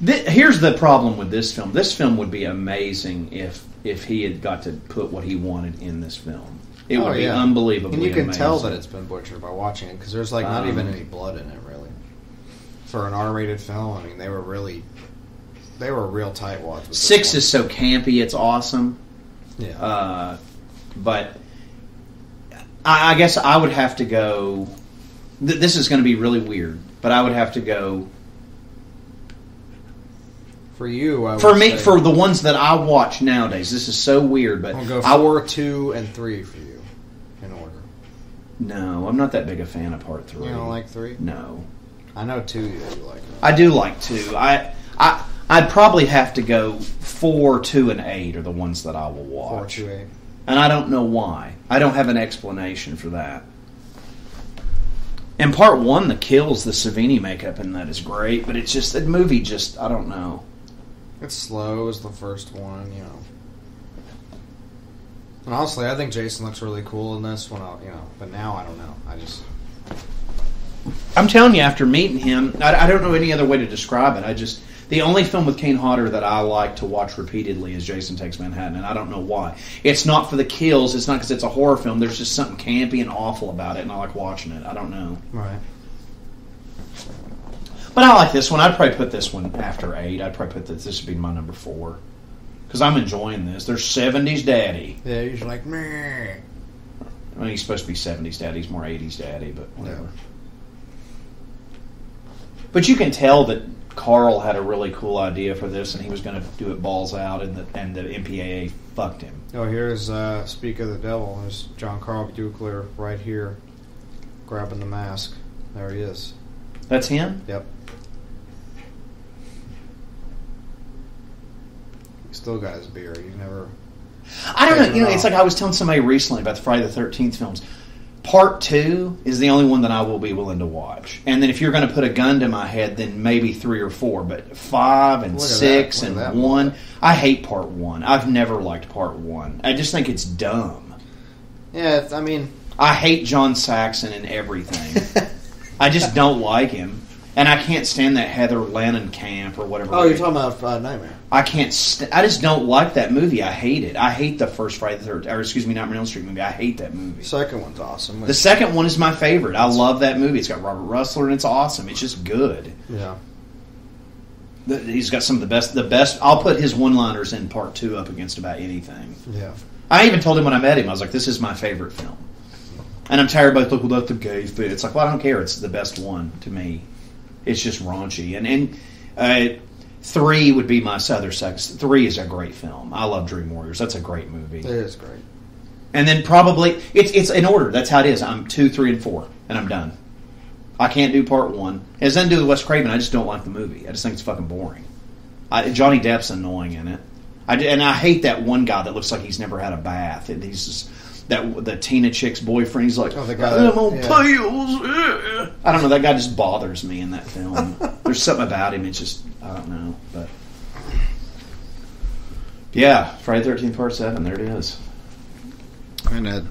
Here's the problem with this film. This film would be amazing if if he had got to put what he wanted in this film. It oh, would be yeah. unbelievably amazing. And you can amazing. tell that it's been butchered by watching it because there's like not um, even any blood in it really. For an R rated film, I mean they were really they were real tightwads with Six is so campy, it's awesome. Yeah. Uh, but I, I guess I would have to go. Th this is going to be really weird, but I would have to go. For you, I for me, say. for the ones that I watch nowadays, this is so weird. But I'll go four, I, two, and three for you in order. No, I'm not that big a fan of part three. You don't like three? No, I know two. You like? It. I do like two. I, I, I'd probably have to go four, two, and eight are the ones that I will watch. Four, two, eight, and I don't know why. I don't have an explanation for that. And part one, the kills, the Savini makeup, and that is great. But it's just that movie. Just I don't know. It's slow as the first one, you know. And honestly, I think Jason looks really cool in this one. You know, but now I don't know. I just, I'm telling you, after meeting him, I, I don't know any other way to describe it. I just, the only film with Kane Hodder that I like to watch repeatedly is Jason Takes Manhattan, and I don't know why. It's not for the kills. It's not because it's a horror film. There's just something campy and awful about it, and I like watching it. I don't know. Right. But I like this one. I'd probably put this one after eight. I'd probably put this. This would be my number four. Because I'm enjoying this. They're seventies daddy. Yeah, he's like, meh. I mean, he's supposed to be seventies daddy. He's more eighties daddy, but whatever. Yeah. But you can tell that Carl had a really cool idea for this, and he was going to do it balls out, and the, and the M P A A fucked him. Oh, here's uh, Speak of the Devil. There's John Carl Buechler right here grabbing the mask. There he is. That's him? Yep. Still got his beard. You never. I don't know. You know, it's like I was telling somebody recently about the Friday the thirteenth films. Part two is the only one that I will be willing to watch. And then if you're going to put a gun to my head, then maybe three or four. But five and six and one, I hate part one. I've never liked part one. I just think it's dumb. Yeah, it's, I mean, I hate John Saxon and everything. I just don't like him. And I can't stand that Heather Langenkamp or whatever. Oh, you're talking about uh, Nightmare. I can't. St- I just don't like that movie. I hate it. I hate the first Friday the thirteenth, or excuse me, Nightmare on Elm Street movie. I hate that movie. The second one's awesome. The second one is my favorite. I love that movie. It's got Robert Russell and it's awesome. It's just good. Yeah. The, he's got some of the best. The best. I'll put his one-liners in part two up against about anything. Yeah. I even told him when I met him, I was like, "This is my favorite film," and I'm tired of people about the gay food. It's like, well, I don't care. It's the best one to me. It's just raunchy. And and uh, three would be my other sex. Three is a great film. I love Dream Warriors. That's a great movie. It is great. And then probably, it's it's in order. That's how it is. I'm two, three, and four, and I'm done. I can't do part one. It has nothing to do with Wes Craven. I just don't like the movie. I just think it's fucking boring. I, Johnny Depp's annoying in it. I, and I hate that one guy that looks like he's never had a bath. And he's just... That the Tina chick's boyfriend, he's like, oh, the guy I'm on yeah. pills. I don't know. That guy just bothers me in that film. There's something about him. It's just I don't know. But yeah, Friday the thirteenth Part seven. There it is. And a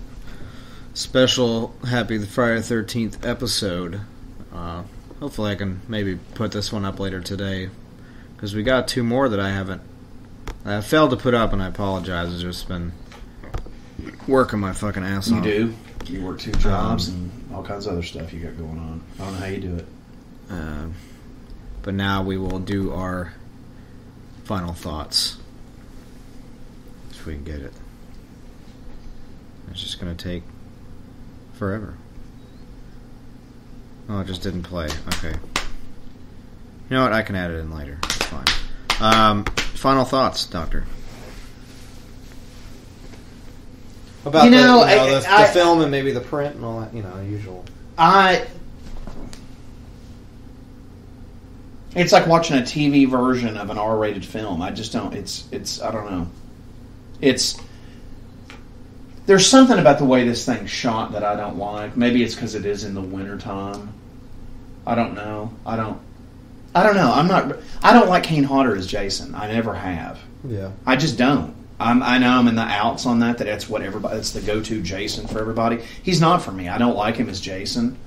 special Happy Friday the thirteenth episode. Uh, hopefully, I can maybe put this one up later today because we got two more that I haven't. I failed to put up, and I apologize. It's just been. Working my fucking ass off. You do. You work two jobs um, and all kinds of other stuff you got going on. I don't know how you do it. Uh, but now we will do our final thoughts. If we can get it. It's just going to take forever. Oh, it just didn't play. Okay. You know what? I can add it in later. It's fine. Um, final thoughts, Doctor. About you know, the, you know, I, the, I, the film and maybe the print and all that, you know, usual. I. It's like watching a T V version of an R-rated film. I just don't. It's. It's. I don't know. It's. There's something about the way this thing's shot that I don't like. Maybe it's because it is in the wintertime. I don't know. I don't. I don't know. I'm not. I don't like Kane Hodder as Jason. I never have. Yeah. I just don't. I'm, I know I'm in the outs on that. That that's what everybody. That's the go-to Jason for everybody. He's not for me. I don't like him as Jason.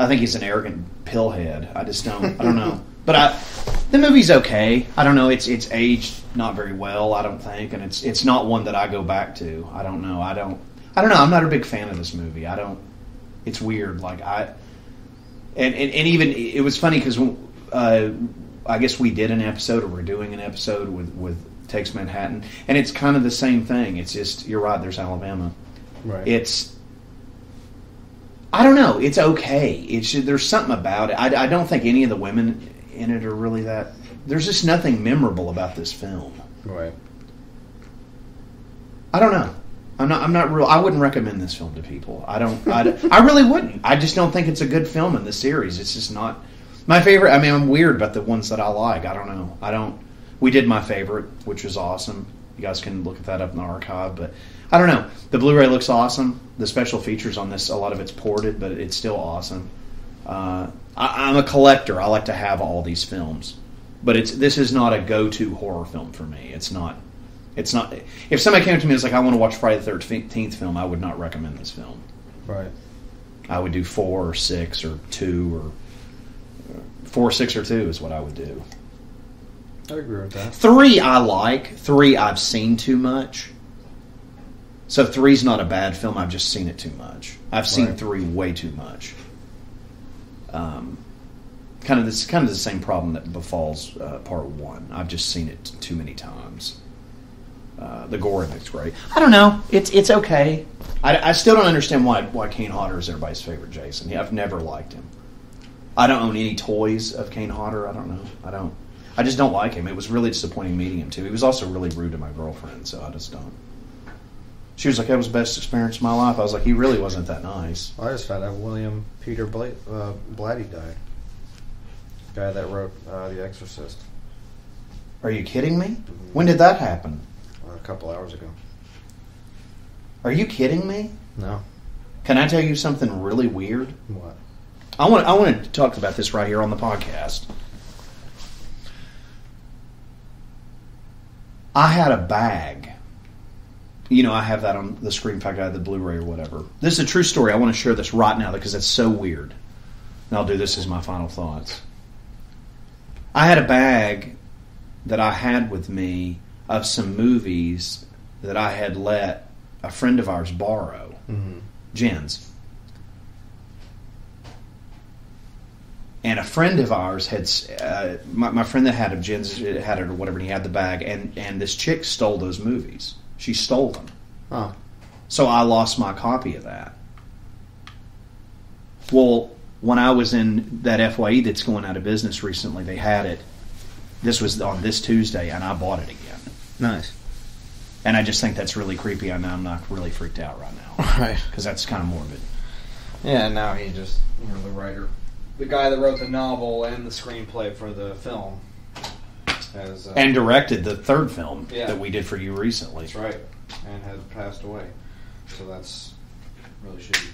I think he's an arrogant pillhead. I just don't. I don't know. But I, the movie's okay. I don't know. It's it's aged not very well. I don't think, and it's it's not one that I go back to. I don't know. I don't. I don't know. I'm not a big fan of this movie. I don't. It's weird. Like I. And and, and even it was funny because uh, I guess we did an episode or we're doing an episode with with. Takes Manhattan, and it's kind of the same thing. It's just you're right. There's Alabama. Right. It's I don't know. It's okay. It's there's something about it. I, I don't think any of the women in it are really that. There's just nothing memorable about this film. Right. I don't know. I'm not. I'm not real. I wouldn't recommend this film to people. I don't. I, I really wouldn't. I just don't think it's a good film in the series. It's just not my favorite. I mean, I'm weird about the ones that I like. I don't know. I don't. We did my favorite, which was awesome. You guys can look at that up in the archive. But I don't know. The Blu-ray looks awesome. The special features on this, a lot of it's ported, but it's still awesome. Uh, I, I'm a collector. I like to have all these films. But it's this is not a go-to horror film for me. It's not. It's not. If somebody came to me and was like, I want to watch Friday the thirteenth film, I would not recommend this film. Right. I would do four or six or two or four, six or two is what I would do. I agree with that. Three I like. Three I've seen too much. So three's not a bad film. I've just seen it too much. I've seen right. three way too much. Um, kind of this, kind of the same problem that befalls uh, part one. I've just seen it too many times. Uh, the gore effect's great. I don't know. It's it's okay. I, I still don't understand why why Kane Hodder is everybody's favorite Jason. I've never liked him. I don't own any toys of Kane Hodder. I don't know. I don't. I just don't like him. It was really disappointing meeting him too. He was also really rude to my girlfriend, so I just don't. She was like, "That was the best experience of my life." I was like, "He really wasn't that nice." Well, I just found out William Peter Bla- uh, Blatty died. The guy that wrote uh, The Exorcist. Are you kidding me? Mm-hmm. When did that happen? A couple hours ago. Are you kidding me? No. Can I tell you something really weird? What? I want I want to talk about this right here on the podcast. I had a bag. You know, I have that on the Scream Factory, I have the Blu-ray or whatever. This is a true story. I want to share this right now because it's so weird. And I'll do this as my final thoughts. I had a bag that I had with me of some movies that I had let a friend of ours borrow. Mm-hmm. Jen's. And a friend of ours had... Uh, my, my friend that had it, Jen's had it or whatever, and he had the bag, and, and this chick stole those movies. She stole them. Huh. So I lost my copy of that. Well, when I was in that F Y E that's going out of business recently, they had it. This was on this Tuesday, and I bought it again. Nice. And I just think that's really creepy. I know I'm not really freaked out right now. Right. Because that's kind of morbid. Yeah, now he just, you know, the writer. The guy that wrote the novel and the screenplay for the film. Has, uh, and directed the third film yeah. that we did for you recently. That's right. And had passed away. So that's really shitty.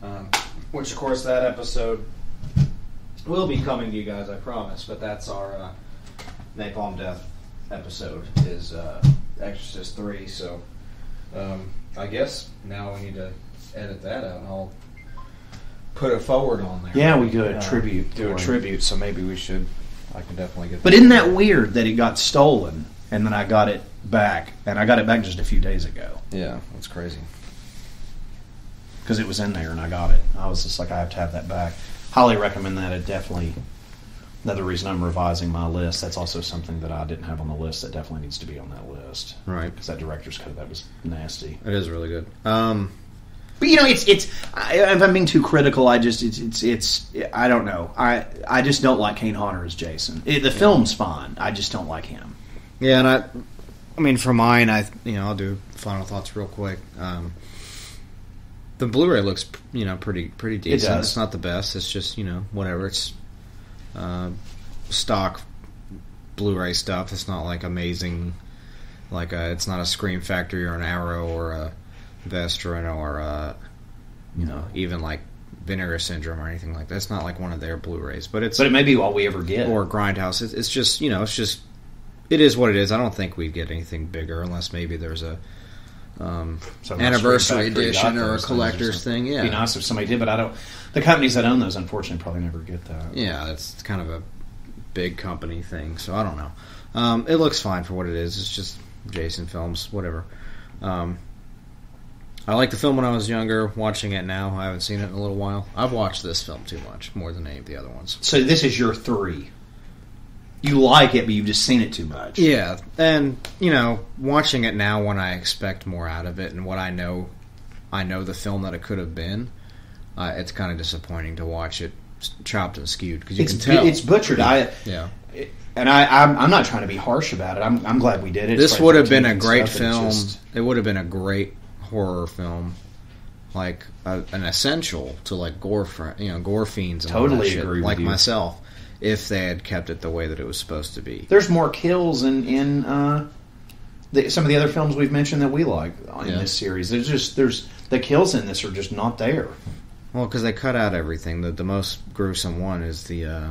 Um, which, of course, that episode will be coming to you guys, I promise. But that's our uh, Napalm Death episode is uh, Exorcist three, so um, I guess now we need to edit that out and I'll put it forward on there. Yeah, we do a uh, tribute. Do a tribute, so maybe we should. I can definitely get that. But isn't that weird that it got stolen and then I got it back, and I got it back just a few days ago? Yeah, that's crazy. Because it was in there and I got it. I was just like, I have to have that back. Highly recommend that. It definitely... Another reason I'm revising my list, that's also something that I didn't have on the list that definitely needs to be on that list. Right. Because that director's cut, that was nasty. It is really good. Um, but, you know, it's... it's. I, if I'm being too critical, I just... It's... it's, it's I don't know. I I just don't like Kane Hodder as Jason. It, the yeah. film's fine. I just don't like him. Yeah, and I... I mean, for mine, I you know, I'll do final thoughts real quick. Um, the Blu-ray looks, you know, pretty, pretty decent. It does. It's not the best. It's just, you know, whatever. It's... Uh, stock Blu-ray stuff. It's not like amazing, like a, it's not a Scream Factory or an Arrow or a Vestron or a, you know, even like Vinegar Syndrome or anything like that. It's not like one of their Blu-rays, but it's but it may be all we ever get. Or Grindhouse. It's, it's just you know, it's just it is what it is. I don't think we'd get anything bigger unless maybe there's a um, anniversary edition or a collector's thing. Yeah, it'd be nice if somebody did, but I don't. The companies that own those, unfortunately, probably never get that. Yeah, that's kind of a big company thing, so I don't know. Um, it looks fine for what it is. It's just Jason films, whatever. Um, I liked the film when I was younger. Watching it now, I haven't seen it in a little while. I've watched this film too much, more than any of the other ones. So this is your three. You like it, but you've just seen it too much. Yeah, and, you know, watching it now when I expect more out of it and what I know, I know the film that it could have been. Uh, it's kind of disappointing to watch it chopped and skewed because you it's, can tell it's butchered. I yeah, it, and I I'm, I'm not trying to be harsh about it. I'm I'm glad we did it. This would have been a great film. Just... It would have been a great horror film, like a, an essential to like gore, you know, gore fiends. And totally all that shit, agree. With like you. Myself, if they had kept it the way that it was supposed to be. There's more kills in in uh, the, some of the other films we've mentioned that we like in yeah. this series. There's just there's the kills in this are just not there. Well, because they cut out everything. The, the most gruesome one is the uh,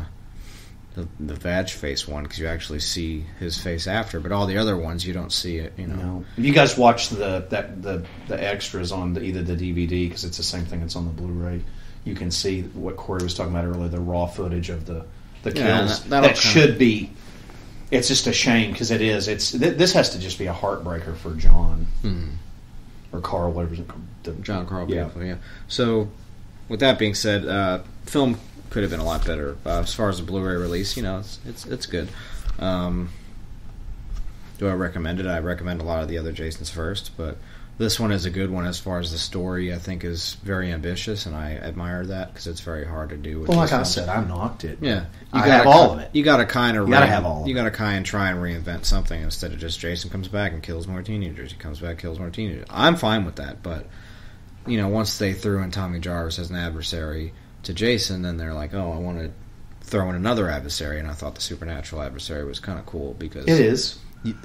the, the vag face one because you actually see his face after, but all the other ones you don't see it. You know, no. If you guys watch the that the the extras on the, either the D V D, because it's the same thing that's on the Blu-ray, you can see what Corey was talking about earlier, the raw footage of the the kills. Yeah, that that kinda... should be. It's just a shame because it is. It's th- this has to just be a heartbreaker for John mm. or Carl, whatever it the, John Carl Buechler. Yeah. yeah. So, with that being said, uh, film could have been a lot better uh, as far as the Blu-ray release. You know, it's it's, it's good. Um, do I recommend it? I recommend a lot of the other Jasons first, but this one is a good one as far as the story. I think is very ambitious, and I admire that because it's very hard to do. Well, like I said, I knocked it. Yeah, you I gotta have all of it. You got to kind of you got to have all. Of you got to kind of try and reinvent something instead of just Jason comes back and kills more teenagers. He comes back, kills more teenagers. I'm fine with that, but you know, once they threw in Tommy Jarvis as an adversary to Jason, then they're like, oh, I want to throw in another adversary, and I thought the supernatural adversary was kind of cool because it is.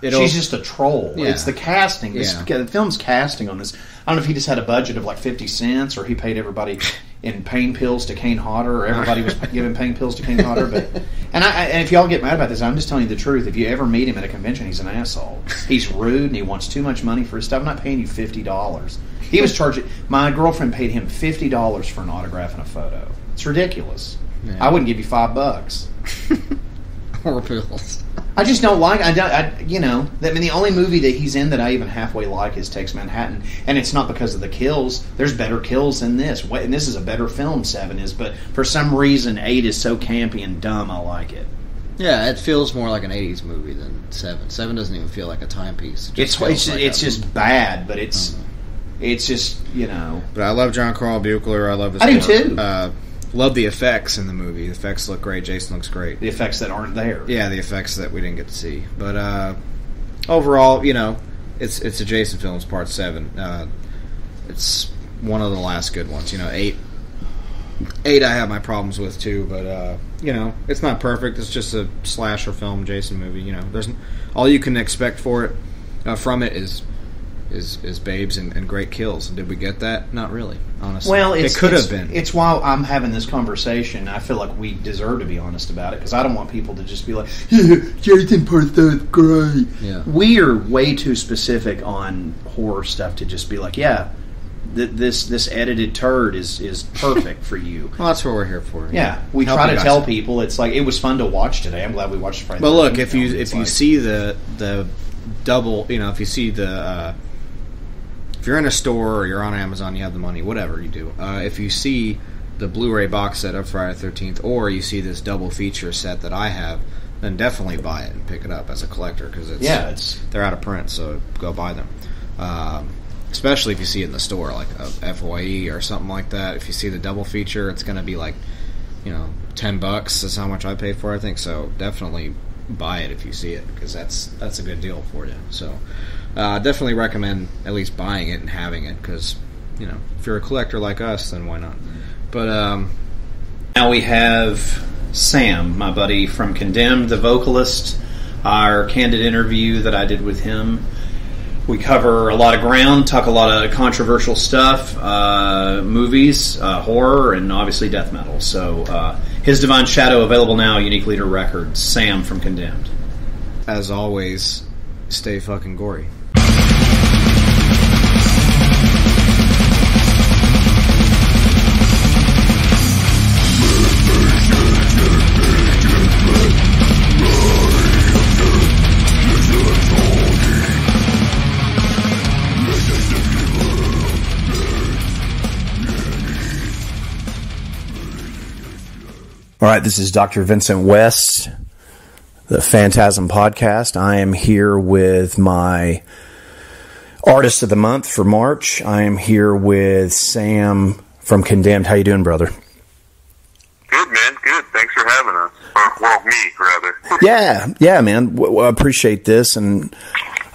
It'll, she's just a troll. Yeah. It's the casting. It's, yeah. The film's casting on this. I don't know if he just had a budget of like fifty cents or he paid everybody in pain pills to Kane Hodder or everybody was giving pain pills to Kane Hodder. But, and, I, and if y'all get mad about this, I'm just telling you the truth. If you ever meet him at a convention, he's an asshole. He's rude and he wants too much money for his stuff. I'm not paying you fifty dollars. He was charging... My girlfriend paid him fifty dollars for an autograph and a photo. It's ridiculous. Yeah. I wouldn't give you five bucks. Or pills. I just don't like... I, don't, I You know, I mean, the only movie that he's in that I even halfway like is Takes Manhattan, and it's not because of the kills. There's better kills than this, and this is a better film, seven is, but for some reason, eight is so campy and dumb, I like it. Yeah, it feels more like an eighties movie than seven. seven doesn't even feel like a timepiece. It it's it's, like it's just bad, but it's mm-hmm. it's just, you know... But I love John Carl Buechler. I love his... I do, film. too. Uh, Love the effects in the movie. The effects look great. Jason looks great. The effects that aren't there. Yeah, the effects that we didn't get to see. But uh, overall, you know, it's it's a Jason Films Part seven. Uh, it's one of the last good ones. You know, eight, eight I have my problems with too, but, uh, you know, it's not perfect. It's just a slasher film Jason movie. You know, there's all you can expect for it uh, from it is... Is, is babes and, and great kills. And did we get that? Not really, honestly. Well, it's, it could have been. It's why I'm having this conversation. I feel like we deserve to be honest about it because I don't want people to just be like, yeah, Jason Part Three is great. Yeah. We are way too specific on horror stuff to just be like, yeah, th- this this edited turd is, is perfect for you. Well, that's what we're here for. Yeah, yeah. we Help try to guys. tell people it's like it was fun to watch today. I'm glad we watched Friday. But look, if you if like, you see the the double, you know, if you see the uh, if you're in a store or you're on Amazon, you have the money, whatever you do. Uh, if you see the Blu-ray box set of Friday the thirteenth or you see this double feature set that I have, then definitely buy it and pick it up as a collector because it's, yeah, it's they're out of print, so go buy them. Um, especially if you see it in the store, like a F Y E or something like that. If you see the double feature, it's going to be like, you know, ten bucks is how much I paid for it, I think. So definitely buy it if you see it because that's, that's a good deal for you. So... Uh, definitely recommend at least buying it and having it because, you know, if you're a collector like us, then why not? But um, now we have Sam, my buddy from Condemned, the vocalist. Our candid interview that I did with him. We cover a lot of ground, talk a lot of controversial stuff, uh, movies, uh, horror, and obviously death metal. So, uh, His Divine Shadow available now, Unique Leader Records. Sam from Condemned. As always, stay fucking gory. All right, this is Doctor Vincent West, the Phantasm Podcast. I am here with my Artist of the Month for March. I am here with Sam from Condemned. How you doing, brother? Good, man. Good. Thanks for having us. Or, well, me, rather. yeah, yeah, man. Well, I appreciate this, and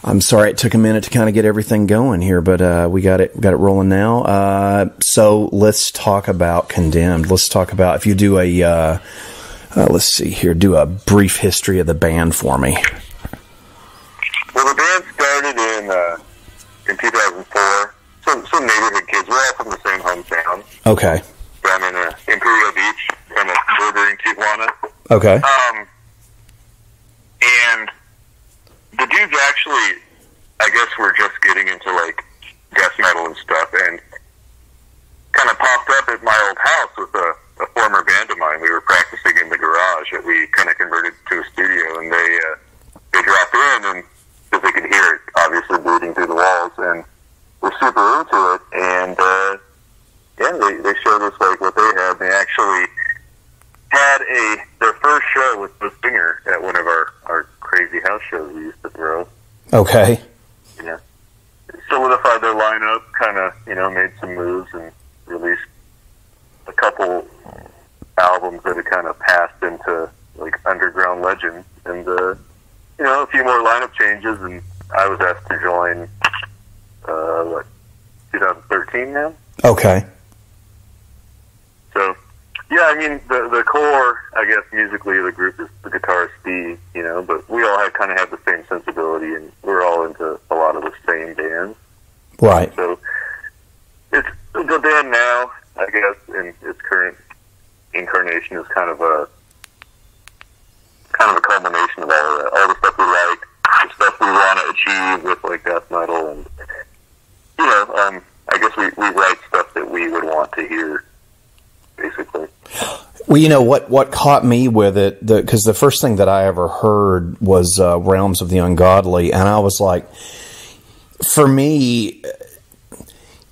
I'm sorry it took a minute to kind of get everything going here, but uh, we got it, got it rolling now. Uh, so let's talk about Condemned. Let's talk about if you do a. Uh, Uh, let's see here. Do a brief history of the band for me. Well, the band started in uh, in two thousand four. Some some neighborhood kids. We're all from the same hometown. Okay. Down in uh, Imperial Beach, kind of bordering Tijuana. Okay. Um, through to it, and uh, yeah, they, they showed us like what they had. They actually had a their first show with the singer at one of our, our crazy house shows we used to throw. Okay. Yeah. Solidified their lineup, kind of, you know, made some moves and released a couple albums that had kind of passed into like underground legend, and uh, you know, a few more lineup changes, and I was asked to join. Uh, what, twenty thirteen now? Okay. So, yeah, I mean, the the core, I guess, musically of the group is the guitarist Steve, you know, but we all have, kind of have the same sensibility, and we're all into a lot of the same bands. Right. So, it's the band now, I guess, in its current incarnation is kind of a kind of a culmination of all, uh, all the stuff we like, the stuff we want to achieve with, like, death metal, and you know, um, I guess we, we write stuff that we would want to hear, basically. Well, you know, what, what caught me with it, because the, the first thing that I ever heard was uh, Realms of the Ungodly, and I was like, for me,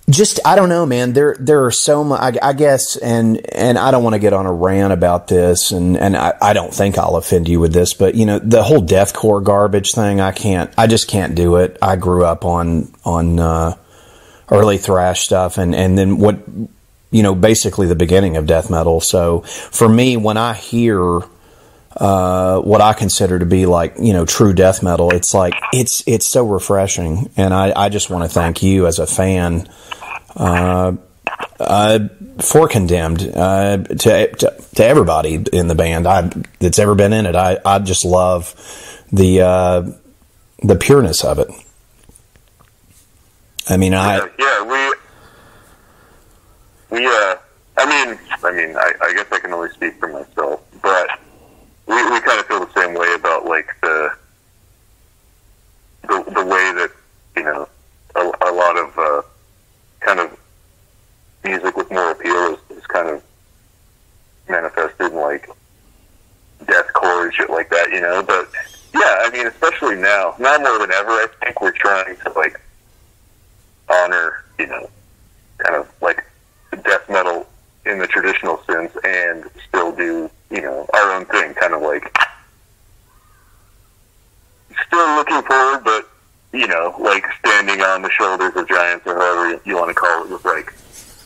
just, I don't know, man, there there are so much, I, I guess, and and I don't want to get on a rant about this, and, and I, I don't think I'll offend you with this, but, you know, the whole deathcore garbage thing, I can't, I just can't do it. I grew up on, on, uh, early thrash stuff, and, and then what, you know, basically the beginning of death metal. So for me, when I hear uh, what I consider to be like, you know, true death metal, it's like, it's it's so refreshing. And I, I just want to thank you as a fan uh, uh, for Condemned, uh, to, to to everybody in the band I, that's ever been in it. I, I just love the uh, the pureness of it. I mean, I yeah, yeah we we uh, I mean, I mean, I, I guess I can only speak for myself, but we we kind of feel the same way about like the the, the way that, you know, a, a lot of uh, kind of music with more appeal is, is kind of manifested in like deathcore and shit like that, you know. But yeah, I mean, especially now, now more than ever, I think we're trying to like honor, you know, kind of like death metal in the traditional sense and still do, you know, our own thing, kind of like still looking forward, but, you know, like standing on the shoulders of giants or however you want to call it, with like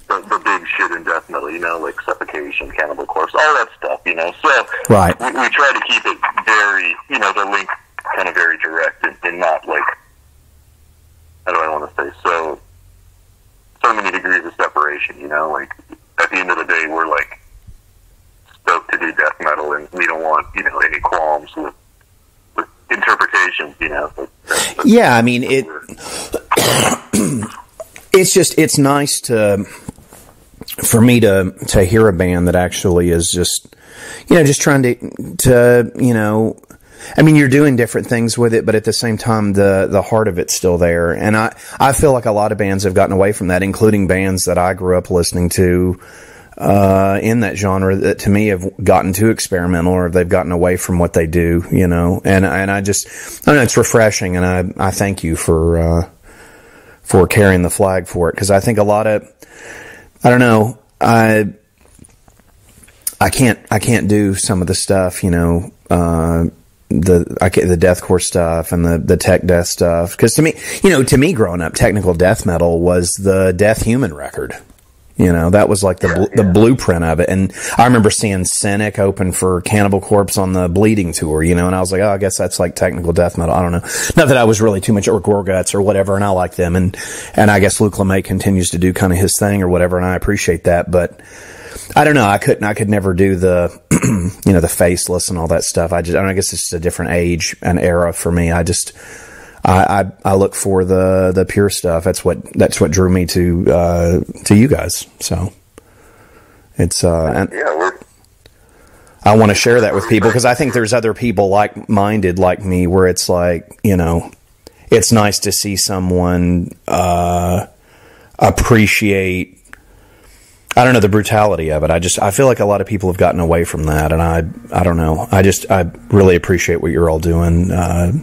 the, the big shit in death metal, you know, like Suffocation, Cannibal Corpse, all that stuff, you know. So right. we, we try to keep it very, you know, the link kind of very direct and, and not like, how do I want to say, so so many degrees of separation, you know, like at the end of the day we're like stoked to do death metal and we don't want, you know, any qualms with, with interpretations, you know. But that's, that's, yeah, I mean, it it's just, it's nice to, for me to to hear a band that actually is just, you know, just trying to to, you know, I mean, you're doing different things with it, but at the same time, the the heart of it's still there. And I, I feel like a lot of bands have gotten away from that, including bands that I grew up listening to uh, in that genre that, to me, have gotten too experimental or they've gotten away from what they do, you know. And and I just, I don't know, it's refreshing, and I, I thank you for, uh, for carrying the flag for it, because I think a lot of, I don't know, I... I can't, I can't do some of the stuff, you know, uh, the, I can't, the deathcore stuff and the, the tech death stuff. Cause to me, you know, to me growing up, technical death metal was the Death Human record. You know, that was like the, yeah, yeah. the blueprint of it. And I remember seeing Cynic open for Cannibal Corpse on the Bleeding tour, you know, and I was like, oh, I guess that's like technical death metal. I don't know. Not that I was really too much, or Gorguts or whatever, and I like them. And, and I guess Luke LeMay continues to do kind of his thing or whatever, and I appreciate that. But, I don't know. I couldn't. I could never do the, you know, the faceless and all that stuff. I just. I, mean, I guess it's just a different age and era for me. I just. I, I. I look for the the pure stuff. That's what. That's what drew me to uh, to you guys. So. It's. Uh, and yeah. I want to share that with people, because I think there's other people like minded like me, where it's like, you know, it's nice to see someone uh, appreciate. I don't know, the brutality of it. I just, I feel like a lot of people have gotten away from that, and I, I don't know. I just, I really appreciate what you're all doing. Uh,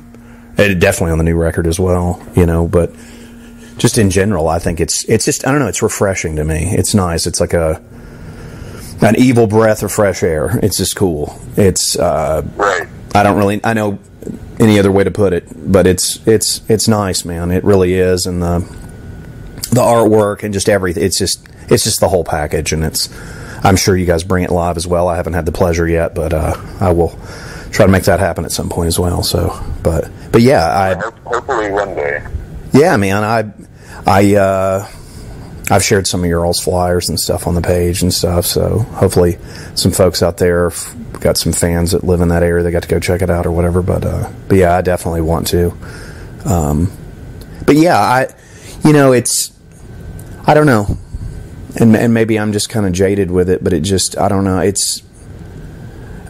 and definitely on the new record as well, you know, but just in general, I think it's it's just, I don't know, it's refreshing to me. It's nice. It's like a an evil breath of fresh air. It's just cool. It's uh, right. I don't really I know any other way to put it, but it's it's it's nice, man. It really is, and the the artwork and just everything. It's just it's just the whole package, and it's. I'm sure you guys bring it live as well. I haven't had the pleasure yet, but uh, I will try to make that happen at some point as well. So, but but yeah, I hopefully one day. Yeah, man, I I uh, I've shared some of your all's flyers and stuff on the page and stuff. So hopefully, some folks out there got some fans that live in that area. They got to go check it out or whatever. But uh, but yeah, I definitely want to. Um, but yeah, I you know it's I don't know. And, and maybe I'm just kind of jaded with it, but it just, I don't know, it's,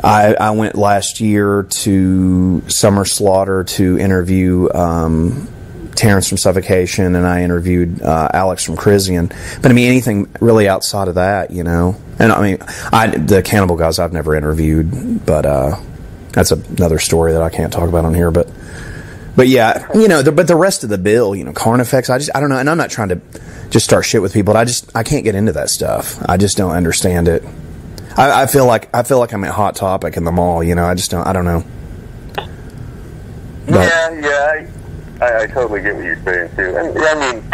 I, I went last year to Summer Slaughter to interview um, Terrence from Suffocation, and I interviewed uh, Alex from Chrisian, but I mean, anything really outside of that, you know, and I mean, I, the Cannibal guys I've never interviewed, but uh, that's a, another story that I can't talk about on here, but, but yeah, you know, the, but the rest of the bill, you know, Carnifex, I just, I don't know, and I'm not trying to just start shit with people. But I just I can't get into that stuff. I just don't understand it. I, I feel like I feel like I'm at Hot Topic in the mall. You know, I just don't. I don't know. But, yeah, yeah, I, I totally get what you're saying too. And I mean,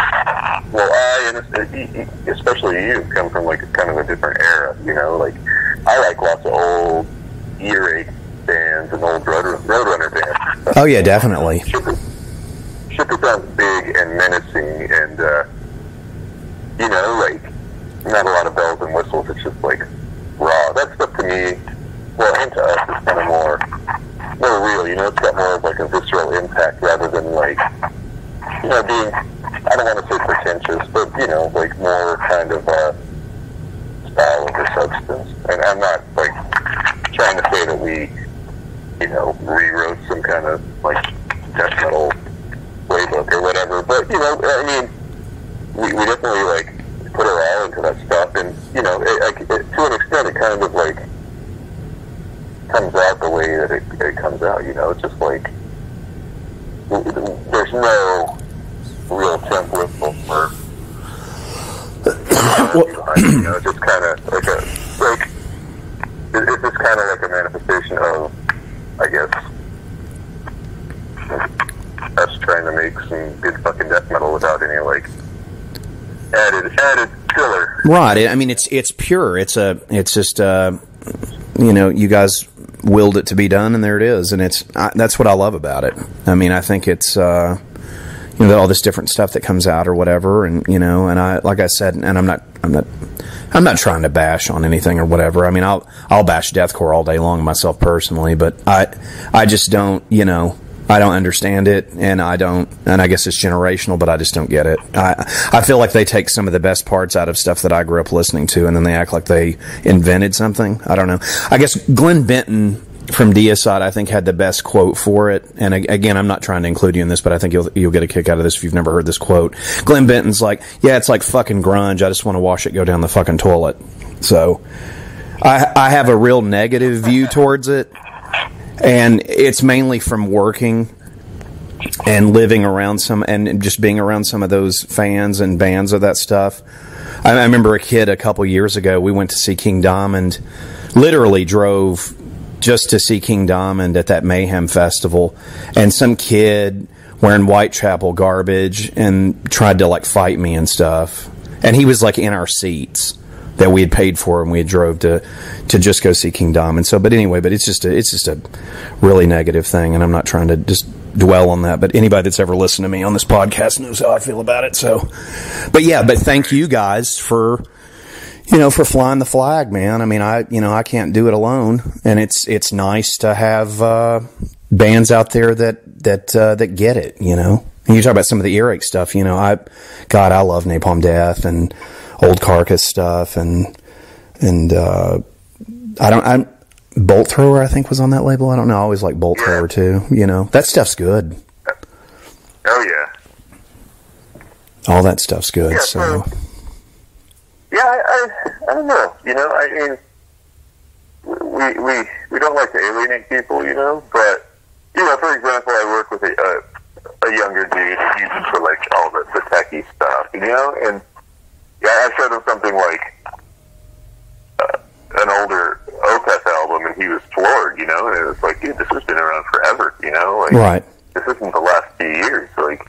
well, I and especially you come from like kind of a different era. You know, like I like lots of old Earache bands and old Road Roadrunner bands. Oh yeah, definitely. Super sounds big and menacing and. Uh, You know, like, not a lot of bells and whistles. It's just, like, raw. That stuff to me, well, and to us, is kind of more, more real. You know, it's got more of, like, a visceral impact rather than, like, you know, being, I don't want to say pretentious, but, you know, like, more kind of uh, style over substance. And I'm not, like, trying to say that we, you know, rewrote some kind of, like, death metal playbook or whatever. But, you know, I mean, We, we definitely, like, put our all into that stuff, and, you know, it, it, to an extent, it kind of, like, comes out the way that it, it comes out, you know? It's just, like, there's no real template for, well, you know, it's just kind of, like, a, like, it's just kind of like a manifestation of, I guess, us trying to make some good fucking death metal without any, like, Added, added filler. Right. I mean, it's it's pure. It's a. It's just, uh, you know, you guys willed it to be done, and there it is. And it's I, that's what I love about it. I mean, I think it's, uh, you know, all this different stuff that comes out or whatever, and you know, and I, like I said, and I'm not, I'm not, I'm not trying to bash on anything or whatever. I mean, I'll I'll bash deathcore all day long myself personally, but I I just don't, you know. I don't understand it, and I don't, and I guess it's generational, but I just don't get it. I I feel like they take some of the best parts out of stuff that I grew up listening to, and then they act like they invented something. I don't know. I guess Glenn Benton from Deicide, I think, had the best quote for it. And again, I'm not trying to include you in this, but I think you'll you'll get a kick out of this if you've never heard this quote. Glenn Benton's like, "Yeah, it's like fucking grunge. I just want to watch it go down the fucking toilet." So I I have a real negative view towards it. And it's mainly from working and living around some, and just being around some of those fans and bands of that stuff. I, I remember a kid a couple years ago, we went to see King Diamond, literally drove just to see King Diamond at that Mayhem Festival, and some kid wearing Whitechapel garbage and tried to, like, fight me and stuff. And he was, like, in our seats that we had paid for, and we had drove to to just go see King Diamond. So, but anyway, but it's just a, it's just a really negative thing, and I'm not trying to just dwell on that. But anybody that's ever listened to me on this podcast knows how I feel about it. So, but yeah, but thank you guys for you know for flying the flag, man. I mean, I you know I can't do it alone, and it's it's nice to have uh, bands out there that that uh, that get it. You know, and you talk about some of the Earache stuff. You know, I God, I love Napalm Death and old Carcass stuff, and and uh, I don't. I'm Bolt Thrower, I think, was on that label. I don't know. I always like Bolt yeah. Thrower too. You know, that stuff's good. Oh yeah, all that stuff's good. Yeah, so um, yeah, I, I I don't know. You know, I mean, we we we don't like to alienate people, you know. But you know, for example, I work with a uh, a younger dude uses for like all the, the techie stuff, you know. And yeah, I showed him something like uh, an older Opeth album, and he was floored, you know. And it was like, dude, this has been around forever, you know. Like, right. This isn't the last few years, like,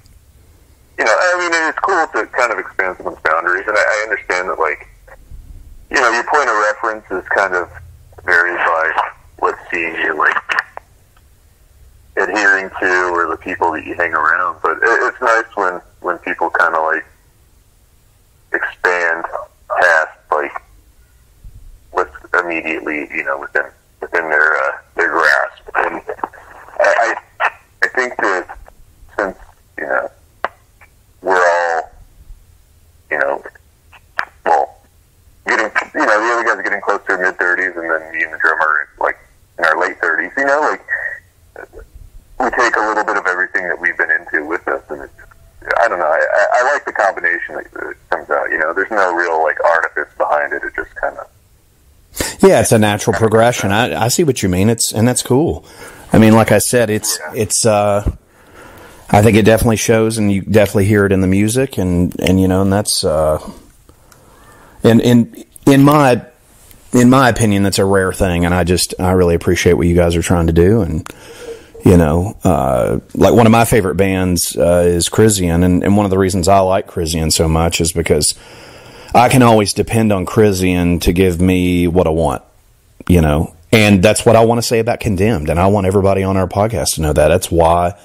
you know. I mean, it's cool to kind of expand some boundaries, and I, I understand that, like, you know, your point of reference is kind of varies by what scene you're like adhering to, or the people that you hang around. But it's nice when when people kind of like expand past like what's immediately, you know, within within their uh, their grasp. And I, I I think that since, you know, we're all, you know, well, getting, you know, the other guys are getting close to their mid thirties, and then me and the drummer are like in our late thirties, you know, like. We take a little bit of everything that we've been into with us, and it's, I don't know, I, I like the combination that comes out, you know. There's no real, like, artifice behind it, it just kind of... Yeah, it's a natural progression. I, I see what you mean, it's and that's cool. I mean, like I said, it's, yeah. it's uh, I think it definitely shows, and you definitely hear it in the music, and, and you know, and that's, uh, and, and in my, in my opinion, that's a rare thing, and I just, I really appreciate what you guys are trying to do, and... You know, uh, like one of my favorite bands uh, is Chrisian, and, and one of the reasons I like Chrisian so much is because I can always depend on Chrisian to give me what I want, you know. And that's what I want to say about Condemned, and I want everybody on our podcast to know that. That's why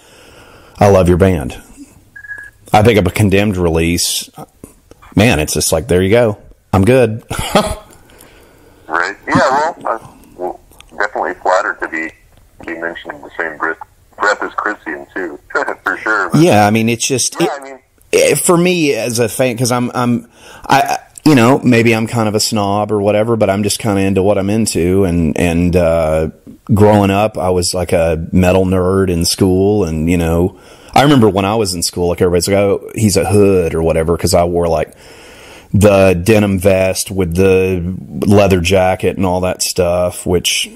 I love your band. I pick up a Condemned release, man, it's just like, there you go. I'm good. Right. Yeah, well, I'm definitely flattered to be... You mentioned in the same breath, breath as Chrisian too, for sure. But yeah, I mean, it's just yeah, it, I mean, it, for me as a fan, because I'm, I'm, I, you know, maybe I'm kind of a snob or whatever, but I'm just kind of into what I'm into. And and uh, growing up, I was like a metal nerd in school, and you know, I remember when I was in school, like everybody's like, oh, he's a hood or whatever, because I wore like the denim vest with the leather jacket and all that stuff, which.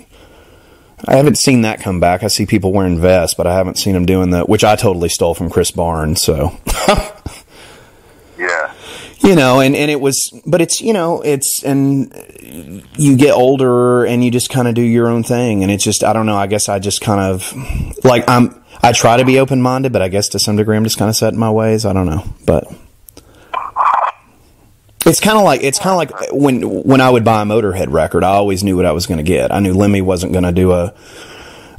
I haven't seen that come back. I see people wearing vests, but I haven't seen them doing that, which I totally stole from Chris Barnes. So, yeah, you know, and, and it was, but it's, you know, it's, and you get older and you just kind of do your own thing. And it's just, I don't know, I guess I just kind of like, I'm, I try to be open-minded, but I guess to some degree I'm just kind of set in my ways. I don't know, but It's kind of like it's kind of like when when I would buy a Motorhead record, I always knew what I was going to get. I knew Lemmy wasn't going to do a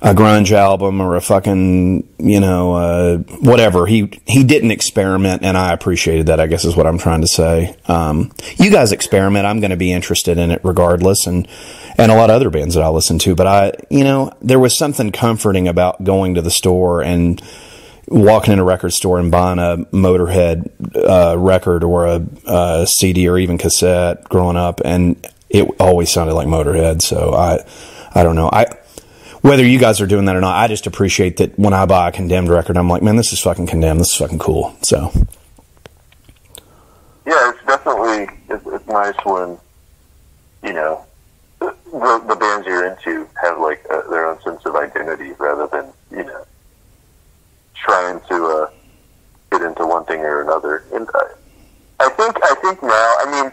a grunge album or a fucking, you know, uh, whatever. He he didn't experiment, and I appreciated that, I guess is what I'm trying to say. Um, you guys experiment. I'm going to be interested in it regardless, and and a lot of other bands that I listen to. But I, you know, there was something comforting about going to the store and. Walking in a record store and buying a Motorhead uh, record or a, a C D or even cassette growing up, and it always sounded like Motorhead. So I, I don't know. I whether you guys are doing that or not, I just appreciate that when I buy a Condemned record, I'm like, man, this is fucking Condemned. This is fucking cool. So yeah, it's definitely it's, it's nice when you know the, the bands you're into have like a, their own sense of identity rather than you know. Trying to uh, get into one thing or another, and I, I think I think now, I mean,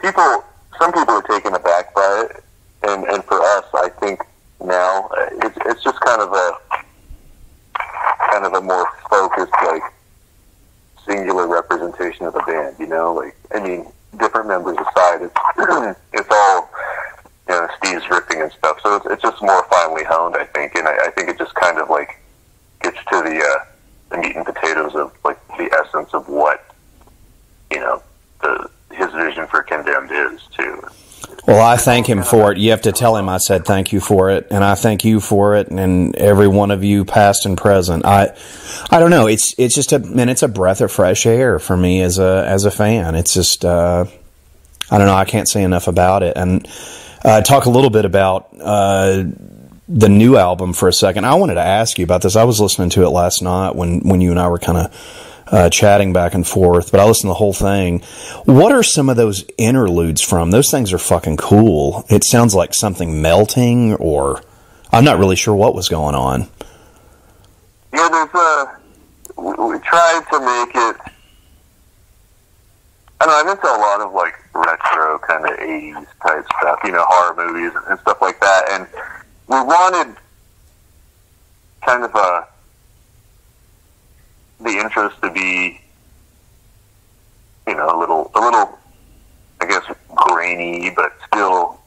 people. Some people are taken aback by it, and, and for us, I think now it's it's just kind of a kind of a more focused, like singular representation of the band. You know, like I mean, different members aside, it's it's all you know, Steve's riffing and stuff. So it's, it's just more finely honed, I think, and I, I think it just kind of like. Gets to the uh, the meat and potatoes of like the essence of what you know the his vision for Condemned is too. Well, I thank him for it. You have to tell him I said thank you for it, and I thank you for it, and, and every one of you, past and present. I I don't know. It's it's just a man. It's a breath of fresh air for me as a as a fan. It's just uh, I don't know. I can't say enough about it. And uh, talk a little bit about. Uh, the new album for a second. I wanted to ask you about this. I was listening to it last night when, when you and I were kind of uh, chatting back and forth, but I listened to the whole thing. What are some of those interludes from? Those things are fucking cool. It sounds like something melting, or I'm not really sure what was going on. Yeah, there's, uh, we, we tried to make it. I know, I'm into a lot of like retro kind of eighties type stuff, you know, horror movies and stuff like that, and we wanted kind of a the interest to be, you know, a little, a little, I guess, grainy, but still.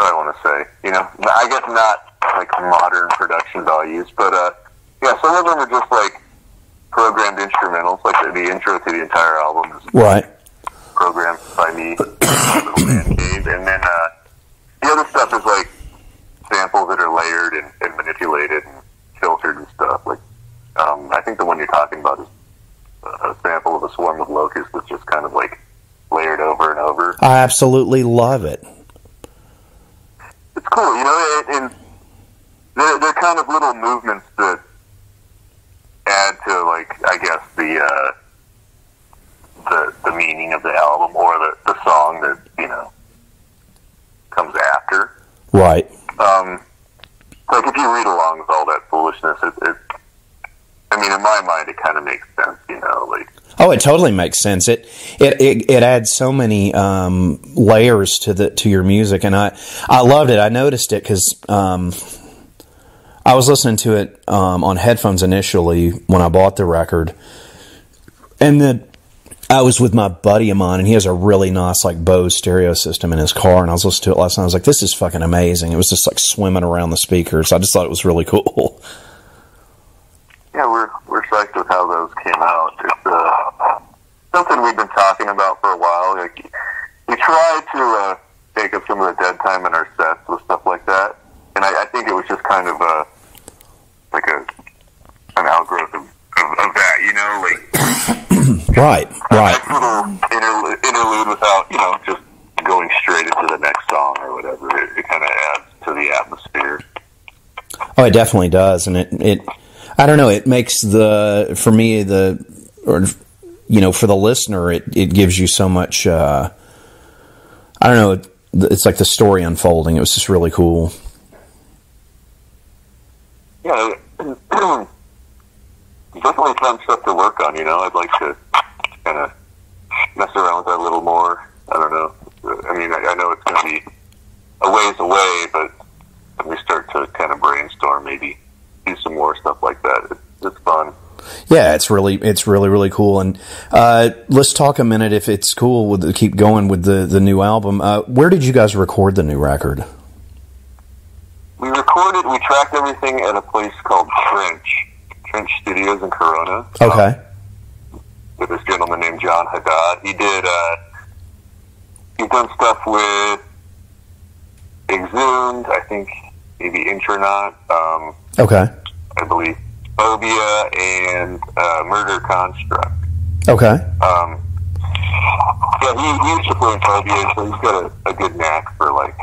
I want to say, you know, I guess not like modern production values, but uh, yeah, some of them are just like programmed instrumentals, like the, the intro to the entire album is right, programmed by me, and then uh, the other stuff is like samples that are layered and, and manipulated and filtered and stuff. Like, um, I think the one you're talking about is a sample of A Swarm of Locusts that's just kind of like layered over and over. I absolutely love it. It's cool, you know, and they're, they're kind of little movements that add to, like, I guess, the uh, the the meaning of the album or the, the song that, you know, comes after. Right. Um, like, if you read along with all that foolishness, it, it, I mean, in my mind, it kind of makes sense, you know, like... Oh, it totally makes sense. It it, it, it adds so many um, layers to the to your music, and I I loved it. I noticed it because um, I was listening to it um, on headphones initially when I bought the record, and then I was with my buddy of mine, and he has a really nice like Bose stereo system in his car, and I was listening to it last night. I was like, "This is fucking amazing!" It was just like swimming around the speakers. I just thought it was really cool. Yeah, we're we're psyched with how those came out. It's uh, something we've been talking about for a while. Like, we try to uh, take up some of the dead time in our sets with stuff like that, and I, I think it was just kind of a like a an outgrowth of, of, of that, you know, like right, right. A little interlude, interlude without, you know, just going straight into the next song or whatever. It, it kind of adds to the atmosphere. Oh, it definitely does, and it it. I don't know. It makes the for me the, or you know, for the listener, it it gives you so much. Uh, I don't know. It, it's like the story unfolding. It was just really cool. Yeah, definitely fun stuff to work on. You know, I'd like to kind of mess around with that a little more. I don't know. I mean, I, I know it's going to be a ways away, but when we start to kind of brainstorm, maybe. Some more stuff like that. It's, it's fun. Yeah, it's really, it's really, really cool. And uh, let's talk a minute, if it's cool, with the, keep going with the the new album. Uh, where did you guys record the new record? We recorded, we tracked everything at a place called Trench, Trench Studios in Corona. Okay. Um, with this gentleman named John Haddad. He did. Uh, he's done stuff with Exhumed, I think, maybe Intronaut. Um, okay. I believe Phobia and uh, Murder Construct. Okay. Um, yeah, he, he used to play in Phobia, so he's got a, a good knack for like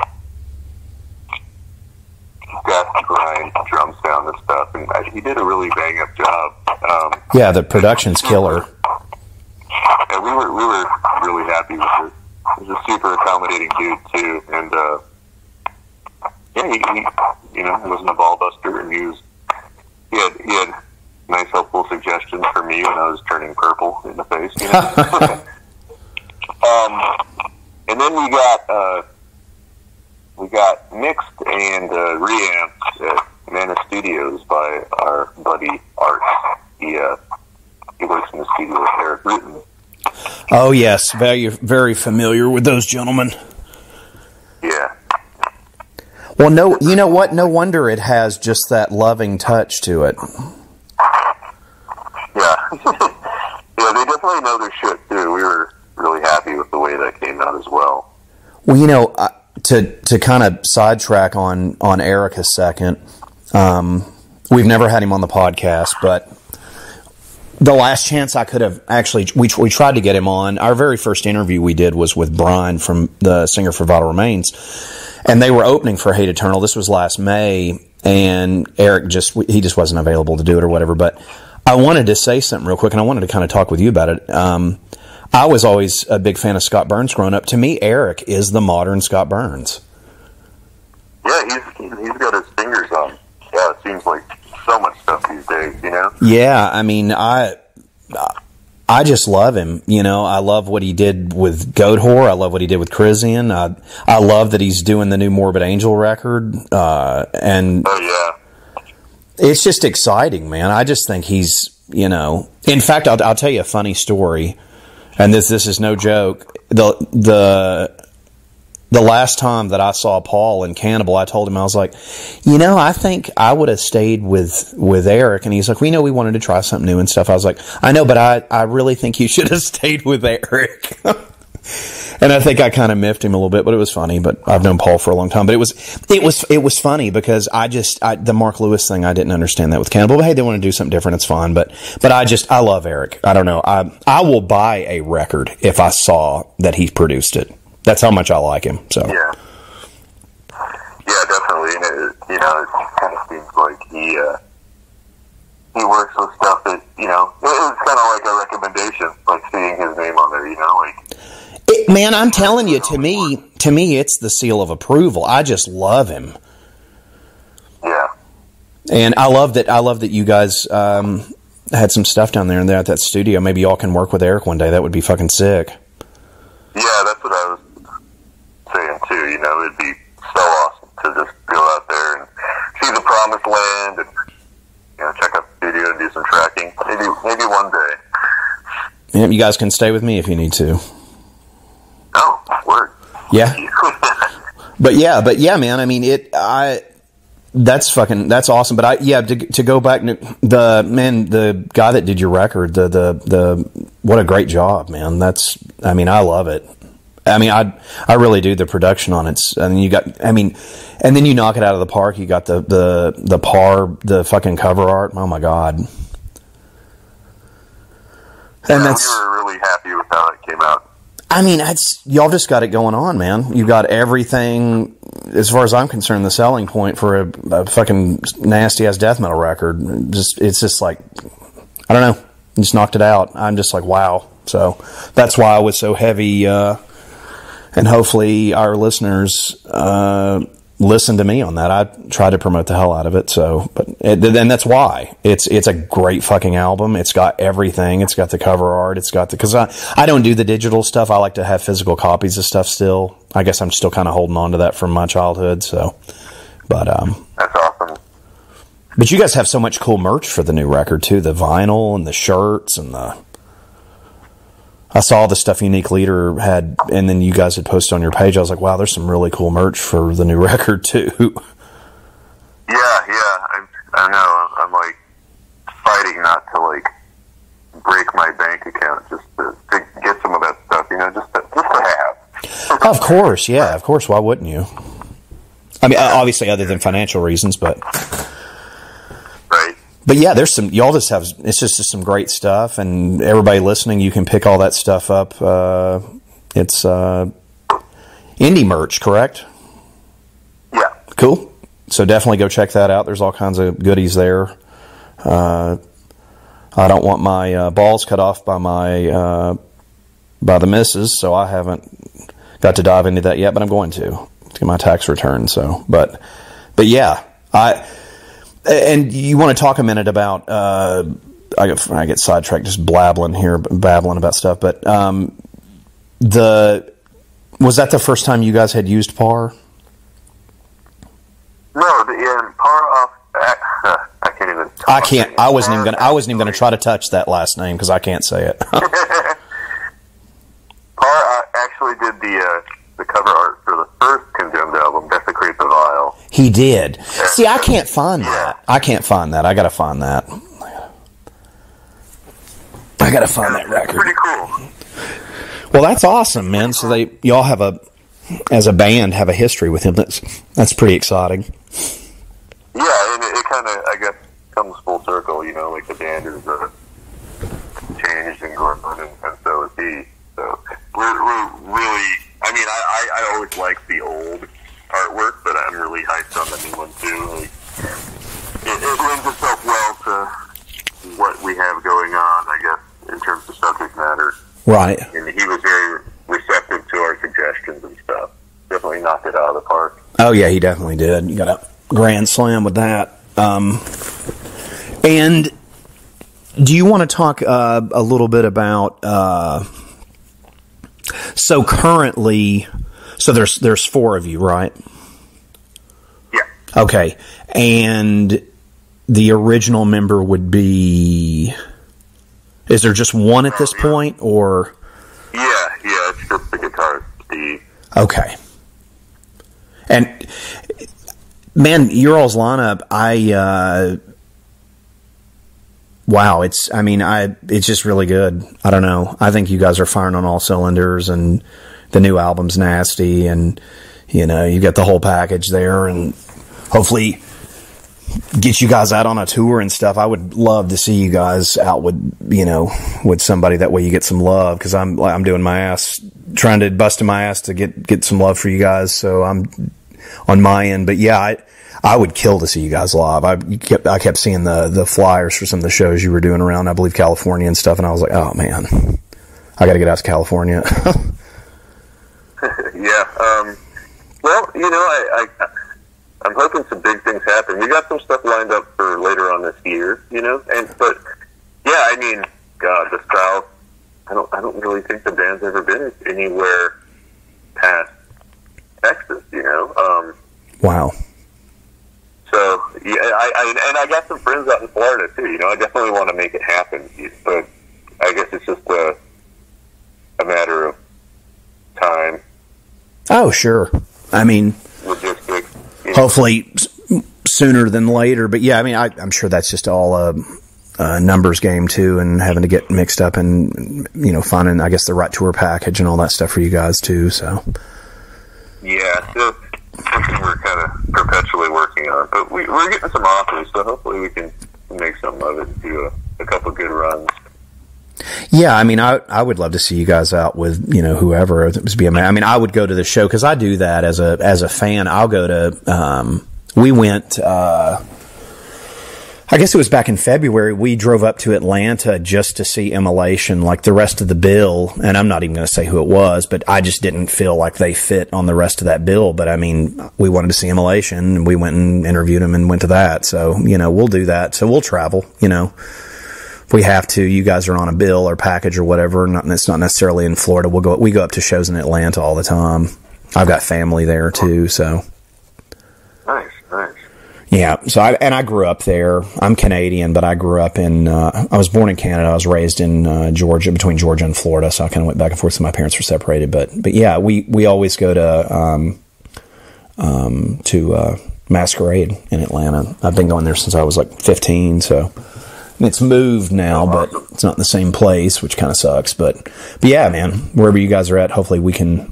death grind, drum sound and stuff, and I, he did a really bang up job. Um, yeah, the production's killer. Yeah, we were we were really happy with it. He was a super accommodating dude too, and uh, yeah, he. he You know, he wasn't a ball buster, and he, was, he, had, he had nice, helpful suggestions for me when I was turning purple in the face, you know? um, and then we got uh, we got mixed and uh, reamped at Mana Studios by our buddy Art. He, uh, he works in the studio with Eric Rutten. Oh, yes. Very, very familiar with those gentlemen. Yeah. Well, no, you know what? No wonder it has just that loving touch to it. Yeah. Yeah, they definitely know their shit, too. We were really happy with the way that came out as well. Well, you know, uh, to to kind of sidetrack on, on Earache a second, um, we've never had him on the podcast, but the last chance I could have actually, we, we tried to get him on. Our very first interview we did was with Brian, from the singer for Vital Remains. And they were opening for Hate Eternal. This was last May, and Earache just, he just wasn't available to do it or whatever. But I wanted to say something real quick, and I wanted to kind of talk with you about it. Um, I was always a big fan of Scott Burns growing up. To me, Earache is the modern Scott Burns. Yeah, he's, he's got his fingers on. Yeah, it seems like so much stuff these days, you know? Yeah, I mean, I... I I just love him, you know. I love what he did with Goat Whore. I love what he did with Chrisian. I I love that he's doing the new Morbid Angel record. Uh, and oh, yeah. It's just exciting, man. I just think he's, you know. In fact, I'll, I'll tell you a funny story, and this this is no joke. the the The last time that I saw Paul in Cannibal, I told him, I was like, you know, I think I would have stayed with, with Earache. And he's like, we know we wanted to try something new and stuff. I was like, I know, but I, I really think you should have stayed with Earache. And I think I kind of miffed him a little bit, but it was funny. But I've known Paul for a long time. But it was it was, it was funny because I just, I, the Mark Lewis thing, I didn't understand that with Cannibal. But hey, they want to do something different, it's fine. But but I just, I love Earache. I don't know. I I will buy a record if I saw that he produced it. That's how much I like him. So yeah, yeah, definitely. And it, you know, it kind of seems like he uh, he works with stuff that, you know, it was kind of like a recommendation, like seeing his name on there. You know, like it, man, I'm telling you, to me, to me, it's the seal of approval. I just love him. Yeah, and I love that. I love that you guys um, had some stuff down there and there at that studio. Maybe y'all can work with Earache one day. That would be fucking sick. Yeah, that's what I was. Too, you know, it'd be so awesome to just go out there and see the promised land, and you know, check out the studio and do some tracking. Maybe, maybe one day. Yeah, you guys can stay with me if you need to. Oh, word. Yeah. but yeah, but yeah, man. I mean, it. I. That's fucking. That's awesome. But I. Yeah. To, to go back, the man, the guy that did your record, the the the. What a great job, man. That's. I mean, I love it. I mean, I I really do. The production on it's, I mean, you got, I mean, and then you knock it out of the park. You got the the the par the fucking cover art. Oh my god! And yeah, that's, we were really happy with how it came out. I mean, that's, y'all just got it going on, man. You got everything. As far as I'm concerned, the selling point for a, a fucking nasty ass death metal record. Just it's just like, I don't know, just knocked it out. I'm just like, wow. So that's why I was so heavy. Uh, And hopefully our listeners uh, listen to me on that. I try to promote the hell out of it. So, but it, and that's why it's it's a great fucking album. It's got everything. It's got the cover art. It's got the, because I I don't do the digital stuff. I like to have physical copies of stuff still. I guess I'm still kind of holding on to that from my childhood. So, but um, that's awesome. But you guys have so much cool merch for the new record too. The vinyl and the shirts and the. I saw the stuff Unique Leader had, and then you guys had posted on your page. I was like, wow, there's some really cool merch for the new record, too. Yeah, yeah. I, I know. I'm, like, fighting not to, like, break my bank account just to, to get some of that stuff, you know, just to, just to have. Of course, yeah, of course. Why wouldn't you? I mean, obviously, other than financial reasons, but... But yeah, there's some, y'all just have, it's just, just some great stuff, and everybody listening, you can pick all that stuff up. Uh, it's uh, indie merch, correct? Yeah. Cool. So definitely go check that out. There's all kinds of goodies there. Uh, I don't want my uh, balls cut off by my, uh, by the missus, so I haven't got to dive into that yet, but I'm going to, to get my tax return, so, but, but yeah, I... And you want to talk a minute about, uh, I get, I get sidetracked just blabbling here, babbling about stuff, but um, the was that the first time you guys had used P A R? No, the, yeah, P A R, off, uh, I can't even talk. I can't, I wasn't even gonna, I wasn't even gonna try to touch that last name because I can't say it. P A R uh, actually did the, uh, the cover art for the first Condemned album, Desecrate the Vial. He did. See, I can't find that. I can't find that. I gotta find that. I gotta find that record. Pretty cool. Well, that's awesome, man. So they, y'all have a, as a band, have a history with him. That's that's pretty exciting. Yeah, and it, it kind of, I guess, comes full circle. You know, like the band is uh, changed and grown, and, and so is he. So we're, we're really. I mean, I, I, I always liked the old artwork, but I'm really hyped on the new one, too. Like, it, it lends itself well to what we have going on, I guess, in terms of subject matter. Right. And he was very receptive to our suggestions and stuff. Definitely knocked it out of the park. Oh, yeah, he definitely did. You got a grand slam with that. Um, And do you want to talk uh, a little bit about, uh, so currently, so there's there's four of you, right? Yeah. Okay. And the original member would be, is there just one at this oh, yeah. point, or? Yeah, yeah, it's just the guitarist, Steve. Okay. And, man, your all's lineup, I, uh, wow, it's, I mean, I, it's just really good. I don't know. I think you guys are firing on all cylinders, and the new album's nasty, and, you know, you've got the whole package there, and hopefully get you guys out on a tour and stuff. I would love to see you guys out with, you know, with somebody. That way you get some love, because I'm, I'm doing my ass, trying to bust my ass to get, get some love for you guys, so I'm on my end. But yeah, I, I would kill to see you guys live. I kept, I kept seeing the, the flyers for some of the shows you were doing around, I believe, California and stuff, and I was like, oh, man, I got to get out to California. Yeah. Um, well, you know, I, I, I'm hoping some big things happen. We got some stuff lined up for later on this year, you know? And But, yeah, I mean, God, the South, I don't, I don't really think the band's ever been anywhere past Texas, you know? Um, wow. So, yeah, I, I, and I got some friends out in Florida, too. You know, I definitely want to make it happen. But I guess it's just a, a matter of time. Oh, sure. I mean, logistics. You know. Hopefully sooner than later. But, yeah, I mean, I, I'm sure that's just all a, a numbers game, too, and having to get mixed up and, you know, finding, I guess, the right tour package and all that stuff for you guys, too. So, yeah, so something we're kind of perpetually working on, but we, we're getting some offers, so hopefully we can make something of it and do a, a couple good runs. Yeah, I mean, I I would love to see you guys out with, you know, whoever. It would be amazing. I mean, I would go to the show, because I do that as a as a fan. I'll go to. Um, we went. Uh, I guess it was back in February. We drove up to Atlanta just to see Immolation, like the rest of the bill. And I'm not even going to say who it was, but I just didn't feel like they fit on the rest of that bill. But, I mean, we wanted to see Immolation, and we went and interviewed them and went to that. So, you know, we'll do that. So we'll travel, you know. If we have to, you guys are on a bill or package or whatever. Not, it's not necessarily in Florida. We'll go, we go up to shows in Atlanta all the time. I've got family there, too, so. Nice, nice. Yeah, so I, and I grew up there. I'm Canadian, but I grew up in, uh, I was born in Canada. I was raised in uh, Georgia, between Georgia and Florida, so I kind of went back and forth, so my parents were separated. But, but yeah, we, we always go to um, um, to uh, Masquerade in Atlanta. I've been going there since I was like fifteen, so. And it's moved now, but it's not in the same place, which kind of sucks. But, but yeah, man, wherever you guys are at, hopefully we can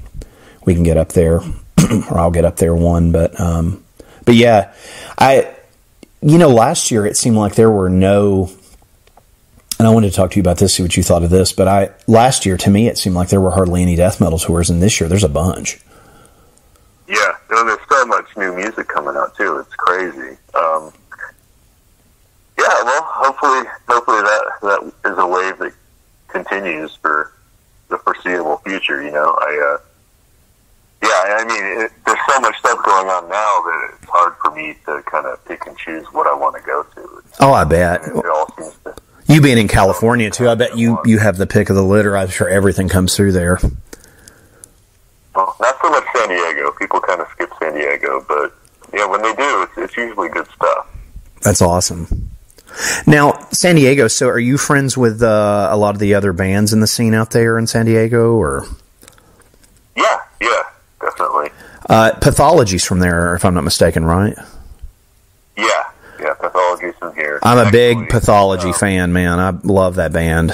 we can get up there, or I'll get up there one, but... Um, But yeah, I, you know, last year it seemed like there were no, and I wanted to talk to you about this, see what you thought of this, but I, last year to me it seemed like there were hardly any death metal tours, and this year there's a bunch. Yeah, and there's so much new music coming out too, it's crazy. Um, yeah, well, hopefully, hopefully that, that is a wave that continues for the foreseeable future, you know, I, uh. Yeah, I mean, it, there's so much stuff going on now that it's hard for me to kind of pick and choose what I want to go to. It's, oh, I bet. It all seems to, you being in California, too, I bet you, you have the pick of the litter. I'm sure everything comes through there. Well, not so much San Diego. People kind of skip San Diego, but, yeah, when they do, it's, it's usually good stuff. That's awesome. Now, San Diego, so are you friends with uh, a lot of the other bands in the scene out there in San Diego, or...? Yeah, yeah. Definitely. Uh, Pathology's from there, if I'm not mistaken, right? Yeah, yeah, Pathology's from here. I'm a big Pathology um, fan, man. I love that band.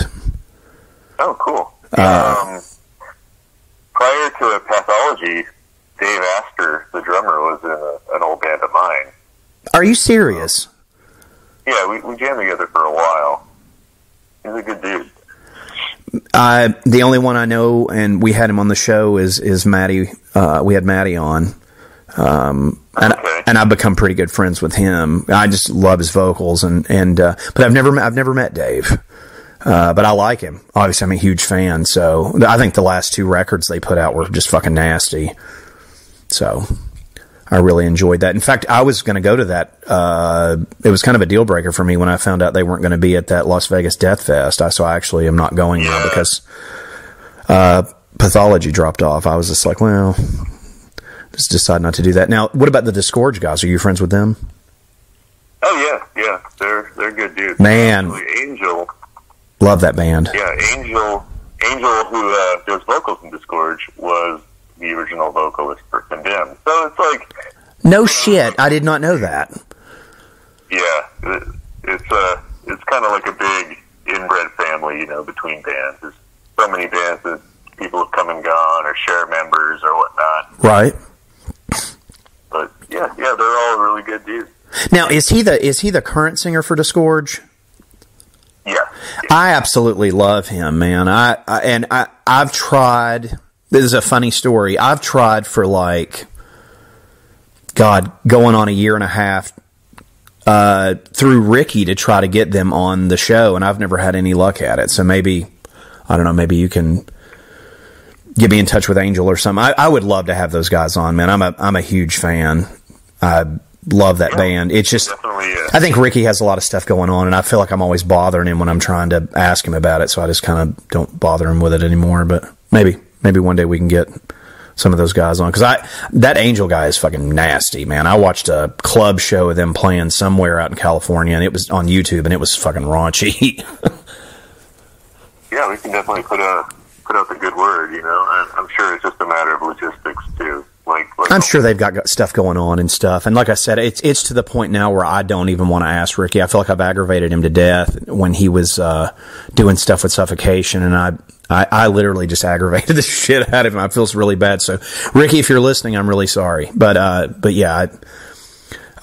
Oh, cool. Uh, um, prior to Pathology, Dave Astor, the drummer, was in a, an old band of mine. Are you serious? Um, yeah, we, we jammed together for a while. He's a good dude. Uh, the only one I know, and we had him on the show, is is Matty. Uh, we had Matty on, um, and okay. and I've become pretty good friends with him. I just love his vocals, and and uh, but I've never I've never met Dave, uh, but I like him. Obviously, I'm a huge fan. So I think the last two records they put out were just fucking nasty. So I really enjoyed that. In fact, I was going to go to that. Uh, it was kind of a deal breaker for me when I found out they weren't going to be at that Las Vegas Death Fest. I, so I actually am not going now because uh, Pathology dropped off. I was just like, well, just decide not to do that. Now, what about the Disgorge guys? Are you friends with them? Oh, yeah, yeah. They're, they're good dudes. Man. Angel. Love that band. Yeah, Angel, Angel who uh, does vocals in Disgorge, was the original vocalist for Condemned. So it's like... No shit, I did not know that. Yeah, it, it's uh, it's kind of like a big inbred family, you know, between bands. There's so many bands that people have come and gone or share members or whatnot. Right. But yeah, yeah, they're all really good dudes. Now, is he the is he the current singer for Disgorge? Yeah. I absolutely love him, man. I, I and I I've tried. This is a funny story. I've tried for like, God, going on a year and a half uh, through Ricky to try to get them on the show, and I've never had any luck at it. So maybe, I don't know, maybe you can get me in touch with Angel or something. I, I would love to have those guys on, man. I'm a I'm a huge fan. I love that yeah, band. It's just, I think Ricky has a lot of stuff going on, and I feel like I'm always bothering him when I'm trying to ask him about it, so I just kind of don't bother him with it anymore. But maybe, maybe one day we can get some of those guys on, because I that Angel guy is fucking nasty, man. I watched a club show of them playing somewhere out in California, and it was on YouTube, and it was fucking raunchy. Yeah, we can definitely put a put out the good word, you know. I'm, I'm sure it's just a matter of logistics too. Like, like, I'm sure they've got stuff going on and stuff. And like I said, it's it's to the point now where I don't even want to ask Ricky. I feel like I've aggravated him to death when he was uh, doing stuff with Suffocation. And I, I, I literally just aggravated the shit out of him. I feel really bad. So, Ricky, if you're listening, I'm really sorry. But, uh, but yeah,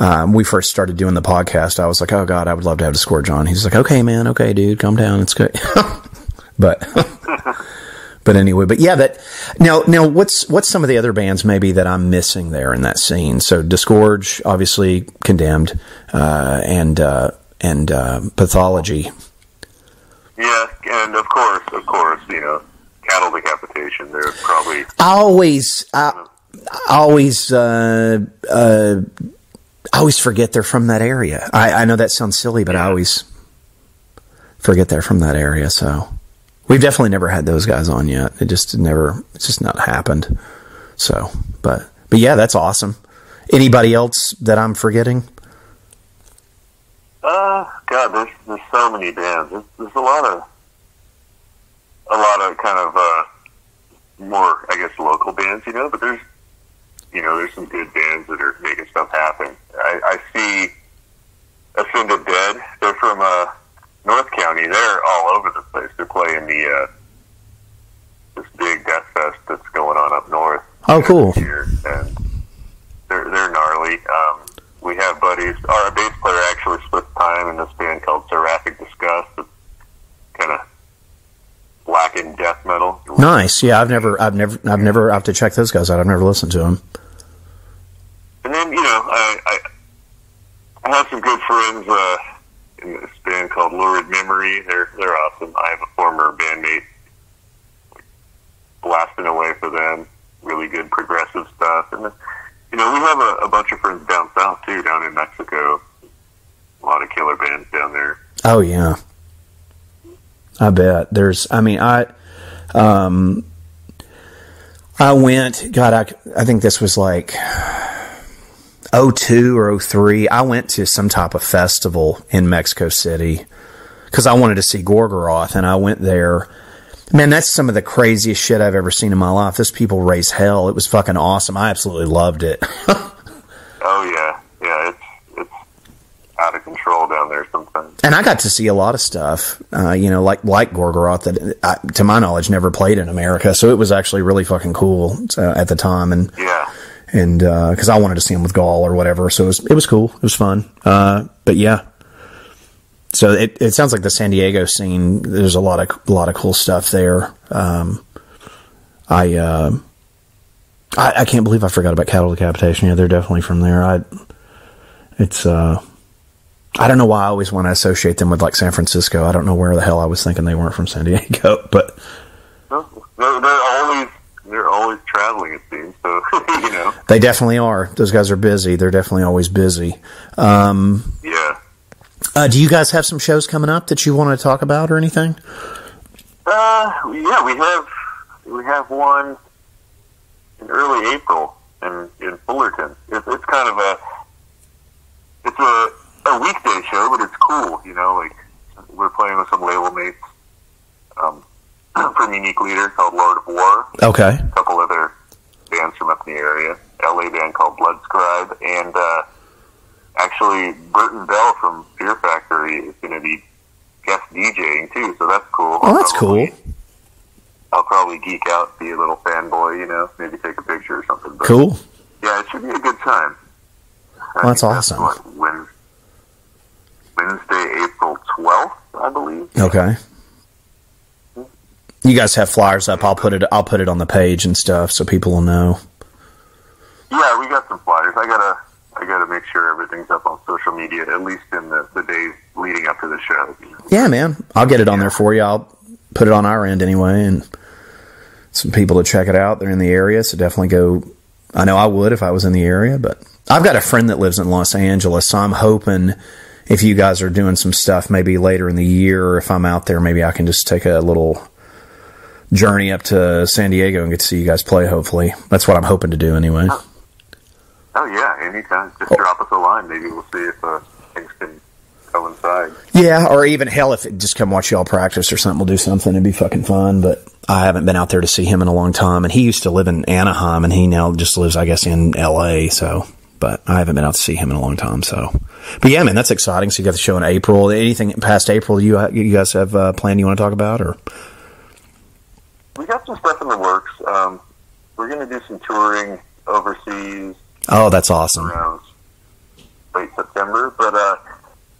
I, um, we first started doing the podcast. I was like, oh, God, I would love to have Disgorge on. He's like, okay, man. Okay, dude. Calm down. It's good. But... But anyway, but yeah, that now now what's what's some of the other bands maybe that I'm missing there in that scene? So Disgorge, obviously Condemned, uh, and uh, and uh, Pathology. Yeah, and of course, of course, you know, Cattle Decapitation. They're probably I always I, I always uh, uh, I always forget they're from that area. I, I know that sounds silly, but yeah. I always forget they're from that area. So. We've definitely never had those guys on yet. It just never, it's just not happened. So, but, but yeah, that's awesome. Anybody else that I'm forgetting? Uh, God, there's, there's so many bands. There's, there's a lot of, a lot of kind of, uh, more, I guess, local bands, you know, but there's, you know, there's some good bands that are making stuff happen. I, I see Ascended Dead. They're from, uh, North County. They're all over the place. They're playing the uh, this big death fest that's going on up north. Oh, cool! Here. And they're they're gnarly. Um, we have buddies. Our bass player actually split time in this band called Seraphic Disgust. Kind of black and death metal. Nice. Yeah, I've never, I've never, I've never. I have to check those guys out. I've never listened to them. And then you know, I I, I have some good friends. Uh, In this band called Lurid Memory. They're they're awesome. I have a former bandmate blasting away for them. Really good progressive stuff. And then, you know, we have a, a bunch of friends down south too, down in Mexico. A lot of killer bands down there. Oh yeah, I bet. There's. I mean, I um, I went. God, I I think this was like oh two or oh three, I went to some type of festival in Mexico City because I wanted to see Gorgoroth, and I went there. Man, that's some of the craziest shit I've ever seen in my life. Those people raise hell. It was fucking awesome. I absolutely loved it. Oh, yeah. Yeah, it's, it's out of control down there sometimes. And I got to see a lot of stuff, uh, you know, like, like Gorgoroth that, I, to my knowledge, never played in America, so it was actually really fucking cool uh, at the time. And yeah. And, uh, cause I wanted to see him with Gaul or whatever. So it was, it was cool. It was fun. Uh, but yeah. So it, it sounds like the San Diego scene, there's a lot of, a lot of cool stuff there. Um, I, uh, I, I can't believe I forgot about Cattle Decapitation. Yeah. They're definitely from there. I, it's, uh, I don't know why I always want to associate them with like San Francisco. I don't know where the hell I was thinking they weren't from San Diego, but. No, no, no. They're always traveling, it seems. So you know, they They definitely are. Those guys are busy. They're definitely always busy. Um, yeah. Uh, do you guys have some shows coming up that you want to talk about or anything? Uh, yeah, we have we have one in early April in in Fullerton. It, it's kind of a it's a a weekday show, but it's cool. You know, like we're playing with some label mates um, from Unique Leader called Lord of War. Okay. A couple other bands from up in the area. L A band called Blood Scribe, and uh, actually Burton Bell from Fear Factory is going to be guest DJing too, so that's cool. Oh, that's probably, cool. I'll probably geek out, be a little fanboy, you know, maybe take a picture or something. But cool. Yeah, it should be a good time. Well, that's awesome. That's what, when, Wednesday, April twelfth, I believe. Okay. You guys have flyers up. I'll put it. I'll put it on the page and stuff, so people will know. Yeah, we got some flyers. I gotta. I gotta make sure everything's up on social media, at least in the, the days leading up to the show. Yeah, man. I'll get it on there for you. I'll put it on our end anyway, and some people to check it out. They're in the area, so definitely go. I know I would if I was in the area, but I've got a friend that lives in Los Angeles, so I'm hoping if you guys are doing some stuff, maybe later in the year, or if I'm out there, maybe I can just take a little journey up to San Diego and get to see you guys play, hopefully. That's what I'm hoping to do anyway. Oh, oh yeah, anytime. Just oh. drop us a line. Maybe we'll see if uh, things can coincide. Yeah, or even, hell, if it just come watch y'all practice or something, we'll do something. It'd be fucking fun, but I haven't been out there to see him in a long time, and he used to live in Anaheim, and he now just lives, I guess, in L A, so... But I haven't been out to see him in a long time, so. But yeah, man, that's exciting. So you got the show in April. Anything past April you you guys have uh, planned you want to talk about, or? We got some stuff in the works. Um, we're going to do some touring overseas. Oh, that's awesome. Around late September, but uh,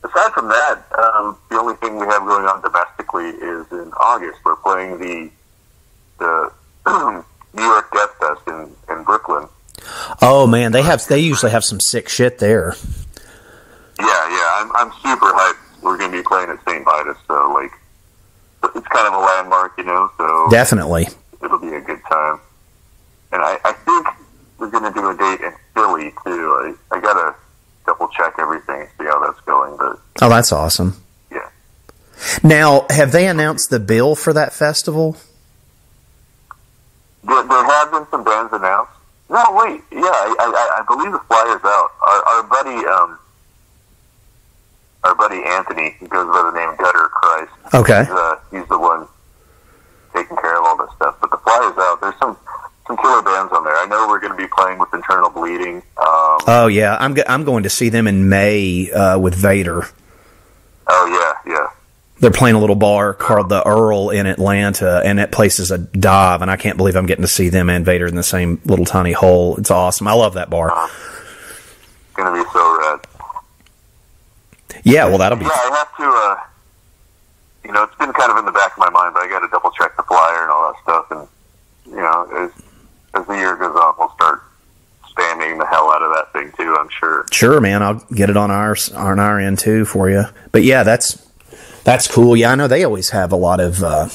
aside from that, um, the only thing we have going on domestically is in August. We're playing the the New York Death Fest in in Brooklyn. Oh man, they have they usually have some sick shit there. Yeah, yeah, I'm I'm super hyped. We're gonna be playing at Saint Vitus, so like it's kind of a landmark, you know. So definitely, it'll be a good time. And I, I think we're gonna do a date in Philly too. I I gotta double check everything and see how that's going. But oh, that's awesome. Yeah. Now, have they announced the bill for that festival? There, there have been some bands announced. No, wait. Yeah, I, I, I believe the flyer's out. Our, our buddy, um, our buddy Anthony, who goes by the name Gutter Christ. Okay. He's, uh, he's the one taking care of all this stuff. But the flyer's out. There's some some killer bands on there. I know we're going to be playing with Internal Bleeding. Um, oh yeah, I'm go I'm going to see them in May uh, with Vader. Oh yeah, yeah. They're playing a little bar called The Earl in Atlanta, and that place is a dive, and I can't believe I'm getting to see them and Vader in the same little tiny hole. It's awesome. I love that bar. Uh, it's going to be so rad. Yeah, well, that'll be... Yeah, I have to, uh, you know, it's been kind of in the back of my mind, but I got to double-check the flyer and all that stuff, and, you know, as, as the year goes on, we'll start spamming the hell out of that thing, too, I'm sure. Sure, man. I'll get it on our, on our end, too, for you. But, yeah, that's... That's cool. Yeah, I know they always have a lot of uh,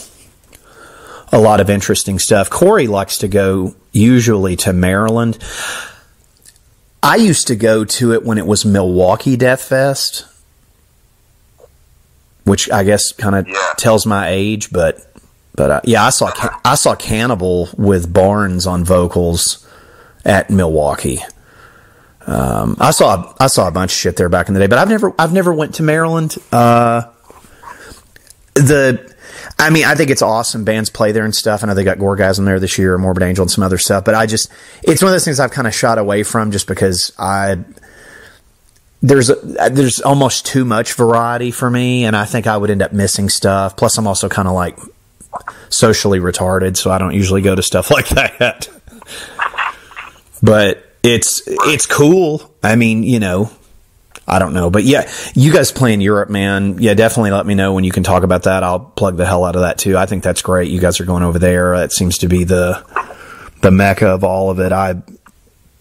a lot of interesting stuff. Corey likes to go usually to Maryland. I used to go to it when it was Milwaukee Death Fest, which I guess kind of yeah. tells my age. But but I, yeah, I saw I saw Cannibal with Barnes on vocals at Milwaukee. Um, I saw I saw a bunch of shit there back in the day, but I've never I've never went to Maryland. Uh, The, I mean, I think it's awesome. Bands play there and stuff. I know they got Gorgasm there this year, Morbid Angel, and some other stuff. But I just, it's one of those things I've kind of shot away from, just because I there's a, there's almost too much variety for me, and I think I would end up missing stuff. Plus, I'm also kind of like socially retarded, so I don't usually go to stuff like that. But it's it's cool. I mean, you know. I don't know. But yeah, you guys play in Europe, man. Yeah, definitely let me know when you can talk about that. I'll plug the hell out of that too. I think that's great. You guys are going over there. That seems to be the the mecca of all of it. I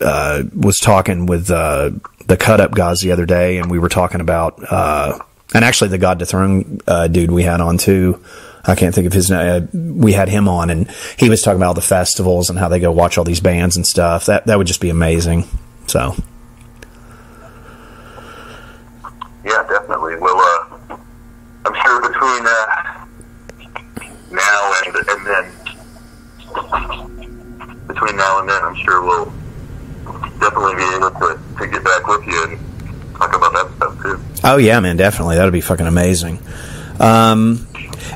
uh, was talking with uh, the Cut Up guys the other day, and we were talking about, uh, and actually the God Dethroned uh, dude we had on too. I can't think of his name. We had him on, and he was talking about all the festivals and how they go watch all these bands and stuff. That that would just be amazing. So, yeah, definitely. Well, uh, I'm sure between uh, now and, and then, between now and then, I'm sure we'll definitely be able to, to get back with you and talk about that stuff too. Oh yeah, man, definitely. That would be fucking amazing. Um.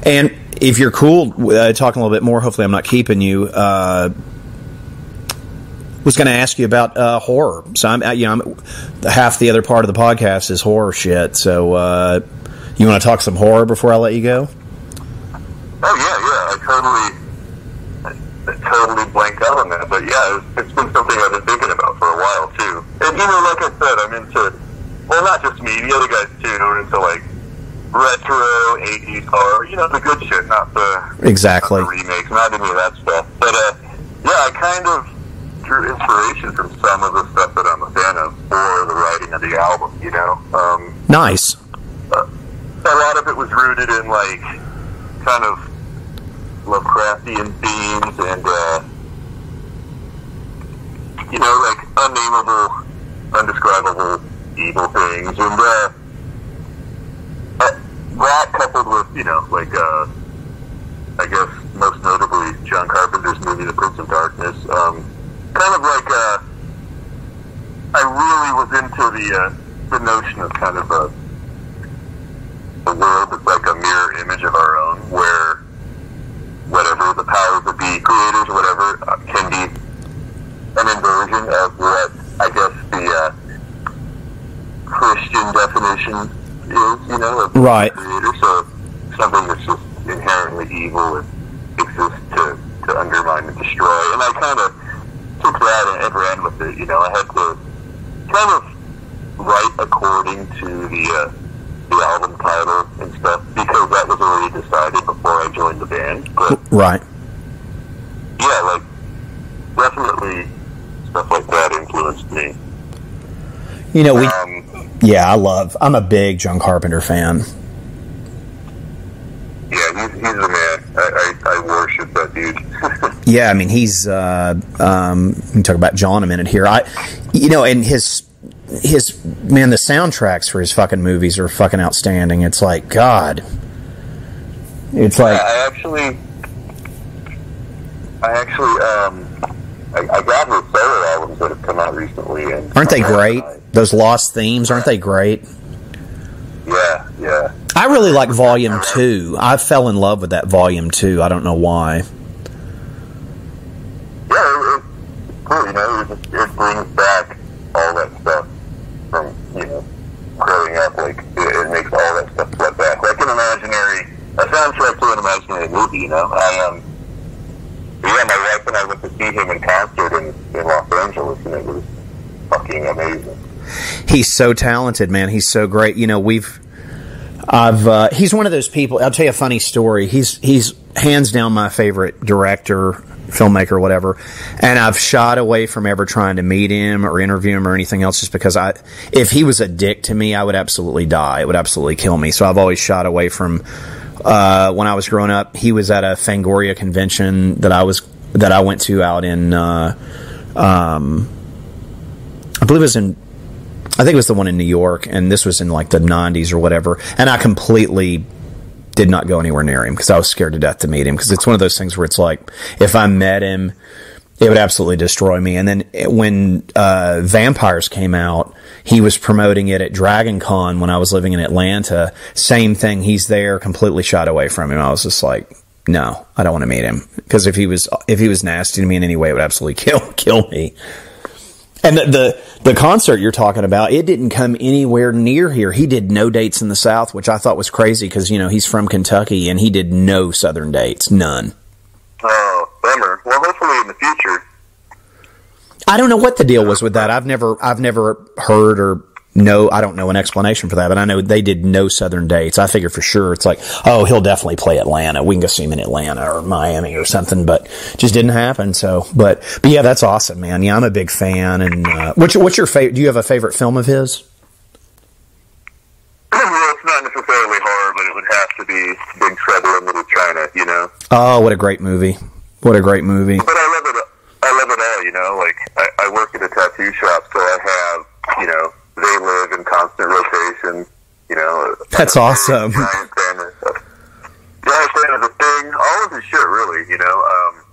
And if you're cool, uh, talking a little bit more, hopefully I'm not keeping you, uh, was going to ask you about uh, horror. So, I'm, you know, I'm, half the other part of the podcast is horror shit. So uh, you want to talk some horror before I let you go? Oh, yeah, yeah. I totally, I totally blanked out on that. But, yeah, it's, it's been something I've been thinking about for a while, too. And, you know, like I said, I'm into, well, not just me, the other guys, too, are into, like, retro eighties horror, you know, the good shit, not the exactly not the remakes, not any of that stuff. But uh, yeah, I kind of drew inspiration from some of the stuff that I'm a fan of for the writing of the album. You know, um, nice. Uh, a lot of it was rooted in like kind of Lovecraftian themes and uh, you know, like unnameable, undescribable evil things, and uh, that coupled with, you know, like, uh, I guess most notably John Carpenter's movie The Prince of Darkness, um, kind of like, uh, I really was into the, uh, the notion of kind of a, a world that's like a mirror image of our own, where whatever the powers that be, creators, whatever, uh, can be an inversion of what, I guess, the, uh, Christian definition is, you know, a right. creator, so something that's just inherently evil and exists to, to undermine and destroy. And I kind of took that and ran with it, you know. I had to kind of write according to the, uh, the album title and stuff, because that was already decided before I joined the band. But, right. Yeah, like, definitely stuff like that influenced me. You know, we... Um, Yeah, I love. I'm a big John Carpenter fan. Yeah, he's, he's the man. I, I, I worship that dude. Yeah, I mean, he's. Uh, um, we can talk about John a minute here. I, you know, and his his man, the soundtracks for his fucking movies are fucking outstanding. It's like God. It's like yeah, I actually, I actually, um, I, I grabbed his solo albums that have come out recently, and aren't they great? Those lost themes, aren't they great? Yeah, yeah. I really like Volume two. I fell in love with that Volume two. I don't know why. Yeah, it's cool, you know, it, it brings back all that stuff from, you know, growing up. Like, it, it makes all that stuff flip back. Like an imaginary, a soundtrack to an imaginary movie, you know? I, um, yeah, my wife and I went to see him in concert in, in Los Angeles, and it was fucking amazing. He's so talented, man. He's so great. You know, we've, I've, uh, he's one of those people. I'll tell you a funny story. He's, he's hands down my favorite director, filmmaker, whatever. And I've shied away from ever trying to meet him or interview him or anything else, just because I, if he was a dick to me, I would absolutely die. It would absolutely kill me. So I've always shied away from, uh, when I was growing up, he was at a Fangoria convention that I was, that I went to out in, uh, um, I believe it was in, I think it was the one in New York, and this was in like the nineties or whatever, and I completely did not go anywhere near him because I was scared to death to meet him, because it's one of those things where it's like, if I met him, it would absolutely destroy me. And then when uh, Vampires came out, he was promoting it at Dragon Con when I was living in Atlanta. Same thing, he's there, completely shied away from him. I was just like, no, I don't want to meet him, because if he was if he was nasty to me in any way, it would absolutely kill kill me. And the, the the concert you're talking about, it didn't come anywhere near here. He did no dates in the South, which I thought was crazy because, you know, he's from Kentucky, and he did no Southern dates, none. Oh, bummer. Well, hopefully in the future. I don't know what the deal was with that. I've never I've never heard or no, I don't know an explanation for that, but I know they did no Southern dates. I figure for sure it's like, oh, he'll definitely play Atlanta. We can go see him in Atlanta or Miami or something, but just didn't happen. So, but, but yeah, that's awesome, man. Yeah, I'm a big fan. And uh, what's your, what's your favorite? Do you have a favorite film of his? Well, it's not necessarily horror, but it would have to be Big Trouble in Little China. you know? Oh, what a great movie. What a great movie. But I love it. I love it all, you know? Like, I, I work at a tattoo shop, so I have, you know, they live in constant rotation, you know? That's awesome. Giant fan of the Thing, all of his shit, really, you know? Um,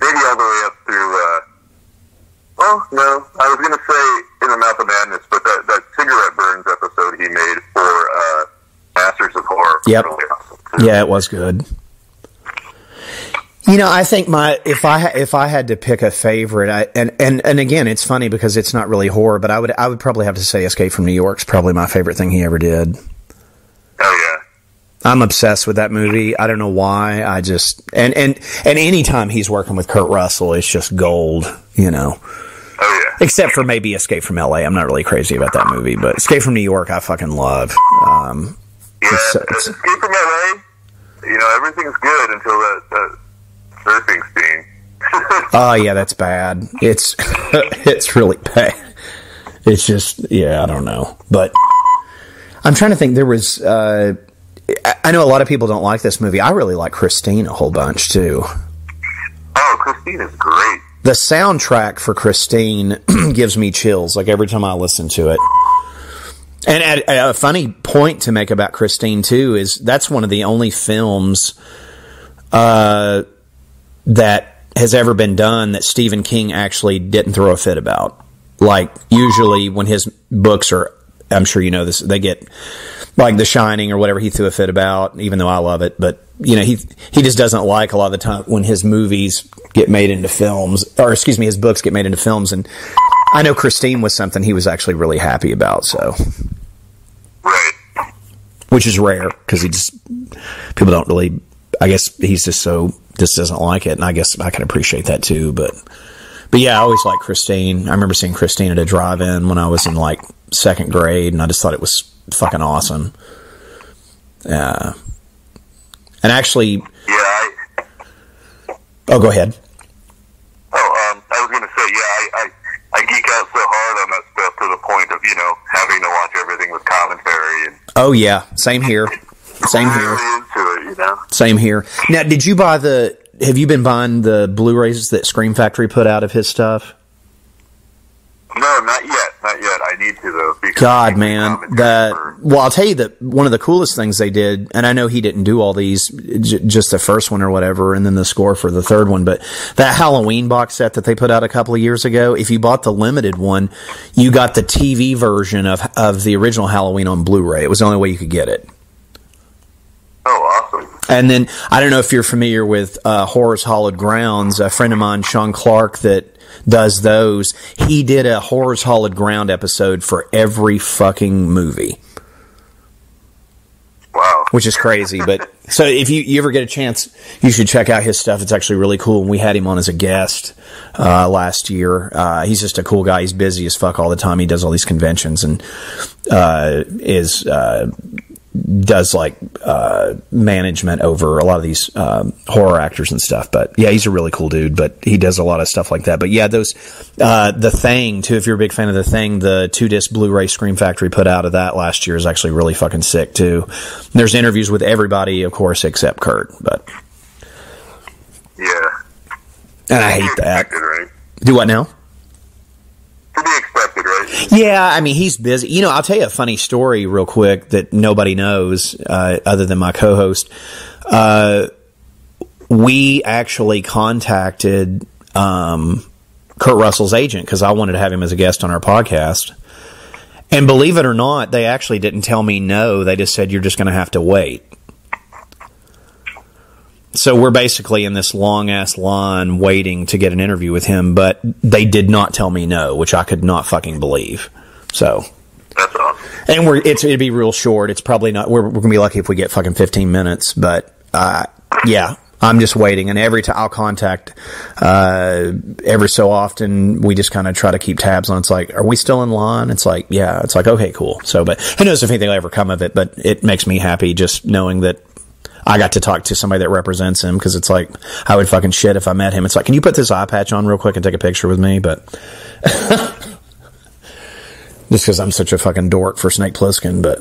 maybe all the way up through, uh, well, no, I was going to say In the Mouth of Madness, but that, that Cigarette Burns episode he made for uh, Masters of Horror. Yep. Really awesome. Yeah, it was good. You know, I think my if I if I had to pick a favorite, I, and and and again, it's funny because it's not really horror, but I would I would probably have to say Escape from New York's probably my favorite thing he ever did. Oh yeah, I'm obsessed with that movie. I don't know why. I just and and and anytime he's working with Kurt Russell, it's just gold. You know. Oh yeah. Except for maybe Escape from L A. I'm not really crazy about that movie, but Escape from New York, I fucking love. Um, yeah, it's, it's, Escape from L A. You know, everything's good until that. that surfing scene. Oh yeah, that's bad. It's it's really bad. It's just yeah, I don't know. But I'm trying to think. There was uh, I know a lot of people don't like this movie. I really like Christine a whole bunch too. Oh, Christine is great. The soundtrack for Christine gives me chills like every time I listen to it. And at, at a funny point to make about Christine too is that's one of the only films. Uh. That has ever been done that Stephen King actually didn't throw a fit about. Like, usually when his books are, I'm sure you know this, they get, like, The Shining or whatever he threw a fit about, even though I love it. But, you know, he he just doesn't like a lot of the time when his movies get made into films, or excuse me, his books get made into films. And I know Christine was something he was actually really happy about, so. Right. Which is rare, because he just, people don't really, I guess he's just so... just doesn't like it, and I guess I can appreciate that too, but but yeah, I always liked Christine. I remember seeing Christine at a drive-in when I was in like second grade, and I just thought it was fucking awesome. Uh, and actually, yeah. I, oh, go ahead. Oh, um, I was going to say, yeah, I, I I geek out so hard on that stuff to the point of you know having to watch everything with commentary. And oh yeah, same here. Same here. Same here. Now, did you buy the? Have you been buying the Blu-rays that Scream Factory put out of his stuff? No, not yet. Not yet. I need to though. God, man. The, well, I'll tell you that one of the coolest things they did, and I know he didn't do all these, j just the first one or whatever, and then the score for the third one. But that Halloween box set that they put out a couple of years ago, if you bought the limited one, you got the T V version of of the original Halloween on Blu-ray. It was the only way you could get it. Oh, awesome. And then, I don't know if you're familiar with uh, Horror's Hallowed Grounds. A friend of mine, Sean Clark, that does those, he did a Horror's Hallowed Ground episode for every fucking movie. Wow. Which is crazy. But so if you, you ever get a chance, you should check out his stuff. It's actually really cool. And we had him on as a guest uh, last year. Uh, he's just a cool guy. He's busy as fuck all the time. He does all these conventions and uh, is... Uh, does like uh, management over a lot of these um, horror actors and stuff, but yeah, he's a really cool dude. But he does a lot of stuff like that. But yeah, those uh, the Thing too. If you're a big fan of the Thing, the two disc Blu-ray Scream Factory put out of that last year is actually really fucking sick too. And there's interviews with everybody, of course, except Kurt. But yeah, and I hate that. Right? Do what now? To be expected, right? Yeah, I mean, he's busy. You know, I'll tell you a funny story real quick that nobody knows uh, other than my co-host. Uh, we actually contacted um, Kurt Russell's agent because I wanted to have him as a guest on our podcast. And believe it or not, they actually didn't tell me no. They just said, you're just going to have to wait. So we're basically in this long-ass line waiting to get an interview with him, but they did not tell me no, which I could not fucking believe. So, that's awesome. And we're, it's, it'd be real short. It's probably not – we're, we're going to be lucky if we get fucking fifteen minutes. But, uh, yeah, I'm just waiting. And every time I'll contact uh, every so often, we just kind of try to keep tabs on. It's like, are we still in line? It's like, yeah. It's like, okay, cool. So, but who knows if anything will ever come of it, but it makes me happy just knowing that – I got to talk to somebody that represents him because it's like I would fucking shit if I met him. It's like, can you put this eye patch on real quick and take a picture with me? But just because I'm such a fucking dork for Snake Plissken, but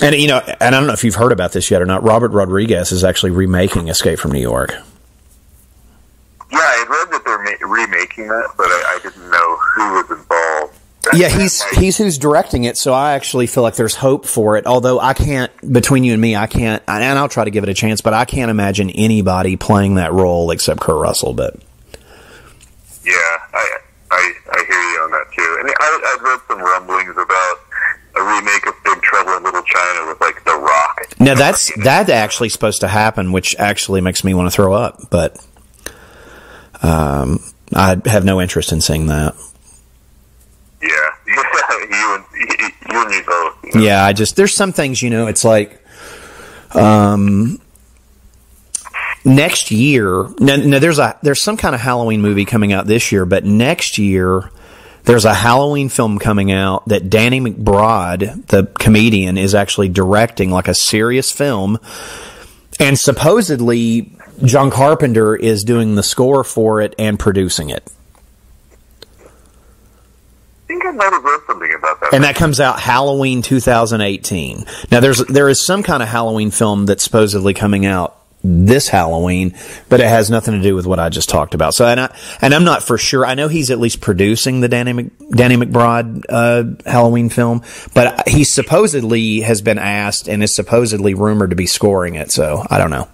And, you know, and I don't know if you've heard about this yet or not, Robert Rodriguez is actually remaking Escape from New York. Yeah, I read that they're ma- remaking that, but I, I didn't know who was involved. That's yeah, he's like, he's who's directing it, so I actually feel like there's hope for it, although I can't, between you and me, I can't, and I'll try to give it a chance, but I can't imagine anybody playing that role except Kurt Russell, but... Yeah, I I, I hear you on that, too. And I, I've heard some rumblings about a remake of Big Trouble in Little China with, like, The Rock. Now, that's that's actually supposed to happen, which actually makes me want to throw up, but... Um, I have no interest in seeing that. Yeah, you and you and me both. You know? Yeah, I just there's some things, you know. It's like, um, next year. No, no, there's a there's some kind of Halloween movie coming out this year, but next year there's a Halloween film coming out that Danny McBride, the comedian, is actually directing, like a serious film, and supposedly John Carpenter is doing the score for it and producing it. I think I might have read something about that. And that comes out Halloween two thousand eighteen. Now, there's there is some kind of Halloween film that's supposedly coming out this Halloween, but it has nothing to do with what I just talked about. So, and, I, and I'm not for sure. I know he's at least producing the Danny, Mc, Danny McBride uh, Halloween film, but he supposedly has been asked and is supposedly rumored to be scoring it, so I don't know.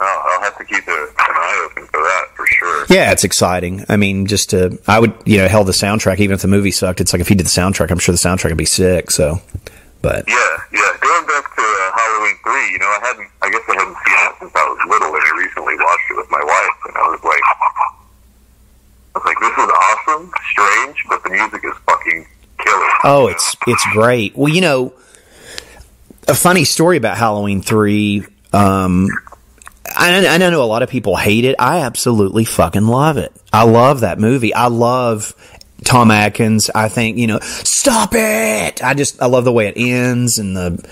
I'll have to keep a, an eye open for that, for sure. Yeah, it's exciting. I mean, just to... I would, you know, hell, the soundtrack, even if the movie sucked, it's like if he did the soundtrack, I'm sure the soundtrack would be sick, so... But... Yeah, yeah. Going back to uh, Halloween three, you know, I hadn't... I guess I hadn't seen it since I was little, and I recently watched it with my wife, and I was like... I was like, this is awesome, strange, but the music is fucking killer. Oh, it's, it's great. Well, you know, a funny story about Halloween three... Um, I know a lot of people hate it. I absolutely fucking love it. I love that movie. I love Tom Atkins. I think, you know, stop it! I just, I love the way it ends and the,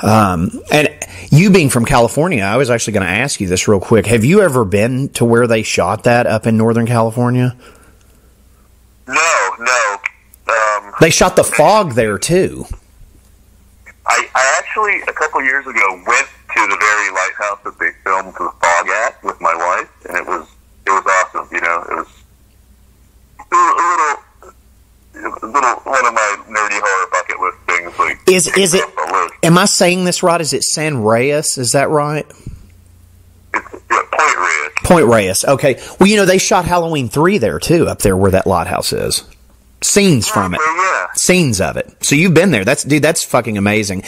um, and you being from California, I was actually going to ask you this real quick. Have you ever been to where they shot that up in Northern California? No, no. Um, they shot The Fog there, too. I, I actually, a couple years ago, went to the very lighthouse that they filmed The Fog at with my wife, and it was it was awesome. You know, it was a little, a little one of my nerdy horror bucket list things. Like, is is it? Am I saying this right? Is it San Reyes? Is that right? It's, yeah, Point Reyes. Point Reyes. Okay. Well, you know, they shot Halloween three there too, up there where that lighthouse is. Scenes from it. Yeah. Scenes of it. So you've been there. That's dude. That's fucking amazing.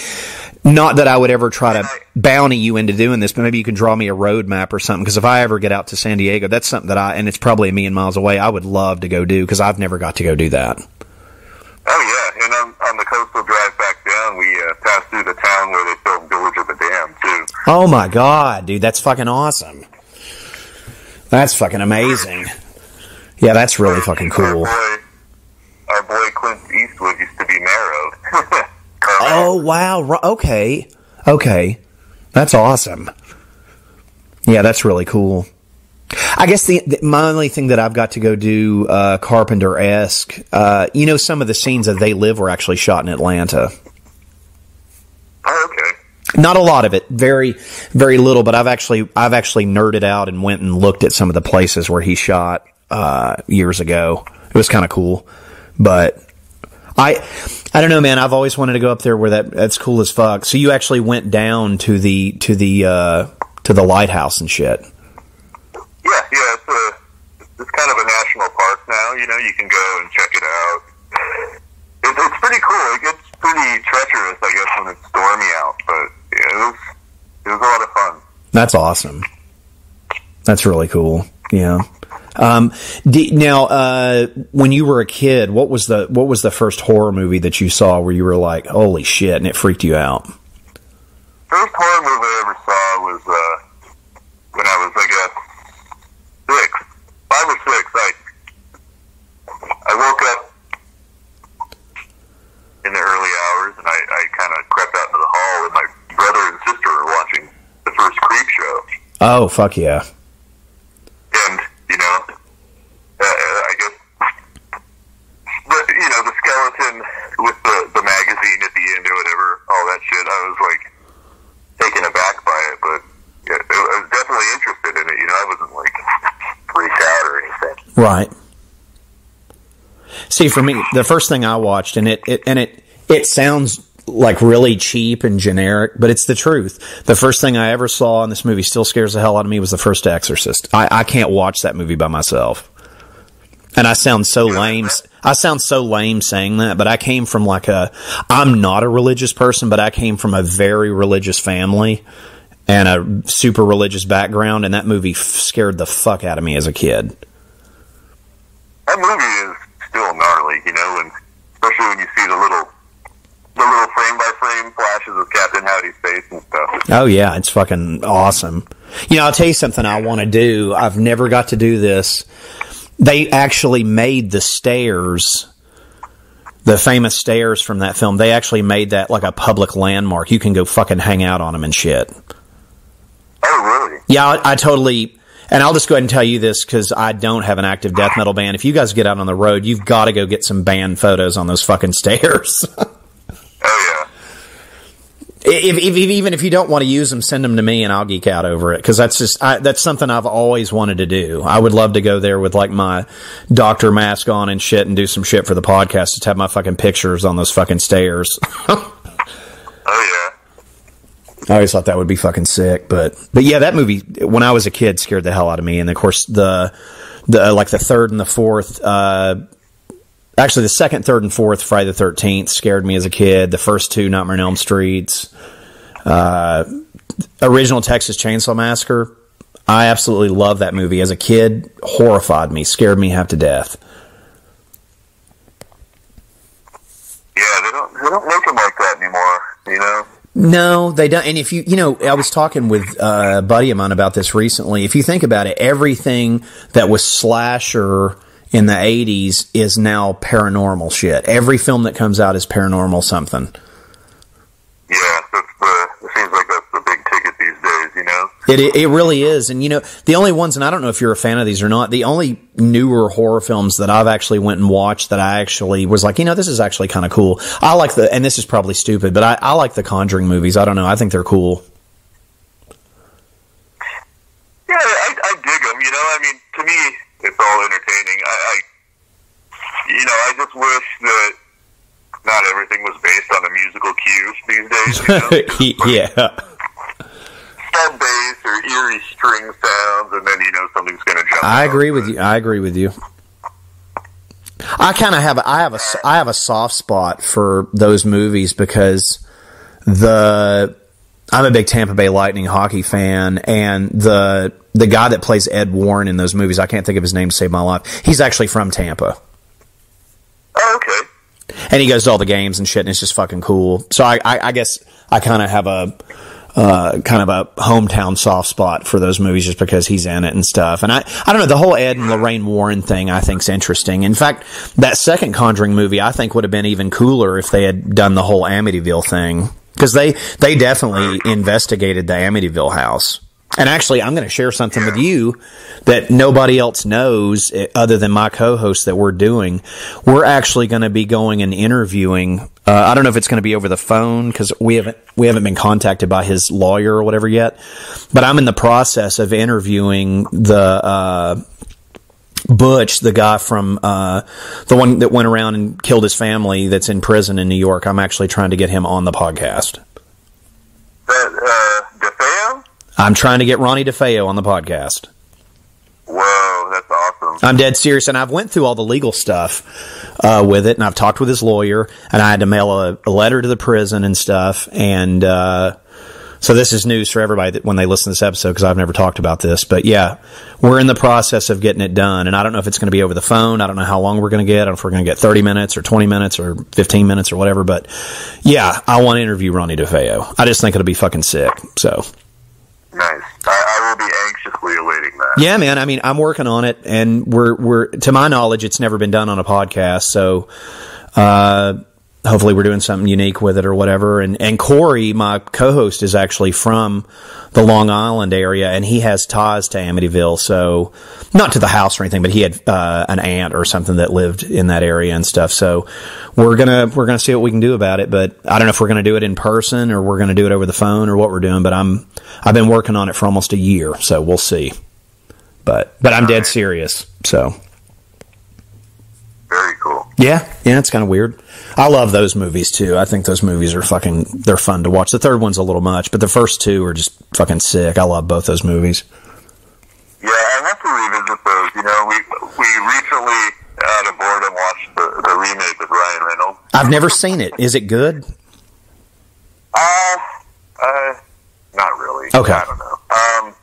Not that I would ever try to bounty you into doing this, but maybe you can draw me a road map or something, because if I ever get out to San Diego, that's something that I, and it's probably a million miles away, I would love to go do, because I've never got to go do that. Oh, yeah, and on, on the coastal drive back down, we uh, passed through the town where they filmed Village of the Dam, too. Oh, my God, dude, that's fucking awesome. That's fucking amazing. Yeah, that's really fucking cool. Our boy, our boy Clint Eastwood used to be mayor of. Oh, wow. Okay. Okay. That's awesome. Yeah, that's really cool. I guess the, the my only thing that I've got to go do uh, Carpenter-esque, uh, you know, some of the scenes that They Live were actually shot in Atlanta. Oh, okay. Not a lot of it. Very, very little, but I've actually, I've actually nerded out and went and looked at some of the places where he shot uh, years ago. It was kind of cool, but... I I don't know, man. I've always wanted to go up there where that that's cool as fuck. So you actually went down to the to the uh, to the lighthouse and shit. Yeah, yeah. It's a it's kind of a national park now. You know, you can go and check it out. It, it's pretty cool. It gets pretty treacherous, I guess, when it's stormy out. But yeah, it was it was a lot of fun. That's awesome. That's really cool. Yeah. Um, d- now, uh, when you were a kid, what was the, what was the first horror movie that you saw where you were like, holy shit, and it freaked you out? First horror movie I ever saw was, uh, when I was, I guess, six, five or six, I, I woke up in the early hours and I, I kind of crept out into the hall and my brother and sister were watching the first Creep Show. Oh, fuck yeah. And, you know, uh, I guess, the, you know, the skeleton with the, the magazine at the end or whatever Right. See, for me, the first thing I watched, and it, it and it it sounds like really cheap and generic, but it's the truth. The first thing I ever saw, and this movie still scares the hell out of me, was The First Exorcist. I, I can't watch that movie by myself. And I sound so lame. I sound so lame saying that, but I came from like a, I'm not a religious person, but I came from a very religious family and a super religious background, and that movie f- scared the fuck out of me as a kid. That movie is still gnarly, you know, and especially when you see the little, the little frame by frame flashes of Captain Howdy's face and stuff. Oh yeah, it's fucking awesome. You know, I'll tell you something I want to do. I've never got to do this. They actually made the stairs, the famous stairs from that film, they actually made that like a public landmark. You can go fucking hang out on them and shit. Oh, really? Yeah, I, I totally... And I'll just go ahead and tell you this, because I don't have an active death metal band. If you guys get out on the road, you've got to go get some band photos on those fucking stairs. Oh, yeah. If, if, even if you don't want to use them, send them to me, and I'll geek out over it, because that's just I, that's something I've always wanted to do. I would love to go there with, like, my doctor mask on and shit and do some shit for the podcast. Just have my fucking pictures on those fucking stairs. Oh, yeah. I always thought that would be fucking sick, but but yeah, that movie when I was a kid scared the hell out of me. And of course, the the like the third and the fourth, uh, actually the second, third, and fourth Friday the thirteenth scared me as a kid. The first two Nightmare on Elm Streets, uh, original Texas Chainsaw Massacre. I absolutely love that movie as a kid. Horrified me, scared me half to death. Yeah, they don't they don't make them like that anymore, you know. No, they don't. And if you, you know, I was talking with uh, a buddy of mine about this recently. If you think about it, everything that was slasher in the eighties is now paranormal shit. Every film that comes out is paranormal something. Yeah, that's the, it seems like that's the big ticket these days, you know? It, it really is. And, you know, the only ones, and I don't know if you're a fan of these or not, the only newer horror films that I've actually went and watched that I actually was like, you know, this is actually kind of cool. I like the, and this is probably stupid, but I, I like the Conjuring movies. I don't know. I think they're cool. Yeah, I, I dig them. You know, I mean, to me, it's all entertaining. I, I, you know, I just wish that not everything was based on the musical cues these days. You know? Yeah. Bass or eerie string sounds, and then you know something's going to jump. I agree with you. I agree with you. I kind of have. A, I have a. I have a soft spot for those movies because the. I'm a big Tampa Bay Lightning hockey fan, and the the guy that plays Ed Warren in those movies, I can't think of his name to save my life. He's actually from Tampa. Oh, okay. And he goes to all the games and shit, and it's just fucking cool. So I, I, I guess I kind of have a. Uh, kind of a hometown soft spot for those movies just because he's in it and stuff. And I, I don't know, the whole Ed and Lorraine Warren thing I think is interesting. In fact, that second Conjuring movie I think would have been even cooler if they had done the whole Amityville thing. Because they, they definitely investigated the Amityville house. And actually, I'm going to share something with you that nobody else knows other than my co-host that we're doing. We're actually going to be going and interviewing... Uh, I don't know if it's going to be over the phone because we haven't we haven't been contacted by his lawyer or whatever yet. But I'm in the process of interviewing the uh, Butch, the guy from uh, the one that went around and killed his family that's in prison in New York. I'm actually trying to get him on the podcast. That, uh, DeFeo? I'm trying to get Ronnie DeFeo on the podcast. Whoa, that's awesome. I'm dead serious, and I've went through all the legal stuff uh, with it, and I've talked with his lawyer, and I had to mail a, a letter to the prison and stuff, and uh, so this is news for everybody that when they listen to this episode, because I've never talked about this, but yeah, we're in the process of getting it done, and I don't know if it's going to be over the phone, I don't know how long we're going to get, I don't know if we're going to get thirty minutes or twenty minutes or fifteen minutes or whatever, but yeah, I want to interview Ronnie DeFeo. I just think it'll be fucking sick, so... Nice. I, I will be anxiously awaiting that. Yeah, man. I mean, I'm working on it, and we're we're to my knowledge, it's never been done on a podcast. So, uh, hopefully, we're doing something unique with it or whatever. And and Corey, my co-host, is actually from the Long Island area, and he has ties to Amityville. So, not to the house or anything, but he had uh, an aunt or something that lived in that area and stuff. So, we're gonna we're gonna see what we can do about it. But I don't know if we're gonna do it in person or we're gonna do it over the phone or what we're doing. But I'm I've been working on it for almost a year, so we'll see. But but I'm dead serious. So Yeah, yeah, it's kind of weird. I love those movies, too. I think those movies are fucking, they're fun to watch. The third one's a little much, but the first two are just fucking sick. I love both those movies. Yeah, I want to revisit those. You know, we we recently, out of boredom, watched the, the remake of Ryan Reynolds. I've never seen it. Is it good? Uh, uh, not really. Okay. I don't know. Um,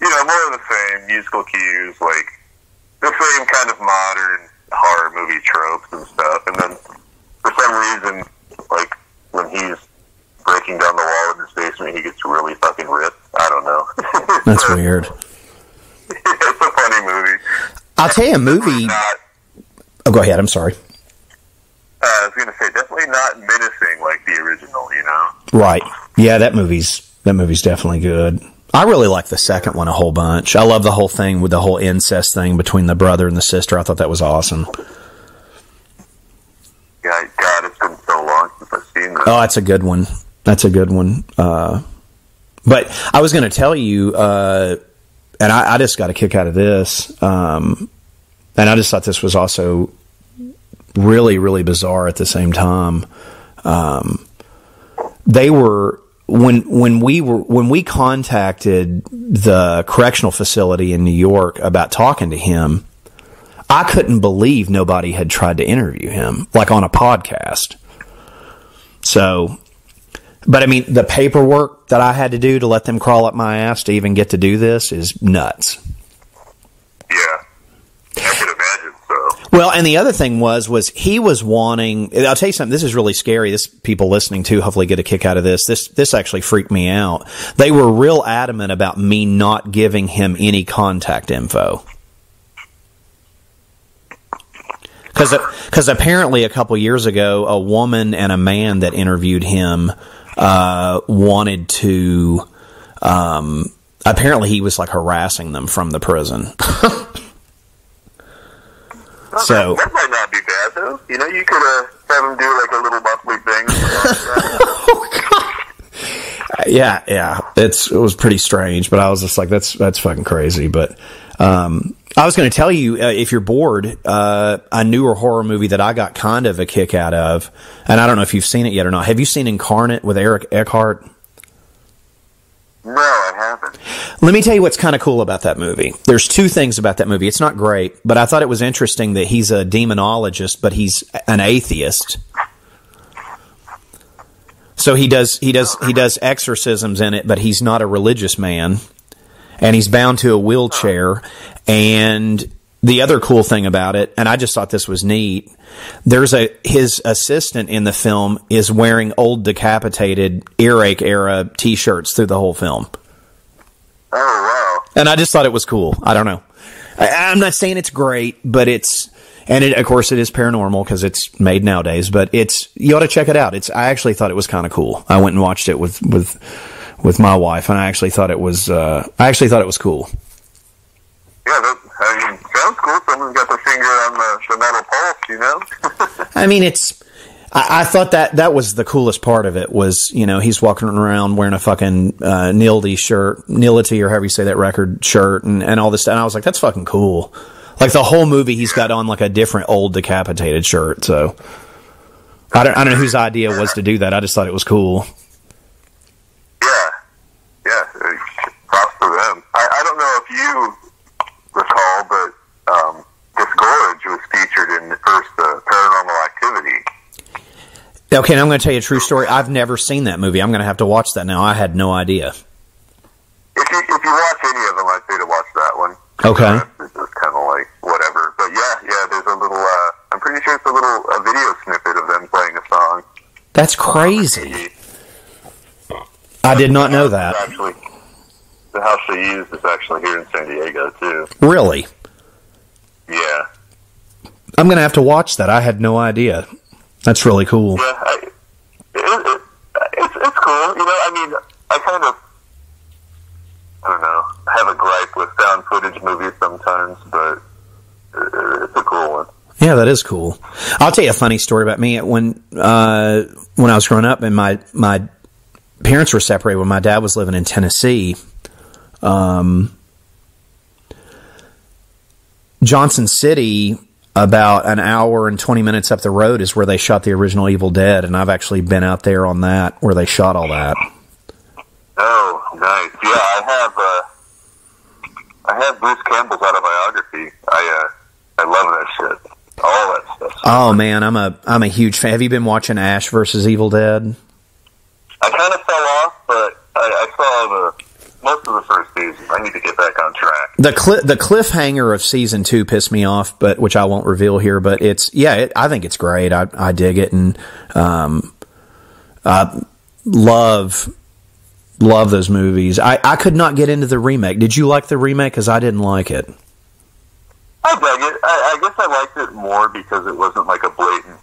you know, more of the same musical cues, like the same kind of modern horror movie tropes and stuff, and then for some reason, like when he's breaking down the wall in his basement, he gets really fucking ripped. I don't know. That's so weird. It's a funny movie. I'll tell you a movie. Not, oh, go ahead. I'm sorry. Uh, I was going to say definitely not menacing like the original. You know. Right. Yeah, that movie's that movie's definitely good. I really like the second one a whole bunch. I love the whole thing with the whole incest thing between the brother and the sister. I thought that was awesome. Yeah, God, it's been so long since I've seen that. Oh, that's a good one. That's a good one. Uh, but I was going to tell you, uh, and I, I just got a kick out of this, um, and I just thought this was also really, really bizarre at the same time. Um, they were... When when we were when we contacted the correctional facility in New York about talking to him, I couldn't believe nobody had tried to interview him, like on a podcast. So, but I mean, the paperwork that I had to do to let them crawl up my ass to even get to do this is nuts. Yeah, I can imagine so. Well, and the other thing was, was he was wanting, I'll tell you something, this is really scary. This people listening to hopefully get a kick out of this. This, this actually freaked me out. They were real adamant about me not giving him any contact info. Cause, cause apparently a couple years ago, a woman and a man that interviewed him, uh, wanted to, um, apparently he was like harassing them from the prison. So that might not be bad, though. You know, you could uh, have him do like a little monthly thing. Oh God! Yeah, yeah. It's it was pretty strange, but I was just like, that's that's fucking crazy. But um, I was going to tell you uh, if you're bored, uh, a newer horror movie that I got kind of a kick out of, and I don't know if you've seen it yet or not. Have you seen Incarnate with Eric Eckhart? No, I haven't. Let me tell you what's kind of cool about that movie. There's two things about that movie. It's not great, but I thought it was interesting that he's a demonologist, but he's an atheist. So he does he does he does exorcisms in it, but he's not a religious man, and he's bound to a wheelchair. And the other cool thing about it, and I just thought this was neat, there's a his assistant in the film is wearing old decapitated Earache era t-shirts through the whole film. Oh wow! And I just thought it was cool. I don't know. I, I'm not saying it's great, but it's and it, of course it is paranormal because it's made nowadays. But it's you ought to check it out. It's I actually thought it was kind of cool. I went and watched it with with with my wife, and I actually thought it was uh, I actually thought it was cool. Yeah. That I mean, sounds cool. Someone's got their finger on the, the metal pulse, you know? I mean, it's... I, I thought that that was the coolest part of it was, you know, he's walking around wearing a fucking uh, Nility shirt, Nility or however you say that record shirt and, and all this stuff. And I was like, that's fucking cool. Like, the whole movie, he's got on, like, a different old decapitated shirt, so... I don't, I don't know whose idea was to do that. I just thought it was cool. Yeah. Yeah. Props to them. I, I don't know if you... recall, but um, Disgorge was featured in the first uh, Paranormal Activity. Okay, and I'm going to tell you a true story. I've never seen that movie. I'm going to have to watch that now. I had no idea. If you, if you watch any of them, I'd say to watch that one. Okay. Uh, it's just kind of like whatever. But yeah, yeah, there's a little, uh, I'm pretty sure it's a little a video snippet of them playing a song. That's crazy. I did not know that. Actually, the house they used is actually here in San Diego, too. Really? Yeah. I'm going to have to watch that. I had no idea. That's really cool. Yeah, I, it, it, it's, it's cool. You know, I mean, I kind of, I don't know, have a gripe with found footage movies sometimes, but it, it's a cool one. Yeah, that is cool. I'll tell you a funny story about me. When uh, when I was growing up and my, my parents were separated when my dad was living in Tennessee... Um, Johnson City, about an hour and twenty minutes up the road is where they shot the original Evil Dead, and I've actually been out there on that where they shot all that. Oh, nice. Yeah, I have uh, I have Bruce Campbell's autobiography. I uh, I love that shit. All that stuff. Oh man, I'm a I'm a huge fan. Have you been watching Ash versus Evil Dead? I kind of fell off, but I, I saw the most of the first season. I need to get back on track. The cli the cliffhanger of season two pissed me off, but which I won't reveal here. But it's yeah, it, I think it's great. I I dig it, and um, I love love those movies. I I could not get into the remake. Did you like the remake? Because I didn't like it. I dug it. I, I guess I liked it more because it wasn't like a blatant,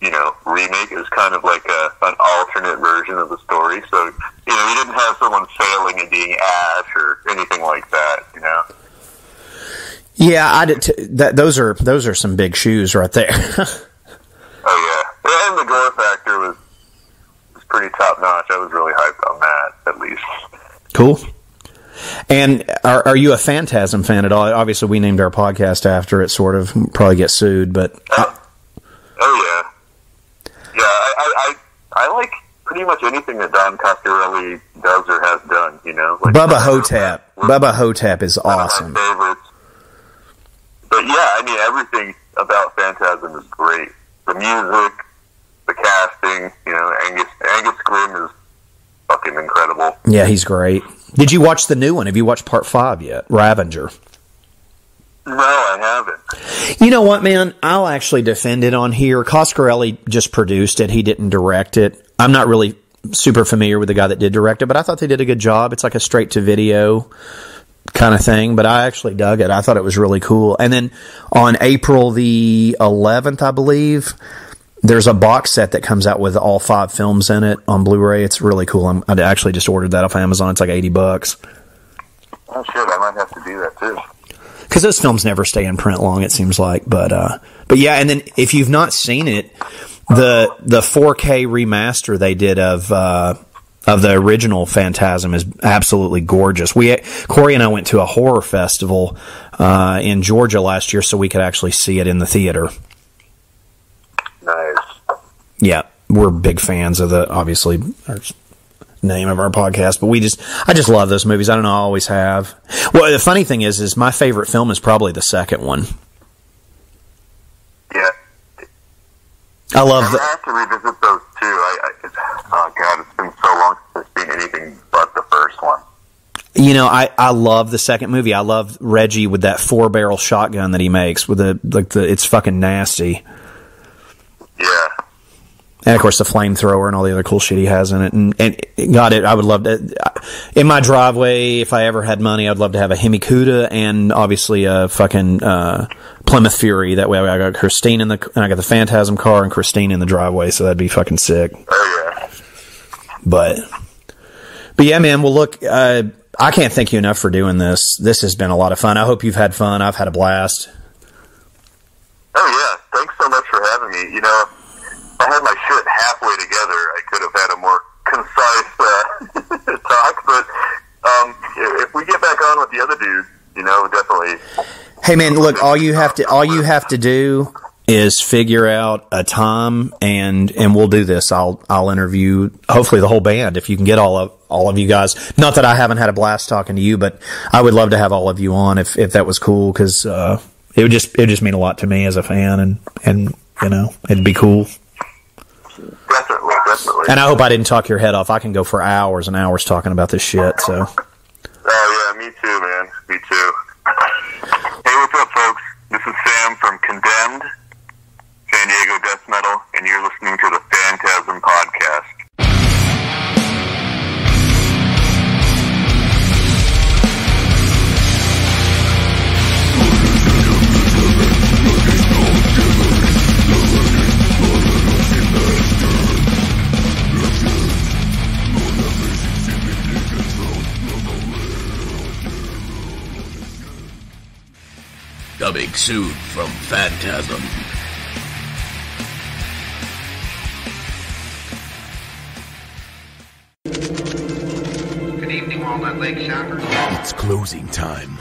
you know, remake. It was kind of like a, an alternate version of the story. So, you know, you didn't have someone failing and being Ash or anything like that, you know? Yeah, I did. T that, those are those are some big shoes right there. Oh, yeah. Yeah, and the gore factor was, was pretty top-notch. I was really hyped on that, at least. Cool. And are, are you a Phantasm fan at all? Obviously, we named our podcast after it, sort of. Probably get sued, but... Uh, oh, yeah. Yeah, I, I, I, I like pretty much anything that Don Coscarelli does or has done, you know? Like Bubba Hotep. Bubba Hotep is awesome. One of my favorites. But, yeah, I mean, everything about Phantasm is great. The music, the casting, you know, Angus, Angus Grimm is fucking incredible. Yeah, he's great. Did you watch the new one? Have you watched part five yet? Ravager. No, I haven't. You know what, man? I'll actually defend it on here. Coscarelli just produced it. He didn't direct it. I'm not really super familiar with the guy that did direct it, but I thought they did a good job. It's like a straight-to-video kind of thing, but I actually dug it. I thought it was really cool. And then on April the eleventh, I believe, there's a box set that comes out with all five films in it on Blu-ray. It's really cool. I'm, I actually just ordered that off Amazon. It's like eighty bucks. Oh, shit. I might have to do that, too. Because those films never stay in print long, it seems like. But, uh, but yeah, and then if you've not seen it, the the four K remaster they did of uh, of the original Phantasm is absolutely gorgeous. We Corey and I went to a horror festival uh, in Georgia last year so we could actually see it in the theater. Nice. Yeah, we're big fans of the, obviously, our name of our podcast, but we just, I just love those movies. I don't know, I always have. Well, the funny thing is, is my favorite film is probably the second one. Yeah. I love that. I have to revisit those two. I, I, it's, oh, God, it's been so long since I've seen anything but the first one. You know, I, I love the second movie. I love Reggie with that four-barrel shotgun that he makes. with the, like the It's fucking nasty. Yeah, and of course the flamethrower and all the other cool shit he has in it. And, and God, it I would love to. In my driveway, if I ever had money, I'd love to have a Hemi Cuda and obviously a fucking uh, Plymouth Fury. That way, I got Christine in the and I got the Phantasm car and Christine in the driveway. So that'd be fucking sick. Oh yeah. But, but yeah, man. Well, look, uh, I can't thank you enough for doing this. This has been a lot of fun. I hope you've had fun. I've had a blast. Oh yeah. Thanks so much for having me. You know, if I had my shit halfway together, I could have had a more concise uh, talk, but um, if we get back on with the other dude, you know, definitely. Hey man, look, all you have to all you have to do is figure out a time, and and we'll do this. I'll I'll interview hopefully the whole band if you can get all of all of you guys. Not that I haven't had a blast talking to you, but I would love to have all of you on if if that was cool, because uh, it would just it would just mean a lot to me as a fan, and and you know, it'd be cool. Definitely, definitely. And I hope I didn't talk your head off. I can go for hours and hours talking about this shit. So. Oh yeah, me too, man. Me too. Hey, what's up, folks? This is Sam from Condemned, San Diego Death Metal, and you're listening to the Phantasm Podcast. Coming soon from Phantasm. Good evening, Walnut Lake shoppers. It's closing time.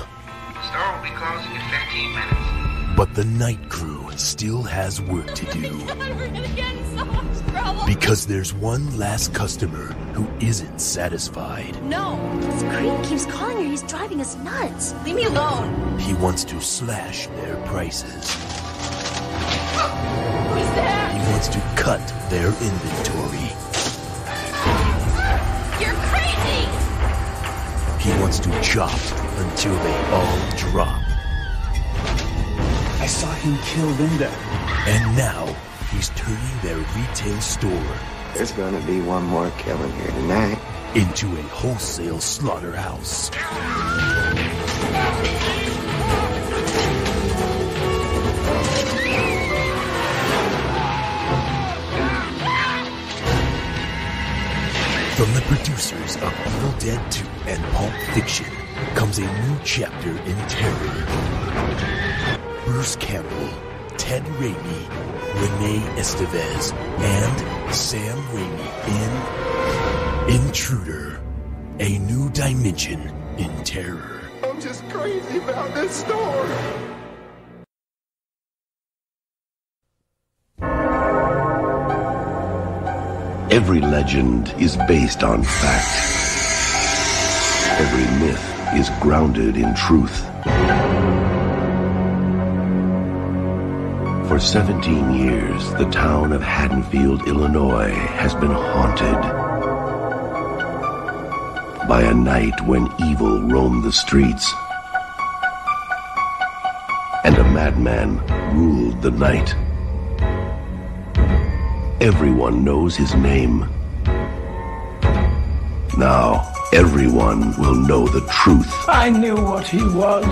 The store will be closing in fifteen minutes. But the night crew still has work to do. We're gonna get in so much trouble. Because there's one last customer who isn't satisfied. No. This creep keeps calling her. He's driving us nuts. Leave me alone. He wants to slash their prices. Who's there? He wants to cut their inventory. You're crazy! He wants to chop until they all drop. I saw him kill Linda. And now, he's turning their retail store... There's gonna be one more killing here tonight. ...into a wholesale slaughterhouse. From the producers of Evil Dead two and Pulp Fiction comes a new chapter in terror. Bruce Campbell, Ted Raimi, Renee Estevez, and Sam Raimi in Intruder, a new dimension in terror. I'm just crazy about this store. Every legend is based on fact. Every myth is grounded in truth. For seventeen years, the town of Haddonfield, Illinois, has been haunted by a night when evil roamed the streets and a madman ruled the night. Everyone knows his name. Now, everyone will know the truth. I knew what he was,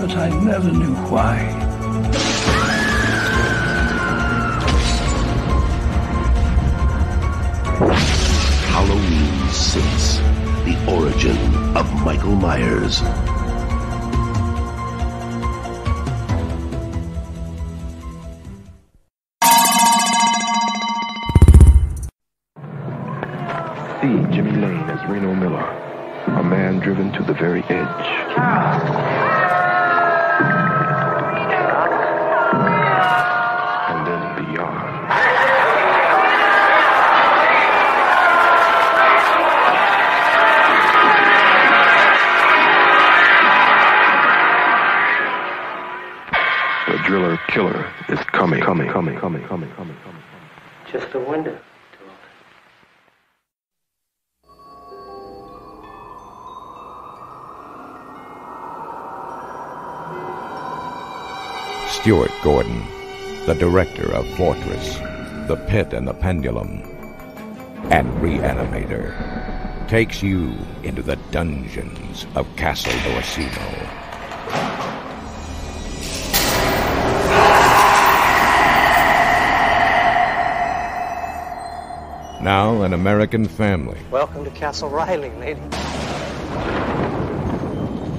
but I never knew why. Halloween six, the origin of Michael Myers. See Jimmy Lane as Reno Miller, a man driven to the very edge. And then beyond. Driller killer is coming, coming, coming, coming, coming, coming, coming. Just a window. Stuart Gordon, the director of Fortress, The Pit and the Pendulum, and Reanimator, takes you into the dungeons of Castle Dorsino. Now, an American family... Welcome to Castle Riley, lady.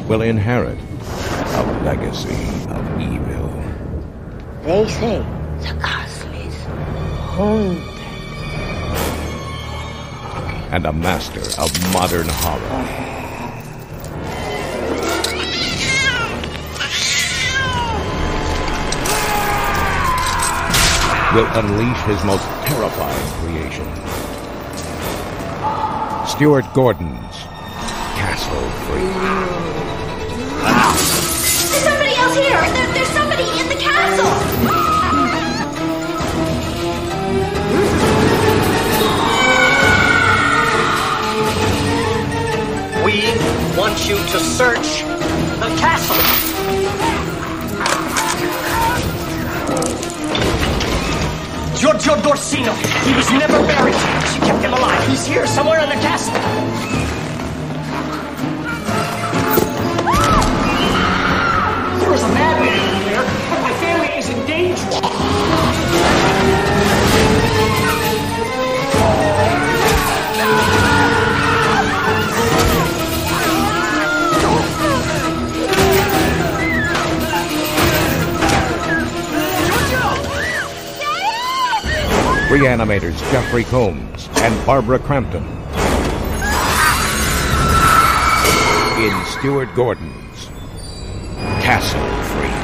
...will inherit a legacy of evil. They say the castle is haunted. And a master of modern horror... ...will unleash his most terrifying creation... Stuart Gordon's Castle Freak. There's somebody else here! There, there's somebody in the castle! We want you to search the castle! Giorgio Dorsino. He was never buried. She kept him alive. He's here somewhere in the castle. There was a madman in here, but my family is in danger. Reanimators Jeffrey Combs and Barbara Crampton in Stuart Gordon's Castle Freak.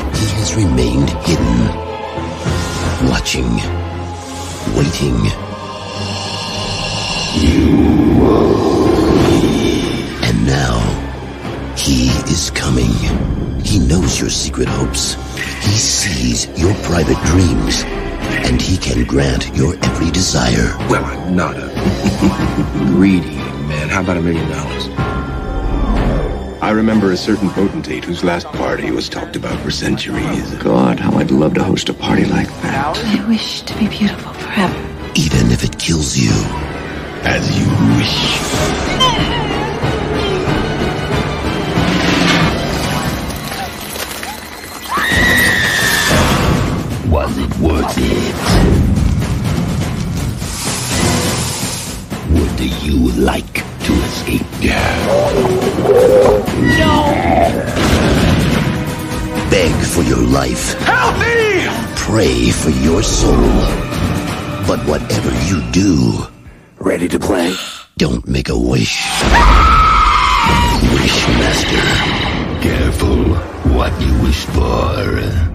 years, he has remained hidden, watching, waiting. You will leave. And now, he is coming. He knows your secret hopes. He sees your private dreams. And he can grant your every desire. Well, I'm not a greedy man. How about a million dollars? I remember a certain potentate whose last party was talked about for centuries. God, how I'd love to host a party like that. I wish to be beautiful forever. Even if it kills you. As you wish. Was it worth it? Would you like to escape? Yeah. No! Beg for your life. Help me! Pray for your soul. But whatever you do... Ready to play? Don't make a wish. Wishmaster. Careful what you wish for.